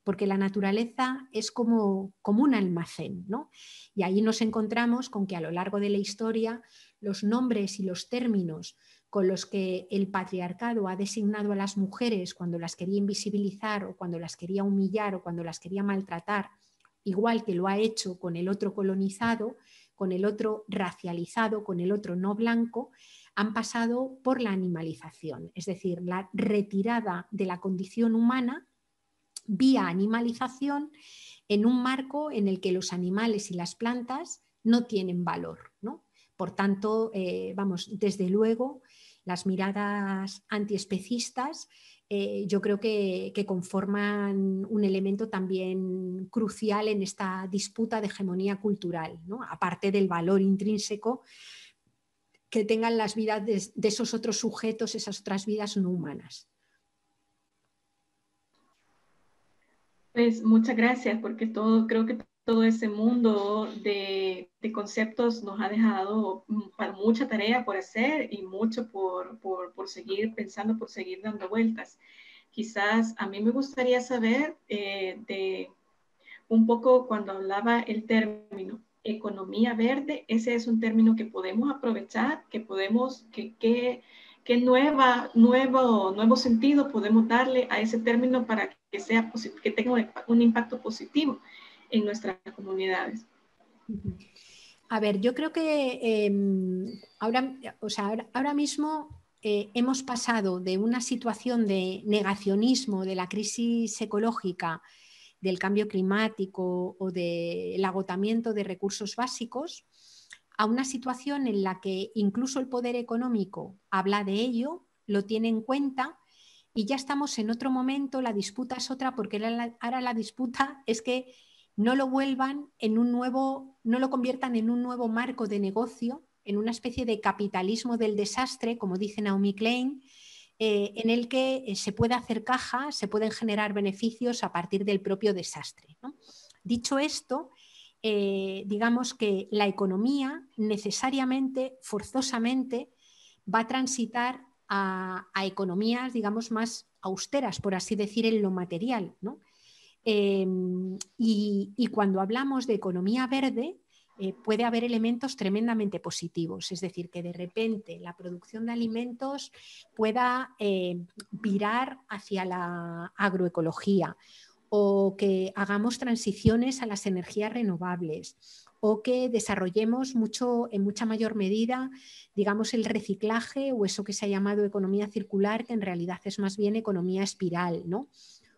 porque la naturaleza es como, como un almacén, ¿no? Y ahí nos encontramos con que a lo largo de la historia los nombres y los términos con los que el patriarcado ha designado a las mujeres cuando las quería invisibilizar o cuando las quería humillar o cuando las quería maltratar, igual que lo ha hecho con el otro colonizado, con el otro racializado, con el otro no blanco, han pasado por la animalización, es decir, la retirada de la condición humana vía animalización en un marco en el que los animales y las plantas no tienen valor, ¿no? Por tanto, eh, vamos, desde luego, las miradas antiespecistas eh, yo creo que, que conforman un elemento también crucial en esta disputa de hegemonía cultural, ¿no? Aparte del valor intrínseco que tengan las vidas de, de esos otros sujetos, esas otras vidas no humanas. Pues muchas gracias, porque todo, creo que todo ese mundo de, de conceptos nos ha dejado para mucha tarea por hacer y mucho por, por, por seguir pensando, por seguir dando vueltas. Quizás a mí me gustaría saber eh, de un poco cuando hablaba el término economía verde, ese es un término que podemos aprovechar, que podemos, que, que, que nueva, nuevo, nuevo sentido podemos darle a ese término para que, sea, que tenga un impacto positivo en nuestras comunidades. A ver, yo creo que eh, ahora, o sea, ahora, ahora mismo eh, hemos pasado de una situación de negacionismo de la crisis ecológica, del cambio climático o del agotamiento de recursos básicos, a una situación en la que incluso el poder económico habla de ello, lo tiene en cuenta y ya estamos en otro momento, la disputa es otra, porque la, ahora la disputa es que no lo vuelvan en un nuevo, no lo conviertan en un nuevo marco de negocio, en una especie de capitalismo del desastre, como dice Naomi Klein, Eh, en el que eh, se puede hacer caja, se pueden generar beneficios a partir del propio desastre, ¿no? Dicho esto, eh, digamos que la economía necesariamente, forzosamente, va a transitar a, a economías, digamos, más austeras, por así decir, en lo material, ¿no? Eh, y, y cuando hablamos de economía verde, Eh, puede haber elementos tremendamente positivos, es decir, que de repente la producción de alimentos pueda eh, virar hacia la agroecología, o que hagamos transiciones a las energías renovables, o que desarrollemos mucho, en mucha mayor medida, digamos, el reciclaje o eso que se ha llamado economía circular, que en realidad es más bien economía espiral, ¿no?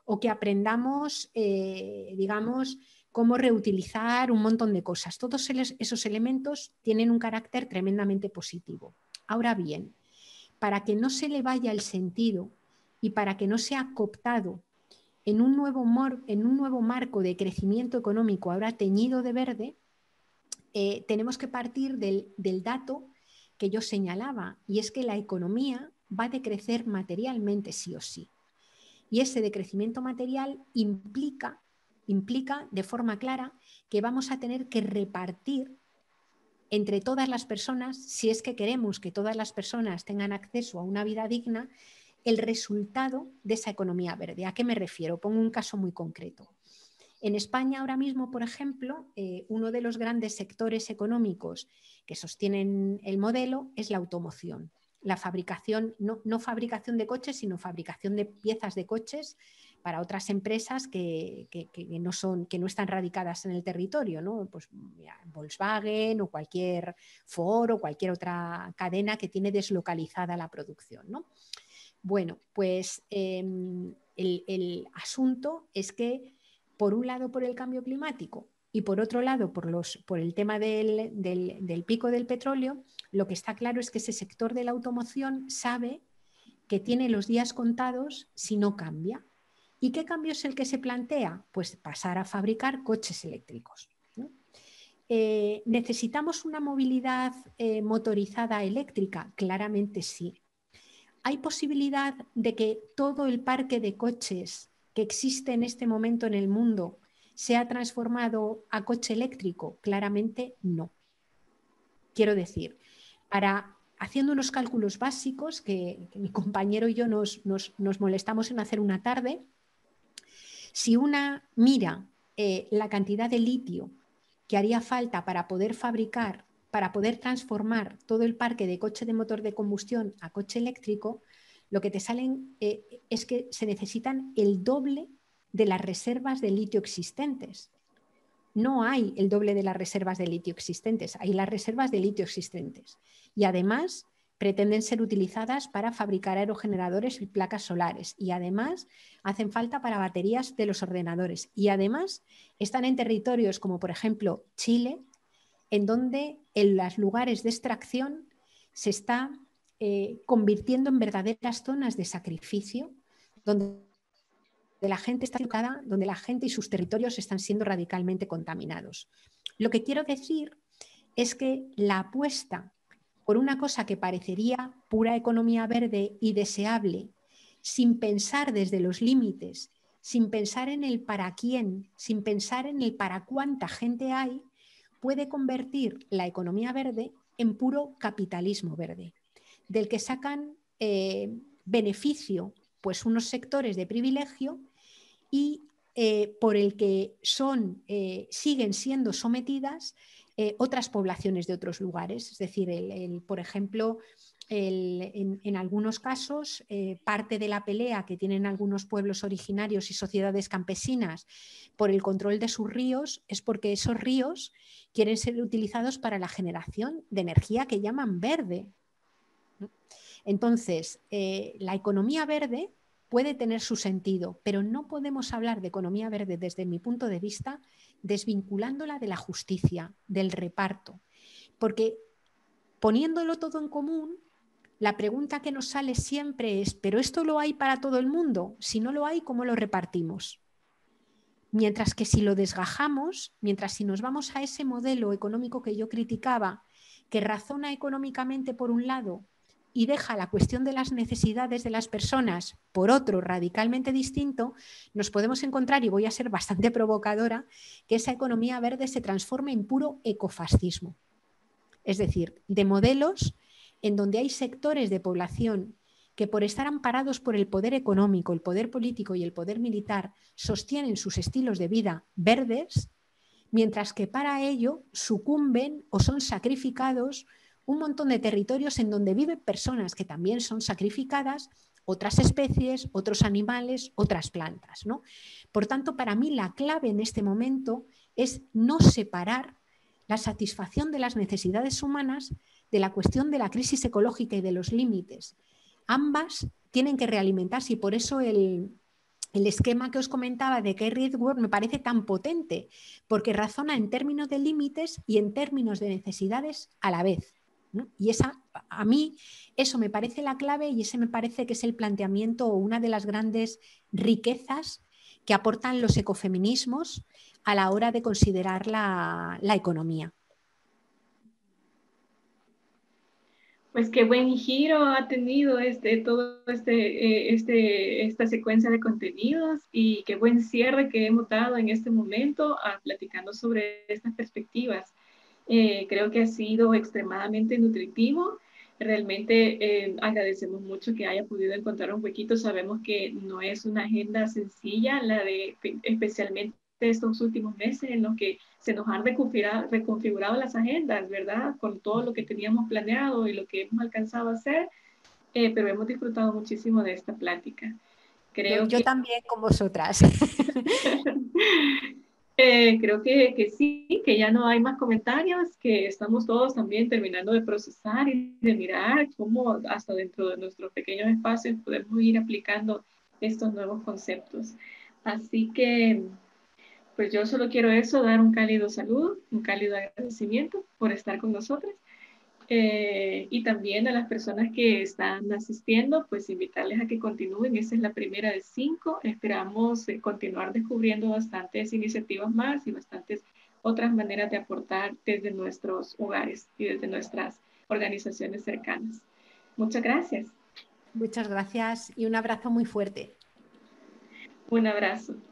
O que aprendamos, eh, digamos, cómo reutilizar un montón de cosas. Todos esos elementos tienen un carácter tremendamente positivo. Ahora bien, para que no se le vaya el sentido y para que no sea cooptado en un nuevo, en un nuevo marco de crecimiento económico ahora teñido de verde, eh, tenemos que partir del, del dato que yo señalaba, y es que la economía va a decrecer materialmente sí o sí. Y ese decrecimiento material implica implica de forma clara que vamos a tener que repartir entre todas las personas, si es que queremos que todas las personas tengan acceso a una vida digna, el resultado de esa economía verde. ¿A qué me refiero? Pongo un caso muy concreto. En España ahora mismo, por ejemplo, eh, uno de los grandes sectores económicos que sostienen el modelo es la automoción. La fabricación, no, no fabricación de coches, sino fabricación de piezas de coches para otras empresas que, que, que, no, son, que no están radicadas en el territorio, ¿no? Pues mira, Volkswagen o cualquier Ford o cualquier otra cadena que tiene deslocalizada la producción, ¿no? Bueno, pues eh, el, el asunto es que, por un lado, por el cambio climático y por otro lado, por, los, por el tema del, del, del pico del petróleo, lo que está claro es que ese sector de la automoción sabe que tiene los días contados si no cambia. ¿Y qué cambio es el que se plantea? Pues pasar a fabricar coches eléctricos, ¿no? Eh, ¿Necesitamos una movilidad eh, motorizada eléctrica? Claramente sí. ¿Hay posibilidad de que todo el parque de coches que existe en este momento en el mundo sea transformado a coche eléctrico? Claramente no. Quiero decir, para... haciendo unos cálculos básicos que, que mi compañero y yo nos, nos, nos molestamos en hacer una tarde, si una mira eh, la cantidad de litio que haría falta para poder fabricar, para poder transformar todo el parque de coche de motor de combustión a coche eléctrico, lo que te salen eh, es que se necesitan el doble de las reservas de litio existentes. No hay el doble de las reservas de litio existentes, hay las reservas de litio existentes. Y además pretenden ser utilizadas para fabricar aerogeneradores y placas solares. Y además hacen falta para baterías de los ordenadores. Y además están en territorios como, por ejemplo, Chile, en donde en los lugares de extracción se está eh, convirtiendo en verdaderas zonas de sacrificio, donde... de la gente está educada, donde la gente y sus territorios están siendo radicalmente contaminados. Lo que quiero decir es que la apuesta por una cosa que parecería pura economía verde y deseable, sin pensar desde los límites, sin pensar en el para quién, sin pensar en el para cuánta gente hay, puede convertir la economía verde en puro capitalismo verde, del que sacan eh, beneficio pues unos sectores de privilegio y eh, por el que son, eh, siguen siendo sometidas eh, otras poblaciones de otros lugares. Es decir, el, el, por ejemplo, el, en, en algunos casos, eh, parte de la pelea que tienen algunos pueblos originarios y sociedades campesinas por el control de sus ríos es porque esos ríos quieren ser utilizados para la generación de energía que llaman verde. Entonces, eh, la economía verde puede tener su sentido, pero no podemos hablar de economía verde desde mi punto de vista desvinculándola de la justicia, del reparto, porque poniéndolo todo en común, la pregunta que nos sale siempre es, ¿pero esto lo hay para todo el mundo? Si no lo hay, ¿cómo lo repartimos? Mientras que si lo desgajamos, mientras si nos vamos a ese modelo económico que yo criticaba, que razona económicamente por un lado y deja la cuestión de las necesidades de las personas por otro radicalmente distinto, nos podemos encontrar, y voy a ser bastante provocadora, que esa economía verde se transforme en puro ecofascismo. Es decir, de modelos en donde hay sectores de población que por estar amparados por el poder económico, el poder político y el poder militar sostienen sus estilos de vida verdes, mientras que para ello sucumben o son sacrificados un montón de territorios en donde viven personas que también son sacrificadas, otras especies, otros animales, otras plantas, ¿no? Por tanto, para mí la clave en este momento es no separar la satisfacción de las necesidades humanas de la cuestión de la crisis ecológica y de los límites. Ambas tienen que realimentarse y por eso el... El esquema que os comentaba de Kate Raworth me parece tan potente, porque razona en términos de límites y en términos de necesidades a la vez, ¿no? Y esa, a mí eso me parece la clave y ese me parece que es el planteamiento o una de las grandes riquezas que aportan los ecofeminismos a la hora de considerar la, la economía. Pues qué buen giro ha tenido este, todo este, este, esta secuencia de contenidos y qué buen cierre que hemos dado en este momento a, platicando sobre estas perspectivas. Eh, creo que ha sido extremadamente nutritivo. Realmente eh, agradecemos mucho que haya podido encontrar un huequito. Sabemos que no es una agenda sencilla, la de especialmente estos últimos meses en los que se nos han reconfigurado, reconfigurado las agendas, ¿verdad? Con todo lo que teníamos planeado y lo que hemos alcanzado a hacer, eh, pero hemos disfrutado muchísimo de esta plática. Creo yo, que... yo también con vosotras. eh, creo que, que sí, que ya no hay más comentarios, que estamos todos también terminando de procesar y de mirar cómo hasta dentro de nuestros pequeños espacios podemos ir aplicando estos nuevos conceptos. Así que... pues yo solo quiero eso, dar un cálido saludo, un cálido agradecimiento por estar con nosotros. Eh, y también a las personas que están asistiendo, pues invitarles a que continúen. Esa es la primera de cinco. Esperamos eh, continuar descubriendo bastantes iniciativas más y bastantes otras maneras de aportar desde nuestros hogares y desde nuestras organizaciones cercanas. Muchas gracias. Muchas gracias y un abrazo muy fuerte. Un abrazo.